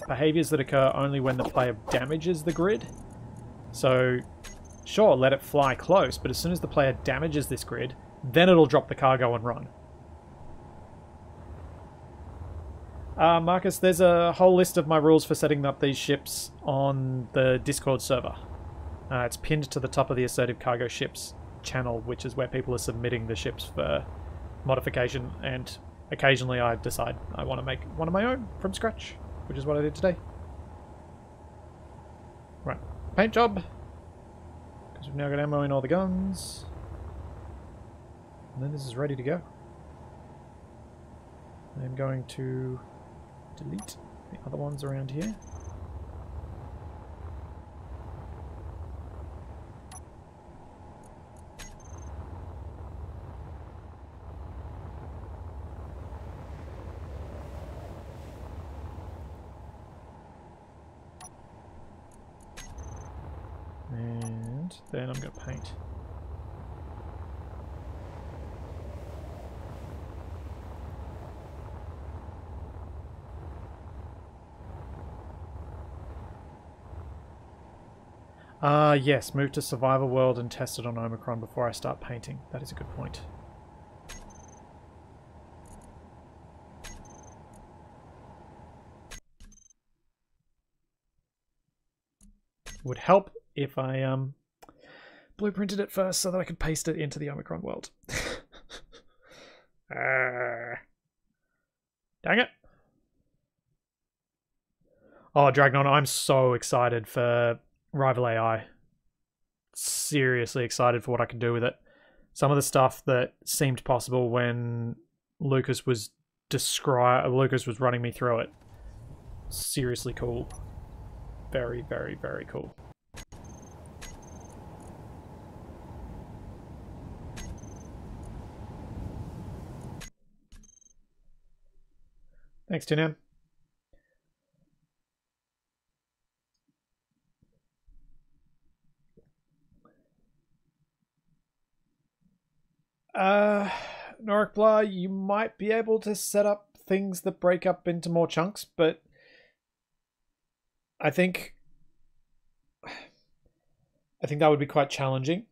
behaviors that occur only when the player damages the grid. So, sure, let it fly close, but as soon as the player damages this grid, then it'll drop the cargo and run. Marcus, there's a whole list of my rules for setting up these ships on the Discord server. It's pinned to the top of the Assertive Cargo Ships channel, which is where people are submitting the ships for modification, and occasionally I decide I want to make one of my own from scratch, which is what I did today. Right, paint job, because we've now got ammo in all the guns, and then this is ready to go. I'm going to delete the other ones around here. And then I'm going to paint. Yes, move to Survival World and test it on Omicron before I start painting. That is a good point. Would help if I blueprinted it first so that I could paste it into the Omicron world. Dang it. Oh, Dragnon, I'm so excited for Rival AI. Seriously excited for what I can do with it. Some of the stuff that seemed possible when Lucas was running me through it. Seriously cool. very, very, very cool. Thanks, Tunam. Norik Blah, you might be able to set up things that break up into more chunks, but I think that would be quite challenging.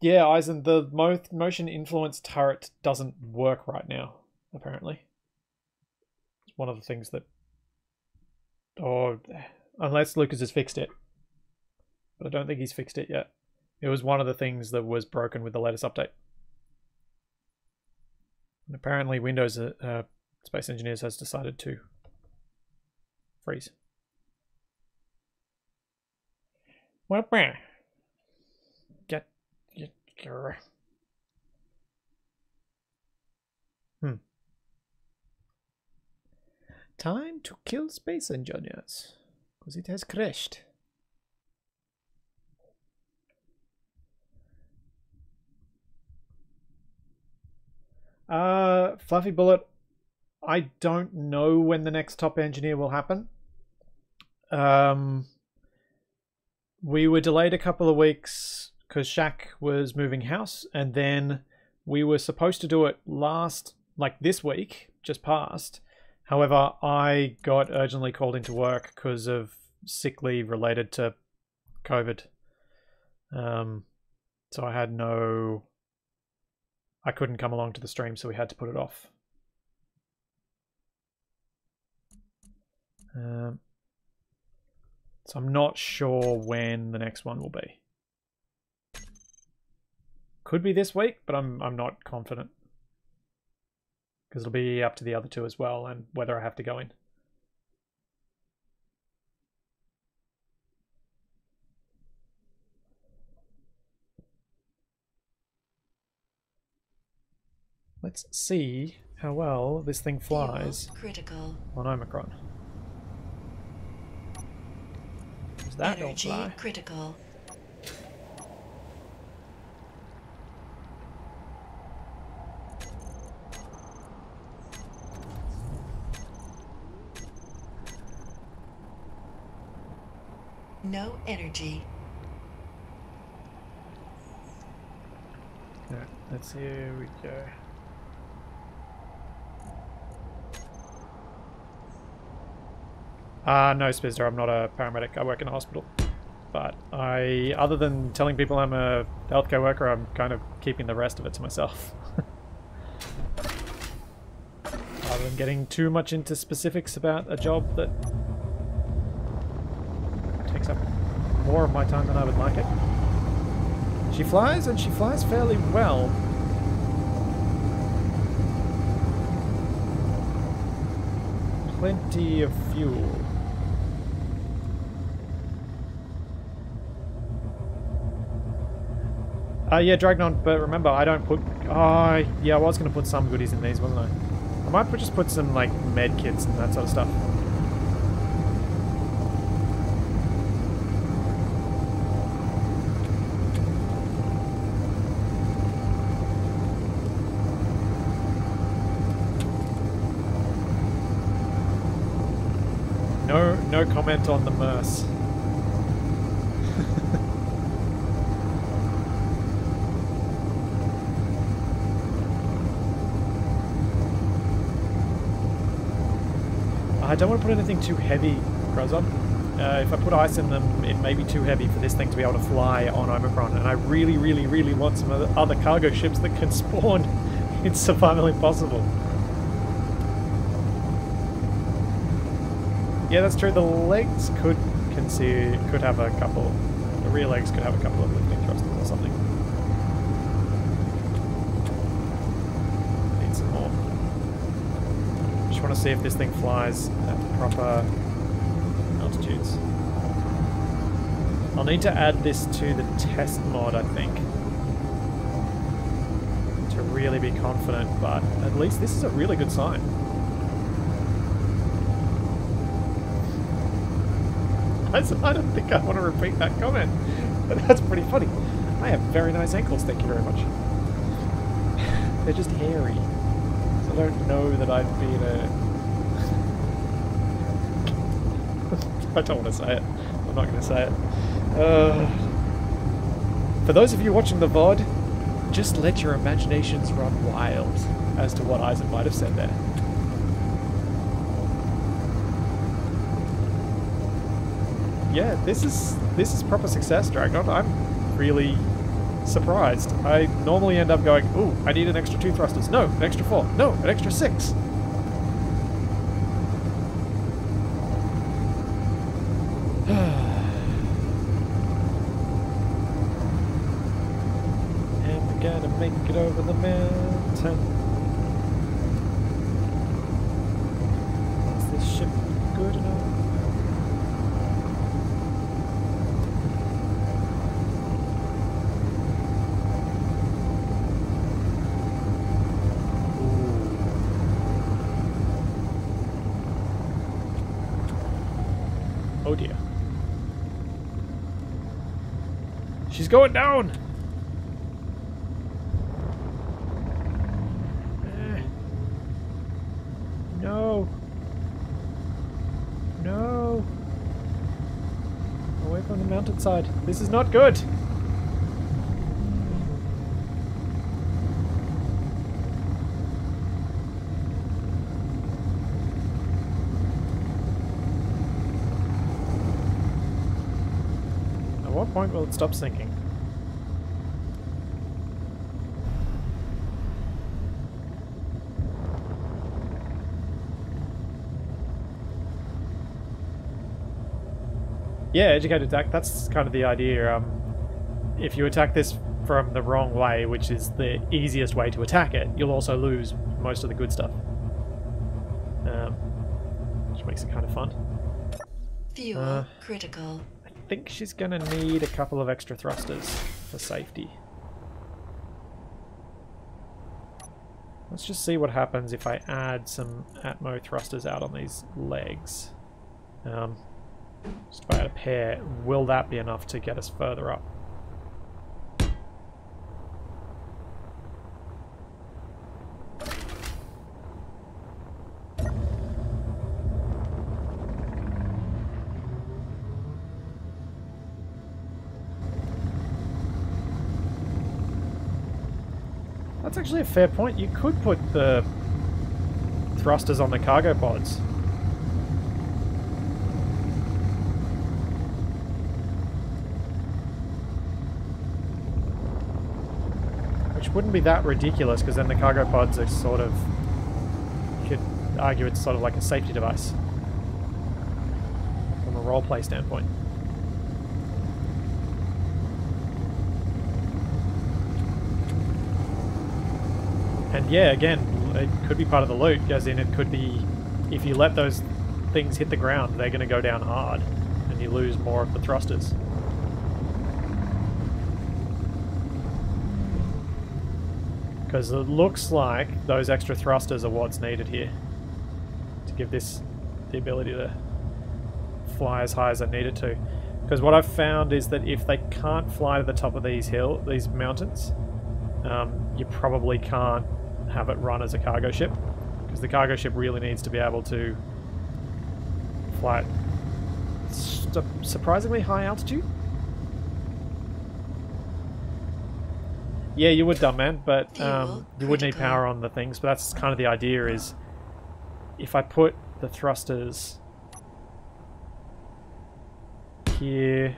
Yeah, Aizen, the motion influence turret doesn't work right now, apparently. It's one of the things that... Oh, unless Lucas has fixed it. But I don't think he's fixed it yet. It was one of the things that was broken with the latest update. And apparently Windows Space Engineers has decided to freeze. Well, time to kill Space Engineers, because it has crashed. Fluffy Bullet, I don't know when the next top engineer will happen. We were delayed a couple of weeks because Shaq was moving house, and then we were supposed to do it this week, just passed. However, I got urgently called into work because of sick leave related to COVID. So I had no... I couldn't come along to the stream, so we had to put it off. So I'm not sure when the next one will be. Could be this week, but I'm not confident, because it'll be up to the other two as well, and whether I have to go in. Let's see how well this thing flies on Omicron. Does that all fly? Critical. No energy. All right, let's see, here we go. No, Spizder, I'm not a paramedic. I work in a hospital. But I, other than telling people I'm a healthcare worker, I'm kind of keeping the rest of it to myself. Rather than getting too much into specifics about a job that takes up more of my time than I would like it. She flies, and she flies fairly well. Plenty of fuel. Yeah, Dragnon, but remember, I don't put... yeah, I was going to put some goodies in these, wasn't I? I might just put some, like, med kits and that sort of stuff. No comment on the MERS. I don't want to put anything too heavy, Grozop. If I put ice in them, it may be too heavy for this thing to be able to fly on Omicron, and I really, really, really want some other cargo ships that can spawn in Survival Impossible. Yeah, that's true. The legs could have a couple. The rear legs could have a couple of lifting thrusters or something. Need some more. Just want to see if this thing flies at proper altitudes. I'll need to add this to the test mod, I think, to can't really be confident, but at least this is a really good sign. I don't think I want to repeat that comment, but that's pretty funny. I have very nice ankles, thank you very much. They're just hairy. So I don't know that I've been a... I don't want to say it. I'm not going to say it. For those of you watching the VOD, just let your imaginations run wild as to what Isaac might have said there. Yeah, this is proper success, Dragon. I'm really surprised. I normally end up going, ooh, I need an extra 2 thrusters. No, an extra 4. No, an extra 6. And we're gonna make it over the mountain. Is this ship good enough? She's going down! No! No! Away from the mountainside. This is not good! At what point will it stop sinking? Yeah, educated attack, that's kind of the idea. If you attack this from the wrong way, which is the easiest way to attack it, you'll also lose most of the good stuff. Which makes it kind of fun. Fuel critical. I think she's gonna need a couple of extra thrusters for safety. Let's just see what happens if I add some Atmo thrusters out on these legs. Just about a pair. Will that be enough to get us further up? That's actually a fair point. You could put the thrusters on the cargo pods. Wouldn't be that ridiculous, because then the cargo pods are sort of, you could argue it's sort of like a safety device from a roleplay standpoint. And yeah, again, it could be part of the loot, as in it could be, if you let those things hit the ground, they're going to go down hard and you lose more of the thrusters. Because it looks like those extra thrusters are what's needed here to give this the ability to fly as high as I need it to. Because what I've found is that if they can't fly to the top of these mountains, you probably can't have it run as a cargo ship, because the cargo ship really needs to be able to fly at surprisingly high altitude. Yeah, you would, dumb man, but you would need power on the things. But that's kind of the idea, is if I put the thrusters here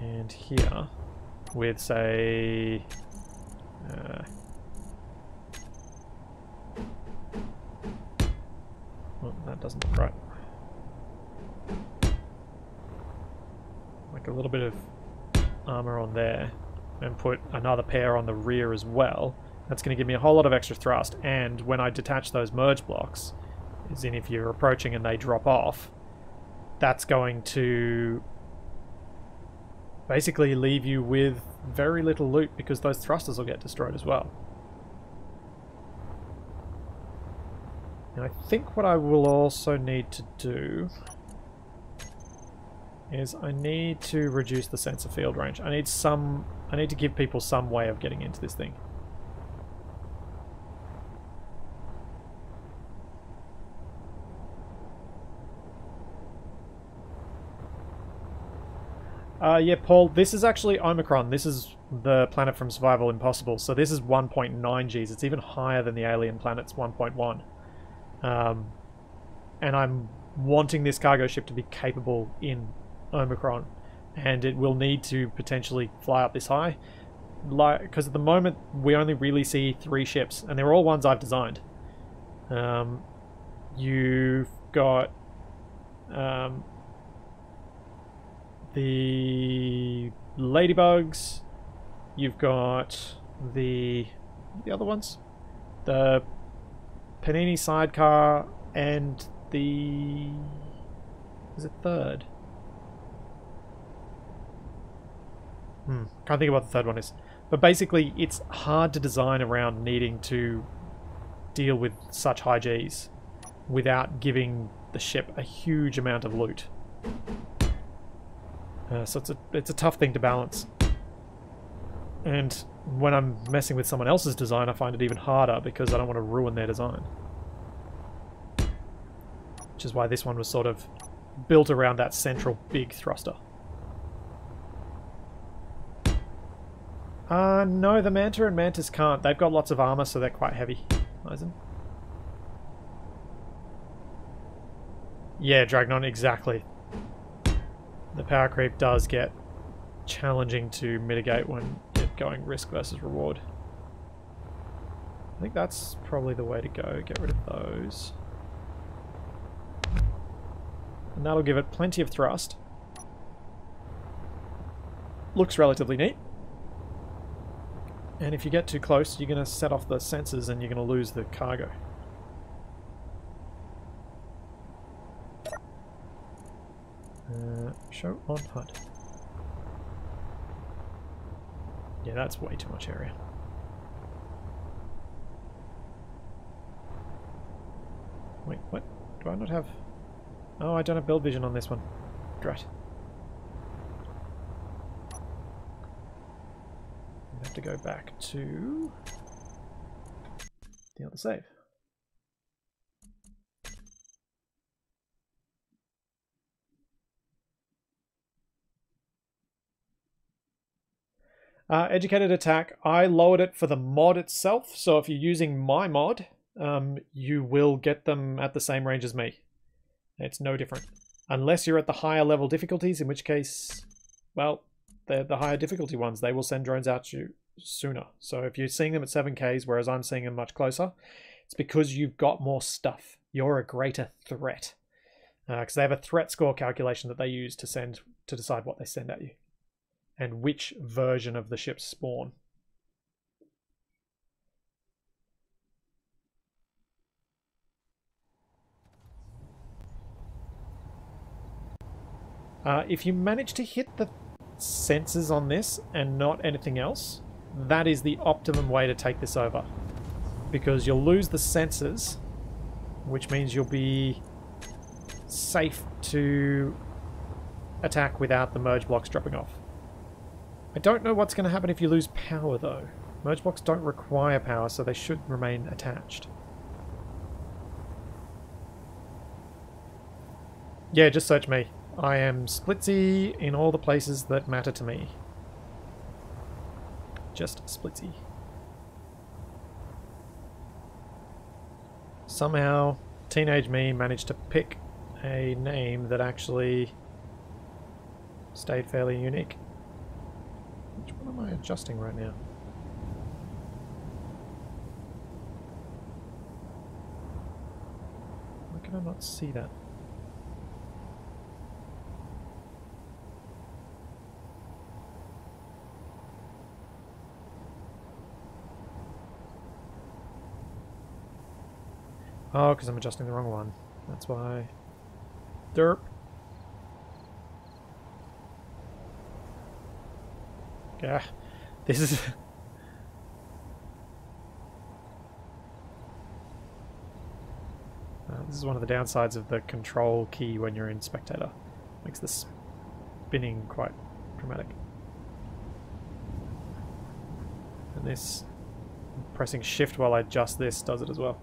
and here with, say, well, that doesn't look right. Like a little bit of armor on there, and put another pair on the rear as well. That's going to give me a whole lot of extra thrust, and when I detach those merge blocks, as in if you're approaching and they drop off, that's going to basically leave you with very little loot because those thrusters will get destroyed as well. And I think what I will also need to do is I need to reduce the sensor field range. I need to give people some way of getting into this thing. Yeah, Paul, this is actually Omicron. This is the planet from Survival Impossible. So this is 1.9 Gs. It's even higher than the alien planet's 1.1. And I'm wanting this cargo ship to be capable in Omicron. And it will need to potentially fly up this high. Because at the moment, we only really see 3 ships. And they're all ones I've designed. You've got... the ladybugs, you've got the other ones, the Panini sidecar, and the third. Can't think of what the third one is. But basically, it's hard to design around needing to deal with such high Gs without giving the ship a huge amount of loot. So it's a tough thing to balance. And when I'm messing with someone else's design, I find it even harder because I don't want to ruin their design. Which is why this one was sort of built around that central big thruster. No, the Manta and Mantis can't. They've got lots of armor, so they're quite heavy. Eisen. Yeah, Dragnon, exactly. The power creep does get challenging to mitigate when you're going risk versus reward. I think that's probably the way to go. Get rid of those. And that'll give it plenty of thrust. Looks relatively neat. And if you get too close, you're going to set off the sensors and you're going to lose the cargo. Show on HUD. Yeah, that's way too much area. Wait, what? Do I not have... Oh, I don't have build vision on this one. Drat. I have to go back to... the other save. Educated attack, I lowered it for the mod itself, so if you're using my mod, you will get them at the same range as me. It's no different. Unless you're at the higher level difficulties, in which case, well, they're the higher difficulty ones. They will send drones out to you sooner. So if you're seeing them at 7Ks, whereas I'm seeing them much closer, it's because you've got more stuff. You're a greater threat. Because they have a threat score calculation that they use to send to decide what they send at you. And which version of the ship's spawn. If you manage to hit the sensors on this and not anything else, that is the optimum way to take this over. Because you'll lose the sensors, which means you'll be safe to attack without the merge blocks dropping off. I don't know what's going to happen if you lose power, though. Merge blocks don't require power, so they should remain attached. Yeah, just search me. I am Splitsie in all the places that matter to me. Just Splitsie. Somehow, teenage me managed to pick a name that actually stayed fairly unique. Which one am I adjusting right now? Why can I not see that? Oh, because I'm adjusting the wrong one. That's why. Derp. Yeah, this is... This is one of the downsides of the control key when you're in spectator. Makes the spinning quite dramatic. And this, pressing shift while I adjust this, does it as well.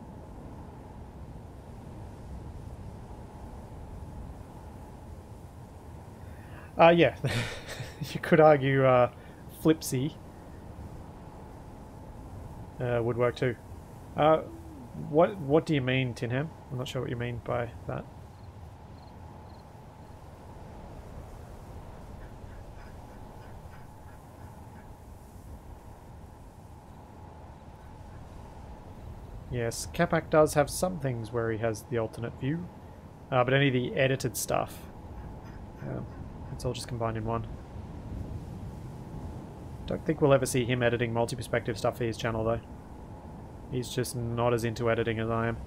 Yeah, you could argue Flipsie would work too. What do you mean, Tinham? I'm not sure what you mean by that. Yes, Kapak does have some things where he has the alternate view, but only the edited stuff. It's all just combined in one. Don't think we'll ever see him editing multi-perspective stuff for his channel though. He's just not as into editing as I am.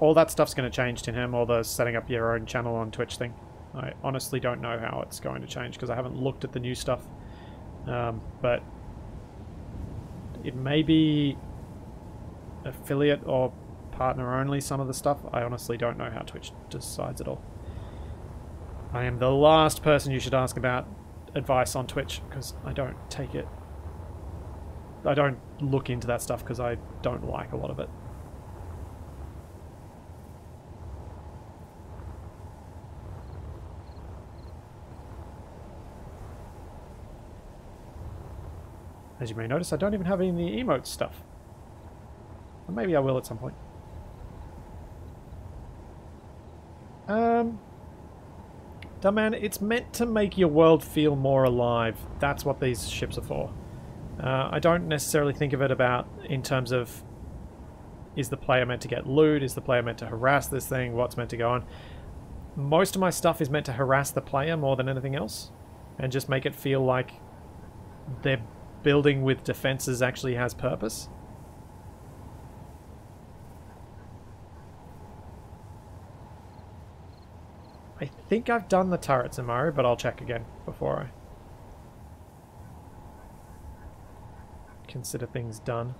All that stuff's going to change to him, all the setting up your own channel on Twitch thing. I honestly don't know how it's going to change because I haven't looked at the new stuff. But it may be affiliate or partner only, some of the stuff. I honestly don't know how Twitch decides it all. I am the last person you should ask about advice on Twitch because I don't take it. I don't look into that stuff because I don't like a lot of it. As you may notice, I don't even have any of the emote stuff. Or maybe I will at some point. Dumb man, it's meant to make your world feel more alive. That's what these ships are for. I don't necessarily think of it about in terms of is the player meant to get loot? Is the player meant to harass this thing? What's meant to go on? Most of my stuff is meant to harass the player more than anything else. And just make it feel like they're building with defenses actually has purpose. I think I've done the turrets in Mario, but I'll check again before I consider things done.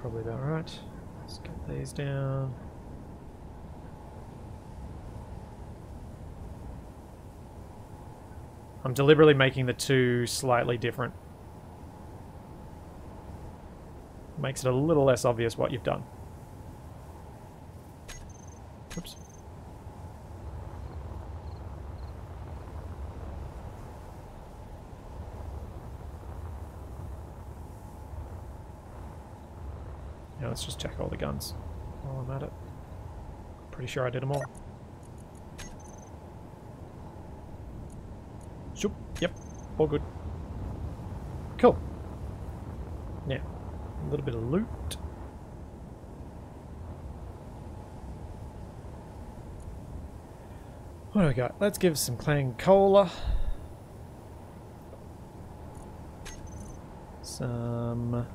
Probably about right. Let's get these down. I'm deliberately making the two slightly different. Makes it a little less obvious what you've done. Oops. Let's just check all the guns while I'm at it. Pretty sure I did them all. Shoop. Yep, all good. Cool. Yeah, a little bit of loot. What do we got? Let's give some clan cola. Some...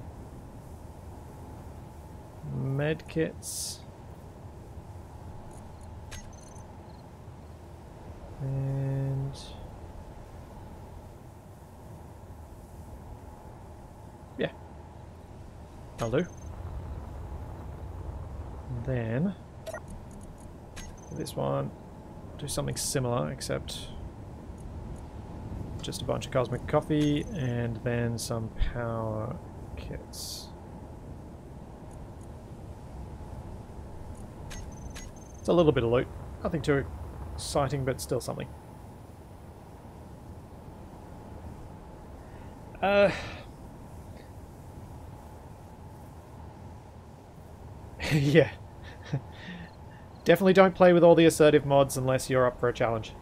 med kits and yeah, I'll do. And then this one, do something similar except just a bunch of cosmic coffee and then some power kits. It's a little bit of loot. Nothing too exciting, but still something. Yeah. Definitely don't play with all the assertive mods unless you're up for a challenge.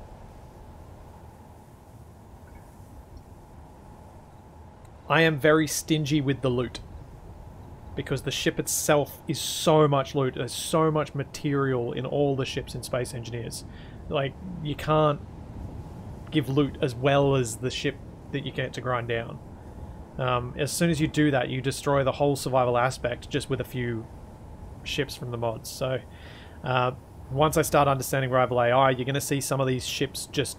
I am very stingy with the loot, because the ship itself is so much loot. There's so much material in all the ships in Space Engineers. Like, you can't give loot as well as the ship that you get to grind down. As soon as you do that, you destroy the whole survival aspect just with a few ships from the mods. So once I start understanding Rival AI, you're going to see some of these ships just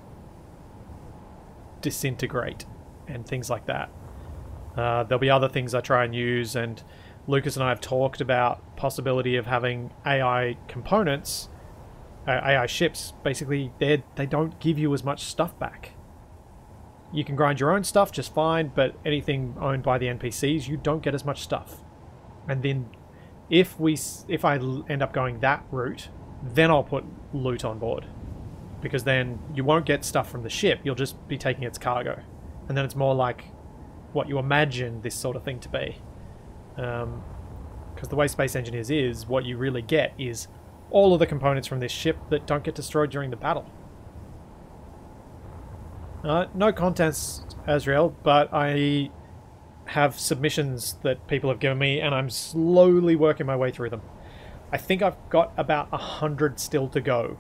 disintegrate and things like that. There'll be other things I try and use, and Lucas and I have talked about possibility of having AI components, AI ships. Basically, they don't give you as much stuff back. You can grind your own stuff just fine, but anything owned by the NPCs, you don't get as much stuff. And then if I end up going that route, then I'll put loot on board, because then you won't get stuff from the ship. You'll just be taking its cargo, and then it's more like what you imagine this sort of thing to be, because the way Space Engineers is, what you really get is all of the components from this ship that don't get destroyed during the battle. No contest, Azrael, but I have submissions that people have given me, and I'm slowly working my way through them. I think I've got about 100 still to go.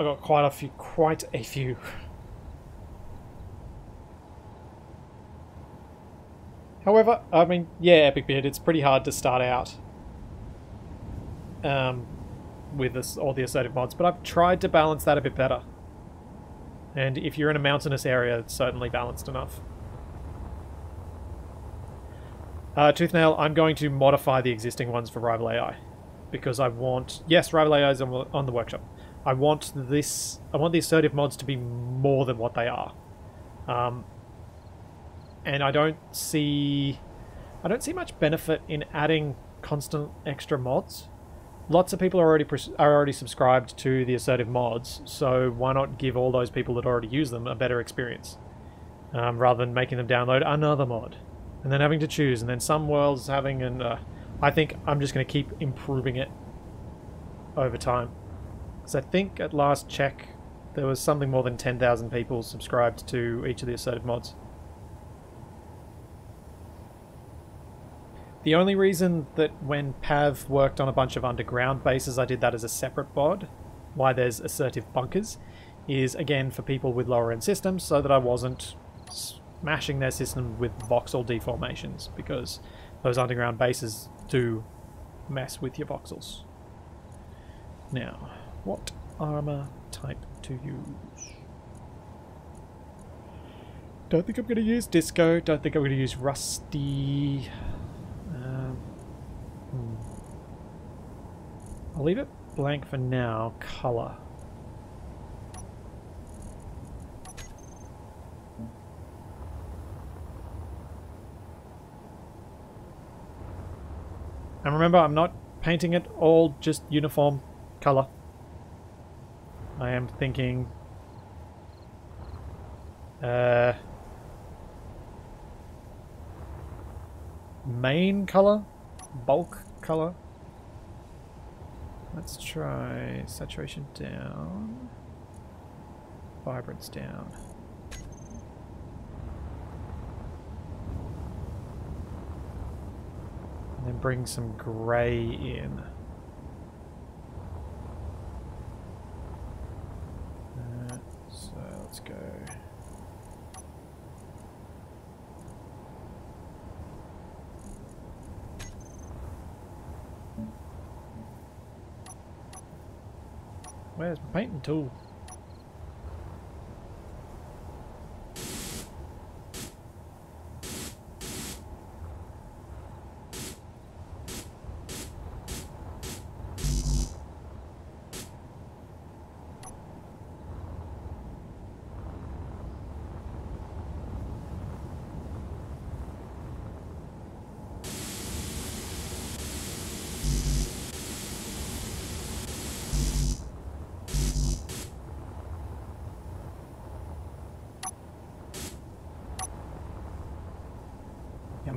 I got quite a few. However, I mean, yeah, Epic Beard, it's pretty hard to start out with all the assertive mods, but I've tried to balance that a bit better. And if you're in a mountainous area, it's certainly balanced enough. Toothnail, I'm going to modify the existing ones for Rival AI, because I want... Yes, Rival AI is on the workshop. I want the assertive mods to be more than what they are. And I don't see much benefit in adding constant extra mods. Lots of people are already subscribed to the assertive mods, so why not give all those people that already use them a better experience, rather than making them download another mod and then having to choose, and then some worlds having an... I think I'm just going to keep improving it over time, because I think at last check there was something more than 10,000 people subscribed to each of the assertive mods. The only reason that when Pav worked on a bunch of underground bases, I did that as a separate bod, why there's assertive bunkers, is again for people with lower end systems, so that I wasn't smashing their system with voxel deformations, because those underground bases do mess with your voxels. Now, what armor type to use? Don't think I'm going to use Disco, don't think I'm going to use Rusty... I'll leave it blank for now. Color. And remember, I'm not painting it all just uniform color. I am thinking... main color? Bulk color? Let's try saturation down, vibrance down. And then bring some grey in. So let's go. Where's my painting tool?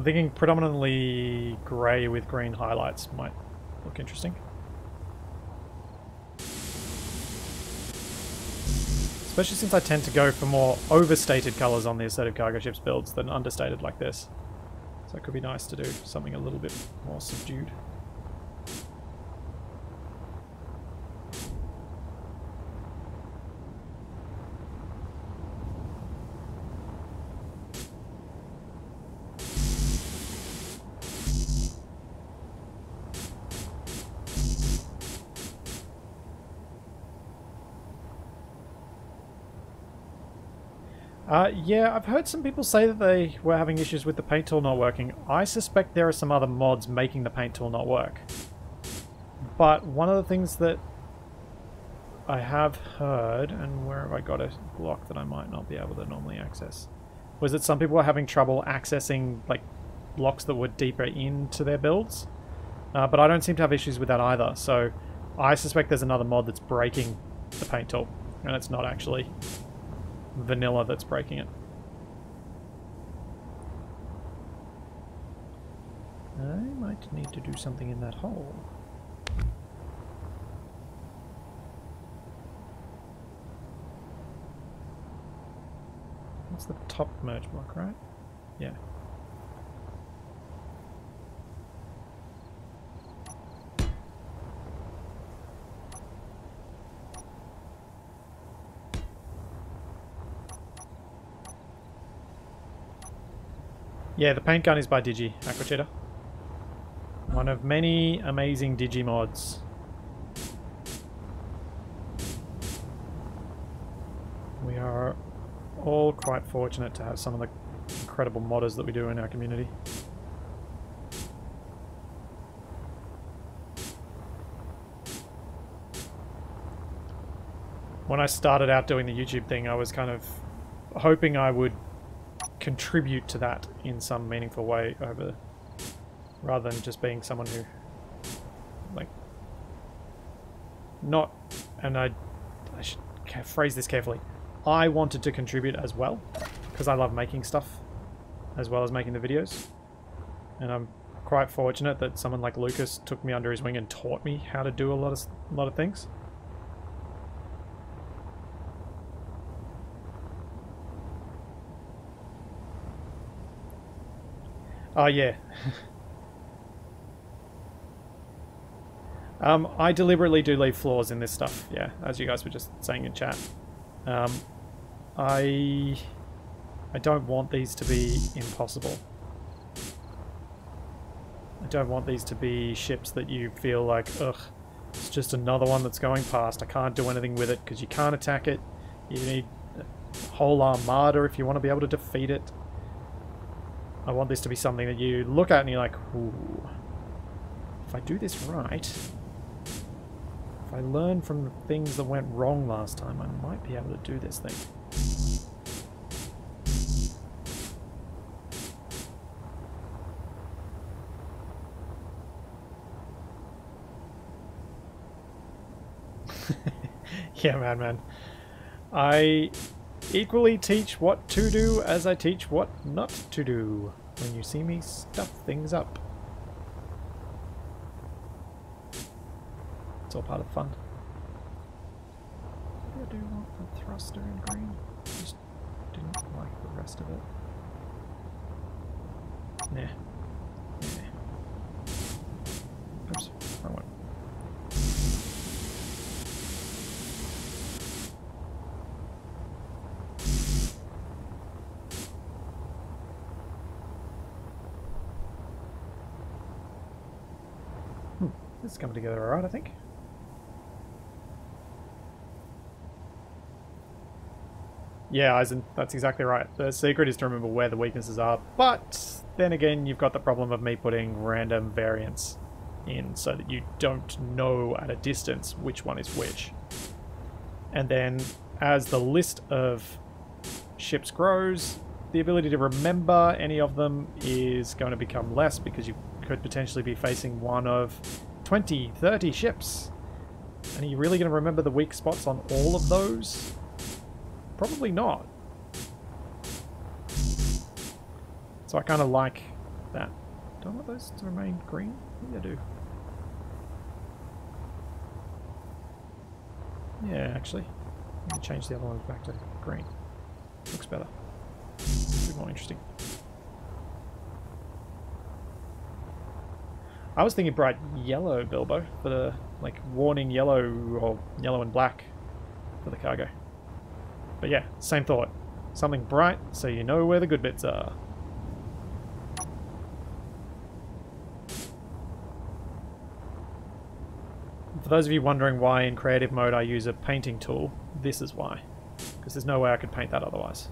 Thinking predominantly grey with green highlights might look interesting. Especially since I tend to go for more overstated colours on the Assertive Cargo Ships builds than understated like this. So it could be nice to do something a little bit more subdued. Yeah, I've heard some people say that they were having issues with the paint tool not working. I suspect there are some other mods making the paint tool not work. But one of the things that I have heard, and where have I got a block that I might not be able to normally access, was that some people were having trouble accessing like blocks that were deeper into their builds. But I don't seem to have issues with that either, so I suspect there's another mod that's breaking the paint tool, and it's not actually vanilla that's breaking it. I might need to do something in that hole. That's the top merge block, right? Yeah. Yeah, the paint gun is by Digi, Aquachetta. One of many amazing Digi mods. We are all quite fortunate to have some of the incredible modders that we do in our community. When I started out doing the YouTube thing, I was kind of hoping I would contribute to that in some meaningful way, over rather than just being someone who, like, not, and I should phrase this carefully, I wanted to contribute as well, because I love making stuff as well as making the videos, and I'm quite fortunate that someone like Lucas took me under his wing and taught me how to do a lot of things. Oh, yeah. I deliberately do leave flaws in this stuff, yeah, as you guys were just saying in chat. I don't want these to be impossible. I don't want these to be ships that you feel like, ugh, it's just another one that's going past. I can't do anything with it because you can't attack it. You need a whole armada if you want to be able to defeat it. I want this to be something that you look at and you're like, ooh, if I do this right, if I learn from the things that went wrong last time, I might be able to do this thing. Yeah, man. I equally teach what to do as I teach what not to do when you see me stuff things up. It's all part of the fun. I do want the thruster in green. I just didn't like the rest of it. Nah. Yeah. Oops, wrong one. It's coming together alright, I think. Yeah, Aizen, that's exactly right. The secret is to remember where the weaknesses are, but then again, you've got the problem of me putting random variants in so that you don't know at a distance which one is which. And then, as the list of ships grows, the ability to remember any of them is going to become less because you could potentially be facing one of 20, 30 ships. And are you really going to remember the weak spots on all of those? Probably not. So I kind of like that. Don't want those to remain green? Yeah, I do. Yeah, actually. I'm going to change the other one back to green. Looks better. A bit more interesting. I was thinking bright yellow, Bilbo, but like warning yellow or yellow and black for the cargo. But yeah, same thought. Something bright so you know where the good bits are. For those of you wondering why in creative mode I use a painting tool, this is why. Because there's no way I could paint that otherwise.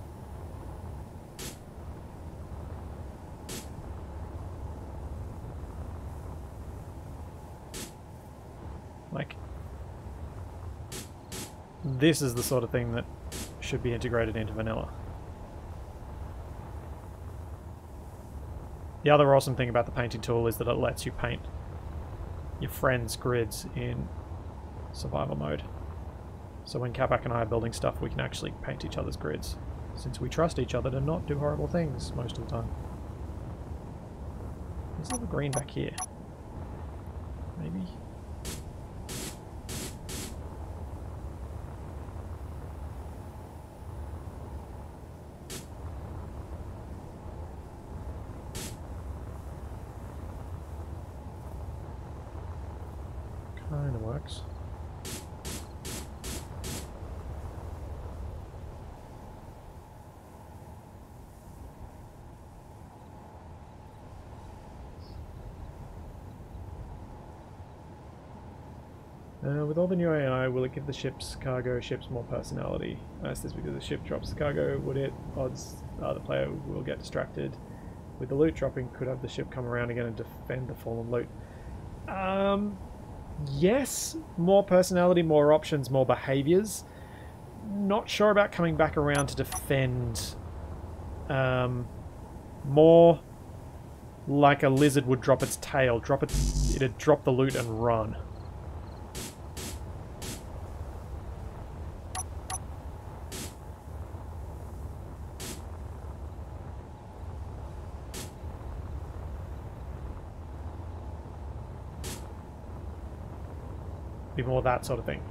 Like, this is the sort of thing that should be integrated into vanilla. The other awesome thing about the painting tool is that it lets you paint your friends' grids in survival mode. So when Kapak and I are building stuff, we can actually paint each other's grids, since we trust each other to not do horrible things most of the time. Let's have a green back here. Maybe. Kind of works. With all the new AI, will it give the cargo ships more personality? Is this because the ship drops the cargo? Would it? Odds are the player will get distracted. With the loot dropping, could have the ship come around again and defend the fallen loot? Yes, more personality, more options, more behaviors. Not sure about coming back around to defend. More like a lizard would drop its tail. It'd drop the loot and run. Be more that sort of thing.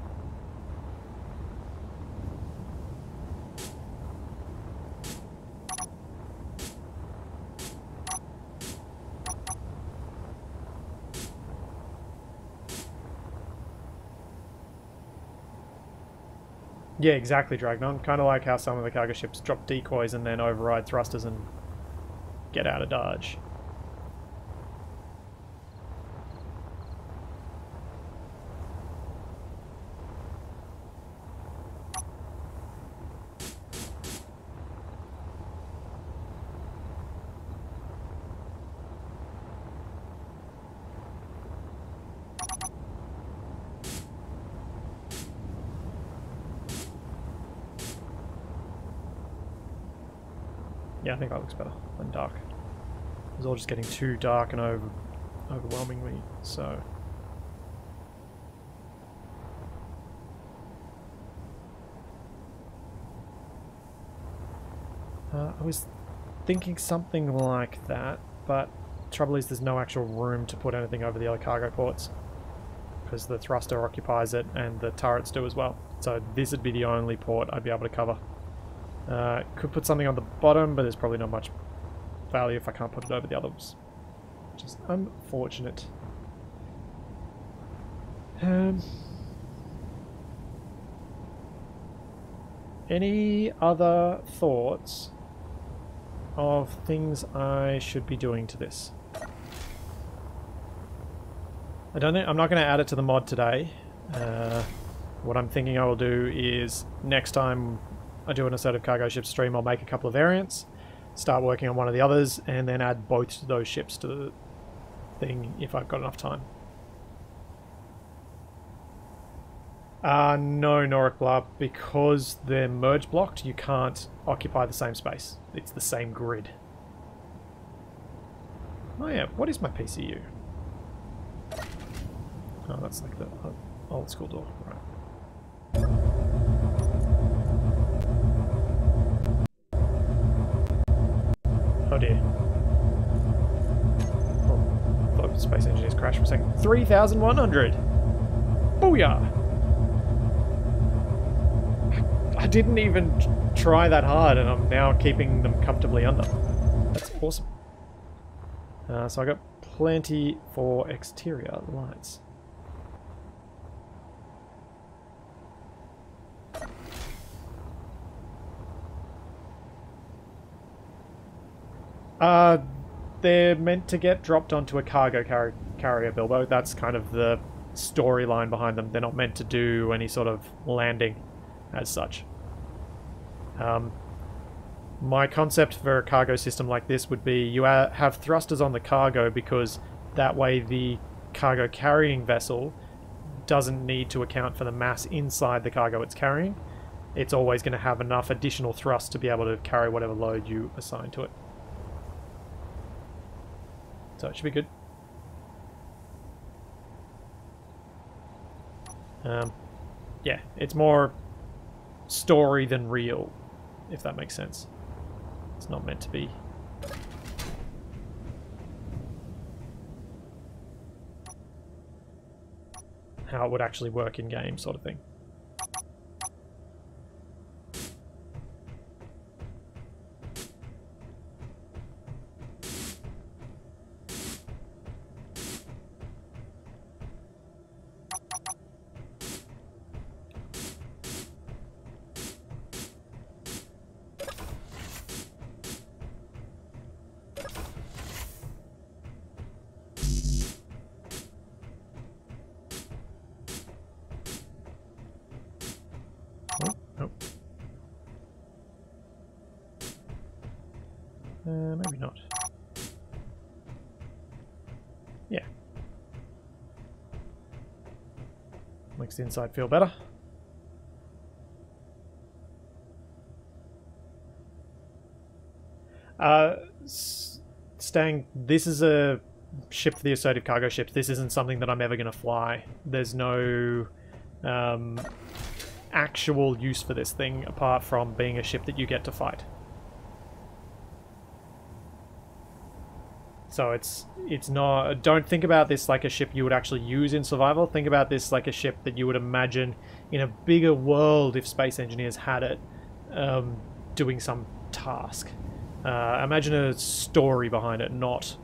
Yeah, exactly, Dragnon. Kind of like how some of the cargo ships drop decoys and then override thrusters and get out of dodge. I think that looks better than dark. It's all just getting too dark and overwhelmingly so. I was thinking something like that, but the trouble is there's no actual room to put anything over the other cargo ports because the thruster occupies it and the turrets do as well. So this would be the only port I'd be able to cover. Could put something on the bottom, but there's probably not much value if I can't put it over the others, which is unfortunate. Any other thoughts of things I should be doing to this? I don't think, I'm not going to add it to the mod today. What I'm thinking I will do is next time I do an Assertive Cargo Ship stream, I'll make a couple of variants, start working on one of the others, and then add both of those ships to the thing if I've got enough time. No, Noric Blab, because they're merge blocked, you can't occupy the same space. It's the same grid. Oh yeah, what is my PCU? Oh, that's like the old school door, right. Oh dear. Oh, I thought Space Engineers crashed for a second. 3,100! Booyah! I didn't even try that hard, and I'm now keeping them comfortably under. That's awesome. So I got plenty for exterior lights. They're meant to get dropped onto a cargo carrier, Bilbo. That's kind of the storyline behind them. They're not meant to do any sort of landing as such. My concept for a cargo system like this would be you have thrusters on the cargo, because that way the cargo carrying vessel doesn't need to account for the mass inside the cargo it's carrying. It's always going to have enough additional thrust to be able to carry whatever load you assign to it. So it should be good. Yeah, it's more story than real, if that makes sense. It's not meant to be. How it would actually work in game, sort of thing. Maybe not. Yeah. Makes the inside feel better. Stang, this is a ship for the Assertive Cargo Ships. This isn't something that I'm ever going to fly. There's no actual use for this thing apart from being a ship that you get to fight. So it's not, don't think about this like a ship you would actually use in survival. Think about this like a ship that you would imagine in a bigger world if Space Engineers had it, doing some task. Imagine a story behind it, not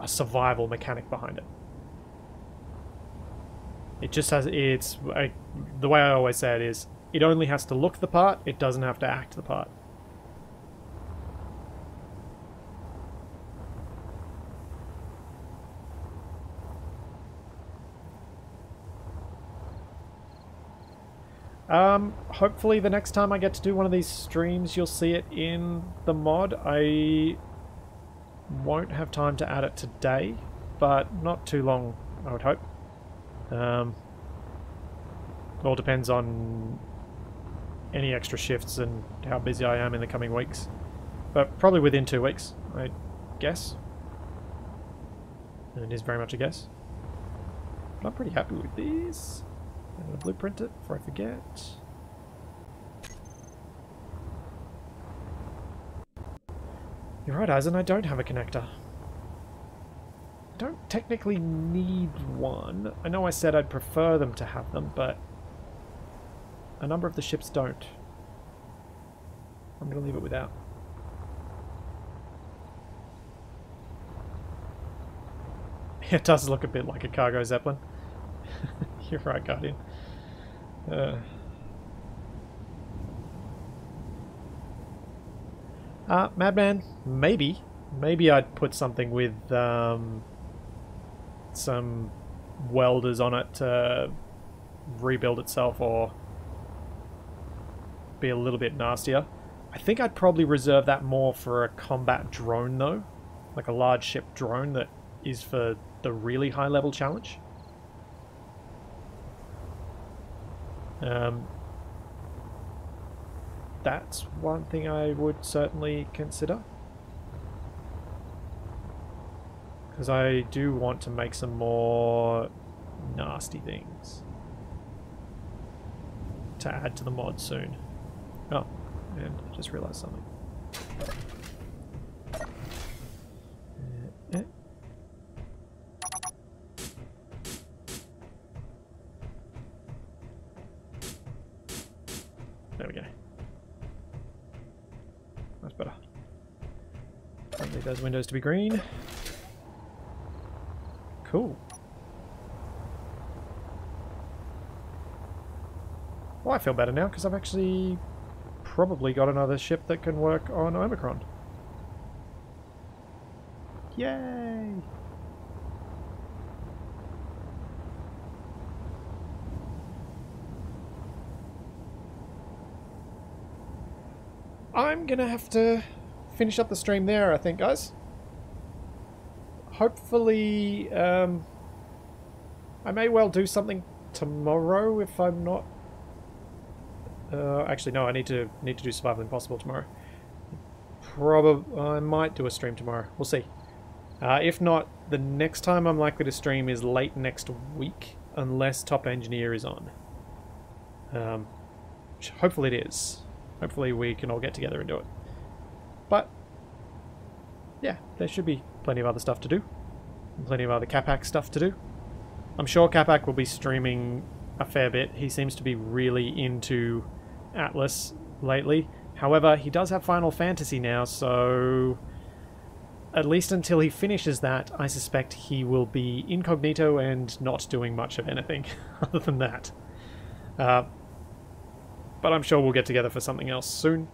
a survival mechanic behind it. It just has, the way I always say it is, it only has to look the part, it doesn't have to act the part. Hopefully the next time I get to do one of these streams, you'll see it in the mod. I won't have time to add it today, but not too long, I would hope. It all depends on any extra shifts and how busy I am in the coming weeks. But probably within 2 weeks, I guess. And it is very much a guess. But I'm pretty happy with these. I'm going to blueprint it before I forget. You're right, Aizen, I don't have a connector. I don't technically need one. I know I said I'd prefer them to have them, but a number of the ships don't. I'm going to leave it without. It does look a bit like a cargo zeppelin. You're right, Guardian. Madman, maybe I'd put something with some welders on it to rebuild itself or be a little bit nastier. I think I'd probably reserve that more for a combat drone though, like a large ship drone that is for the really high level challenge. That's one thing I would certainly consider, because I do want to make some more nasty things to add to the mod soon. Oh, and I just realized something. There we go. That's better. Don't need those windows to be green. Cool. Well, I feel better now because I've actually probably got another ship that can work on Omicron. Yay! I'm gonna have to finish up the stream there, I think, guys. Hopefully, I may well do something tomorrow if I'm not. Actually, no. I need to do Survival Impossible tomorrow. Probably, I might do a stream tomorrow. We'll see. If not, the next time I'm likely to stream is late next week, unless Top Engineer is on. Which hopefully it is. Hopefully we can all get together and do it. But yeah, there should be plenty of other stuff to do, and plenty of other Kapak stuff to do. I'm sure Kapak will be streaming a fair bit. He seems to be really into Atlas lately. However, he does have Final Fantasy now, so at least until he finishes that, I suspect he will be incognito and not doing much of anything other than that. But I'm sure we'll get together for something else soon.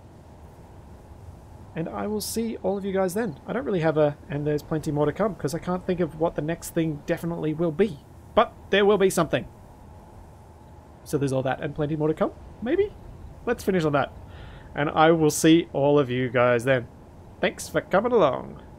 And I will see all of you guys then. I don't really have a... And there's plenty more to come, because I can't think of what the next thing definitely will be. But there will be something. So there's all that and plenty more to come, maybe? Let's finish on that. And I will see all of you guys then. Thanks for coming along.